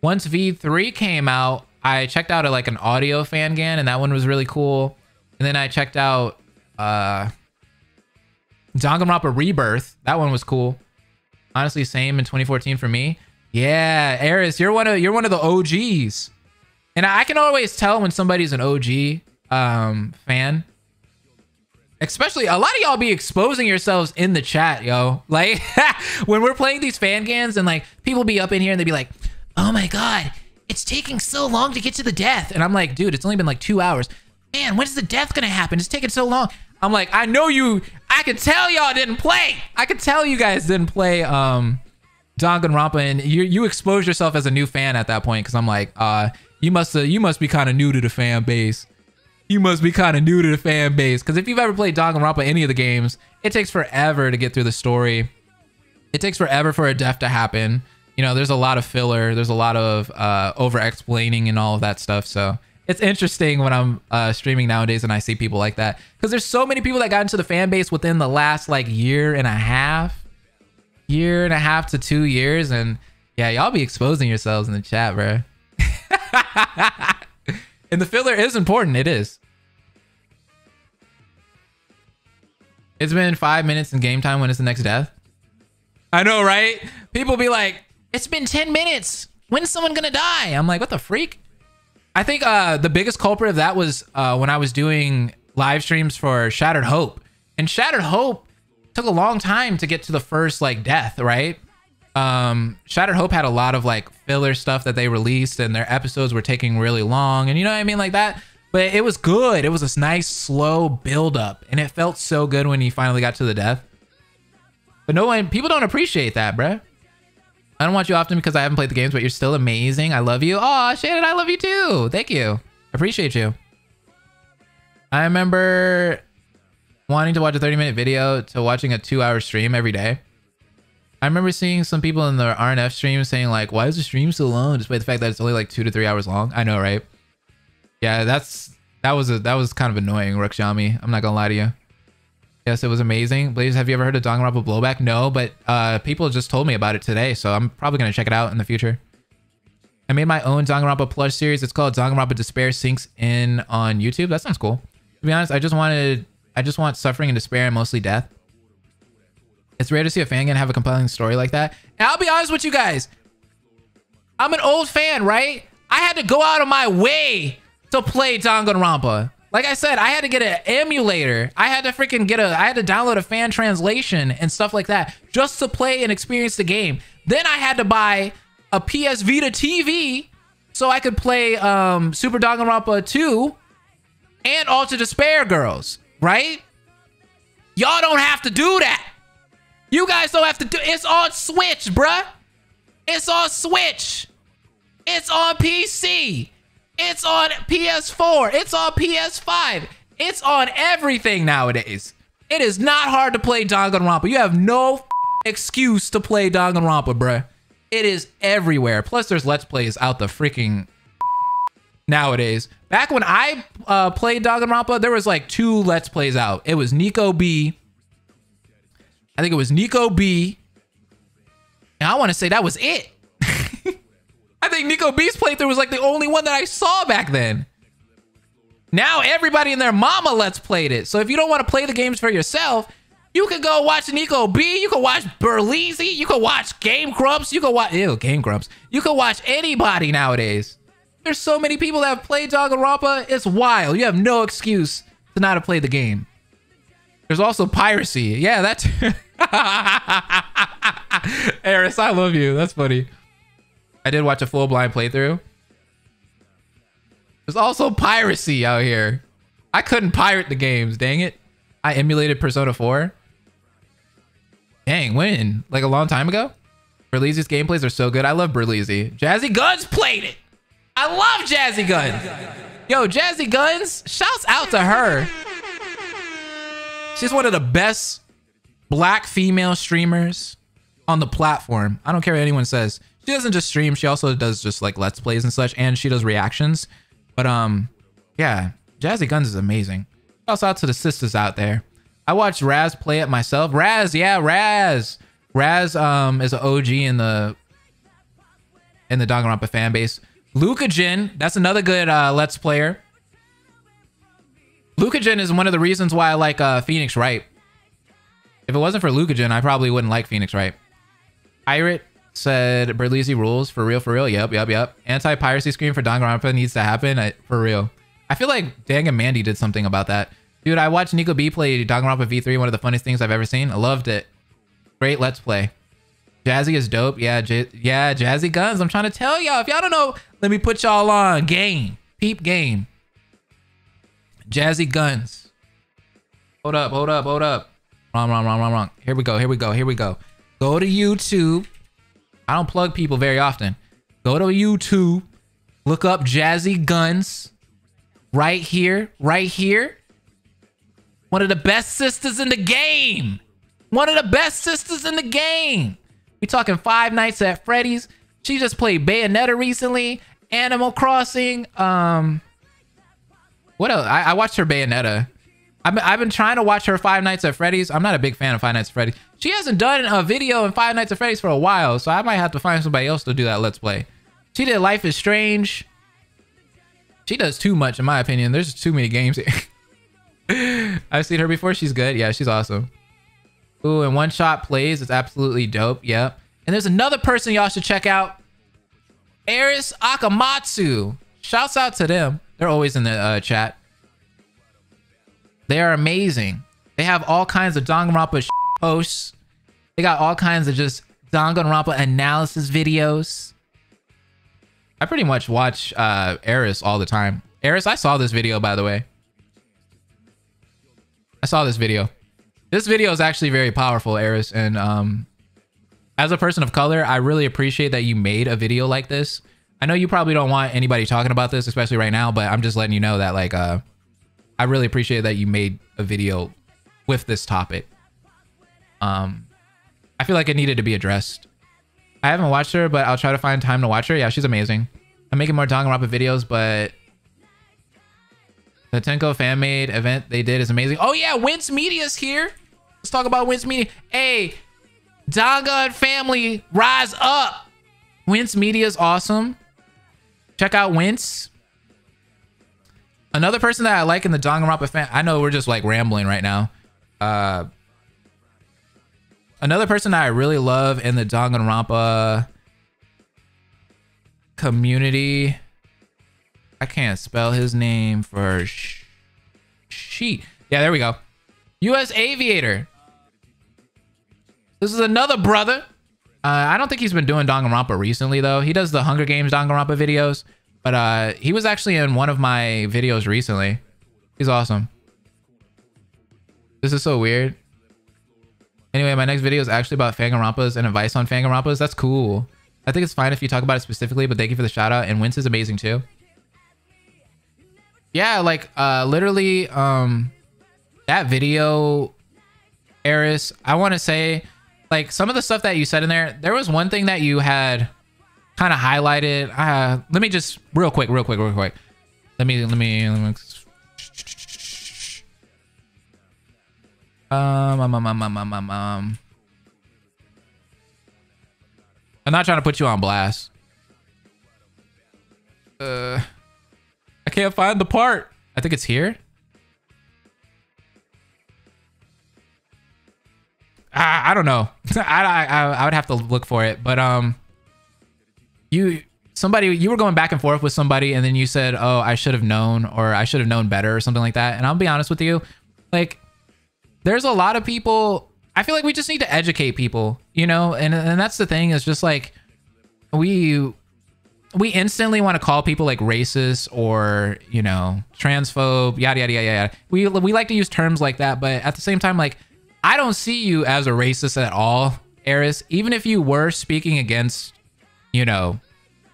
once V three came out, I checked out a, like an audio Fangan, and that one was really cool. And then I checked out uh, Danganronpa Rebirth. That one was cool. Honestly, same in twenty fourteen for me. Yeah, Eris, you're one of you're one of the O Gs, and I can always tell when somebody's an O G um, fan. Especially a lot of y'all be exposing yourselves in the chat, yo. Like when we're playing these Fangans, and like people be up in here and they be like, "Oh my god, it's taking so long to get to the death." And I'm like, dude, it's only been like two hours. Man, when is the death gonna happen? It's taking so long. I'm like, I know you, I could tell y'all didn't play. I could tell you guys didn't play um, Danganronpa, and you you exposed yourself as a new fan at that point. Cause I'm like, uh, you must uh, you must be kind of new to the fan base. You must be kind of new to the fan base. Cause if you've ever played Danganronpa, any of the games, it takes forever to get through the story. It takes forever for a death to happen. You know, there's a lot of filler. There's a lot of uh, over-explaining and all of that stuff. So it's interesting when I'm uh, streaming nowadays and I see people like that. Because there's so many people that got into the fan base within the last like year and a half. Year and a half to two years. And yeah, y'all be exposing yourselves in the chat, bro. And the filler is important. It is. It's been five minutes in game time. When is the next death? I know, right? People be like, it's been ten minutes. When's someone gonna die? I'm like, what the freak? I think uh, the biggest culprit of that was uh, when I was doing live streams for Shattered Hope. And Shattered Hope took a long time to get to the first like death, right? Um, Shattered Hope had a lot of like filler stuff that they released and their episodes were taking really long. And you know what I mean? Like that. But it was good. It was this nice, slow buildup. And it felt so good when you finally got to the death. But no one, people don't appreciate that, bruh. I don't watch you often because I haven't played the games, but you're still amazing. I love you. Aw, Shannon, I love you too. Thank you. Appreciate you. I remember wanting to watch a thirty minute video to watching a two hour stream every day. I remember seeing some people in the R N F stream saying like, why is the stream so long? Despite the fact that it's only like two to three hours long. I know, right? Yeah, that's, that was a, that was kind of annoying, Rukshami. I'm not gonna lie to you. Yes, it was amazing. Blaze, have you ever heard of Danganronpa Blowback? No, but uh, people just told me about it today, so I'm probably going to check it out in the future. I made my own Danganronpa plush series. It's called Danganronpa Despair Sinks In on YouTube. That sounds cool. To be honest, I just wanted, I just want suffering and despair and mostly death. It's rare to see a Fangan have a compelling story like that. And I'll be honest with you guys. I'm an old fan, right? I had to go out of my way to play Danganronpa. Like I said, I had to get an emulator. I had to freaking get a, I had to download a fan translation and stuff like that just to play and experience the game. Then I had to buy a P S Vita T V so I could play um, Super Danganronpa two and Alter Despair Girls, right? Y'all don't have to do that. You guys don't have to do, it's on Switch, bruh. It's on Switch. It's on P C. It's on P S four. It's on P S five. It's on everything nowadays. It is not hard to play Danganronpa. You have no excuse to play Danganronpa, bruh. It is everywhere. Plus, there's Let's Plays out the freaking nowadays. Back when I uh, played Danganronpa, there was like two Let's Plays out. It was Nico B. I think it was Nico B. And I want to say that was it. I think Nico B's playthrough was like the only one that I saw back then. Now everybody and their mama let's played it. So if you don't want to play the games for yourself, you can go watch Nico B, you can watch Burleezy, you can watch Game Grumps, you can watch ew, Game Grumps. You can watch anybody nowadays. There's so many people that have played Danganronpa, it's wild. You have no excuse to not have played the game. There's also piracy. Yeah, that's Eris, I love you. That's funny. I did watch a full blind playthrough. There's also piracy out here. I couldn't pirate the games, dang it. I emulated Persona four. Dang, when? Like a long time ago? Burleezy's gameplays are so good. I love Burleezy. Jazzy Guns played it. I love Jazzy Guns. Yo, Jazzy Guns, shouts out to her. She's one of the best black female streamers on the platform. I don't care what anyone says. She doesn't just stream. She also does just like Let's Plays and such, and she does reactions. But um, yeah, Jazzy Guns is amazing. Shouts out to the sisters out there. I watched Raz play it myself. Raz, yeah, Raz. Raz um is an O G in the in the Danganronpa fan base. LukaGin, that's another good uh, Let's Player. LukaGin is one of the reasons why I like uh, Phoenix Wright. If it wasn't for LukaGin, I probably wouldn't like Phoenix Wright. Pirate said Burleezy rules. For real, for real. Yep, yep, yep. Anti-piracy screen for Danganronpa needs to happen. I, for real. I feel like Danganmandy did something about that. Dude, I watched Nico B play Danganronpa V three, one of the funniest things I've ever seen. I loved it. Great Let's Play. Jazzy is dope. Yeah, J yeah, Jazzy Guns. I'm trying to tell y'all. If y'all don't know, let me put y'all on. Game. Peep game. Jazzy Guns. Hold up, hold up, hold up. Wrong, wrong, wrong, wrong, wrong. Here we go, here we go, here we go. Go to YouTube. I don't plug people very often. Go to YouTube. Look up Jazzy Guns. Right here, right here. One of the best sisters in the game. One of the best sisters in the game. We talking Five Nights at Freddy's. She just played Bayonetta recently. Animal Crossing. Um, what else? I, I watched her Bayonetta. I've been, I've been trying to watch her Five Nights at Freddy's. I'm not a big fan of Five Nights at Freddy's. She hasn't done a video in Five Nights at Freddy's for a while, so I might have to find somebody else to do that Let's Play. She did Life is Strange. She does too much, in my opinion. There's too many games here. I've seen her before. She's good. Yeah, she's awesome. Ooh, and One Shot Plays. It's absolutely dope. Yep. And there's another person y'all should check out. Eris Akamatsu. Shouts out to them. They're always in the uh, chat. They are amazing. They have all kinds of Danganronpa posts. They got all kinds of just Danganronpa analysis videos. I pretty much watch uh, Eris all the time. Eris, I saw this video, by the way. I saw this video. This video is actually very powerful, Eris, and um, as a person of color, I really appreciate that you made a video like this. I know you probably don't want anybody talking about this, especially right now, but I'm just letting you know that, like, uh, I really appreciate that you made a video with this topic. Um, I feel like it needed to be addressed. I haven't watched her, but I'll try to find time to watch her. Yeah, she's amazing. I'm making more Danganronpa videos, but the Tenko fan-made event they did is amazing. Oh yeah, Wince Media's here. Let's talk about Wince Media. Hey, Dangan family, rise up. Wince Media is awesome. Check out Wince. Another person that I like in the Danganronpa fan... I know we're just like rambling right now. Uh, another person that I really love in the Danganronpa community... I can't spell his name for sh sheet. Yeah, there we go. U S Aviator. This is another brother. Uh, I don't think he's been doing Danganronpa recently, though. He does the Hunger Games Danganronpa videos. But uh, he was actually in one of my videos recently. He's awesome. This is so weird. Anyway, my next video is actually about Danganronpas and advice on Danganronpas. That's cool. I think it's fine if you talk about it specifically, but thank you for the shout out. And Wince is amazing, too. Yeah, like, uh, literally, um, that video, Eris, I want to say, like, some of the stuff that you said in there, there was one thing that you had kind of highlighted. Uh, let me just, real quick, real quick, real quick. Let me, let me, let me. Um, um, um, um, um, um, um. I'm not trying to put you on blast. Uh, I can't find the part. I think it's here. I, I don't know. I, I I would have to look for it. But um, you somebody you were going back and forth with somebody, and then you said, "Oh, I should have known," or "I should have known better," or something like that. And I'll be honest with you, like, there's a lot of people. I feel like we just need to educate people, you know. And and that's the thing is just like we we instantly want to call people like racist or, you know, transphobe, yada yada yada yada. We we like to use terms like that, but at the same time, like, I don't see you as a racist at all, Eris. Even if you were speaking against, you know,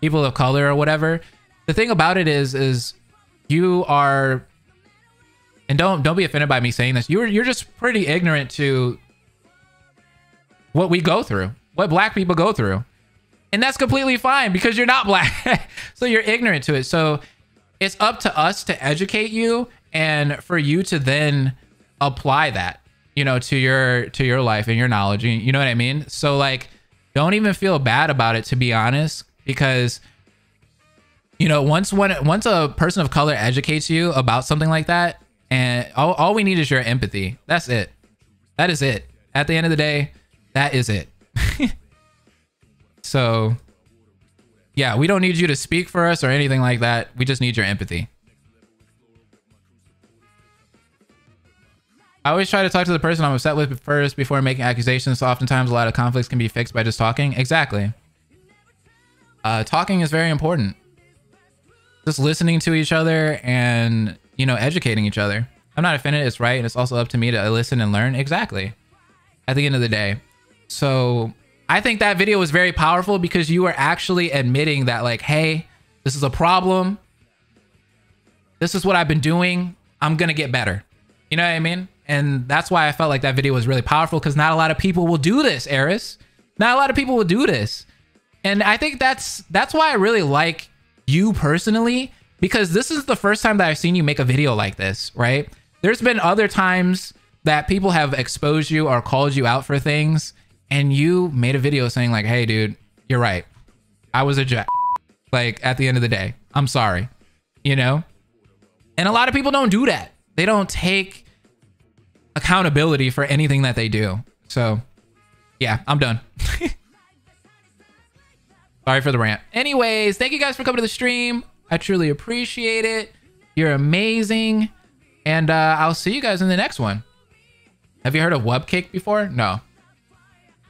people of color or whatever, the thing about it is, is you are, and don't don't be offended by me saying this, You're you're just pretty ignorant to what we go through, what black people go through, and that's completely fine because you're not black, so you're ignorant to it. So it's up to us to educate you and for you to then apply that, you know, to your to your life and your knowledge. You know what I mean? So like, don't even feel bad about it, to be honest, because, you know, once one once a person of color educates you about something like that, and all, all we need is your empathy. That's it. That is it. At the end of the day, that is it. So yeah, we don't need you to speak for us or anything like that. We just need your empathy. I always try to talk to the person I'm upset with first before making accusations. So oftentimes a lot of conflicts can be fixed by just talking. Exactly. Uh, talking is very important. Just listening to each other and, you know, educating each other. I'm not offended. It's right. And it's also up to me to listen and learn. Exactly. At the end of the day. So I think that video was very powerful because you were actually admitting that, like, hey, this is a problem. This is what I've been doing. I'm going to get better. You know what I mean? And that's why I felt like that video was really powerful, because not a lot of people will do this, Eris. Not a lot of people will do this. And I think that's that's why I really like you personally, because this is the first time that I've seen you make a video like this, right? There's been other times that people have exposed you or called you out for things, and you made a video saying like, hey, dude, you're right. I was a jack. Like, at the end of the day, I'm sorry, you know? And a lot of people don't do that. They don't take accountability for anything that they do. So yeah, I'm done. Sorry for the rant. Anyways, thank you guys for coming to the stream. I truly appreciate it. You're amazing. And uh, I'll see you guys in the next one. Have you heard of webkick before? No.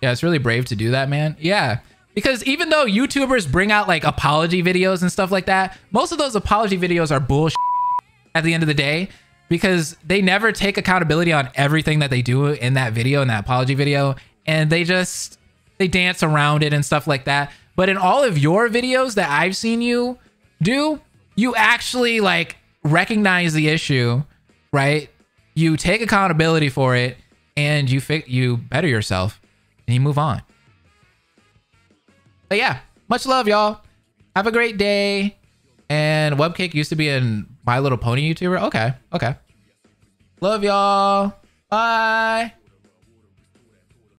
Yeah, it's really brave to do that, man. Yeah, because even though YouTubers bring out like apology videos and stuff like that, most of those apology videos are bullshit at the end of the day, because they never take accountability on everything that they do in that video, in that apology video. And they just, they dance around it and stuff like that. But in all of your videos that I've seen you do, you actually like recognize the issue, right? You take accountability for it and you fi- you better yourself and you move on. But yeah, much love, y'all. Have a great day. And Webkick used to be in My Little Pony YouTuber. Okay. Okay. Love y'all. Bye.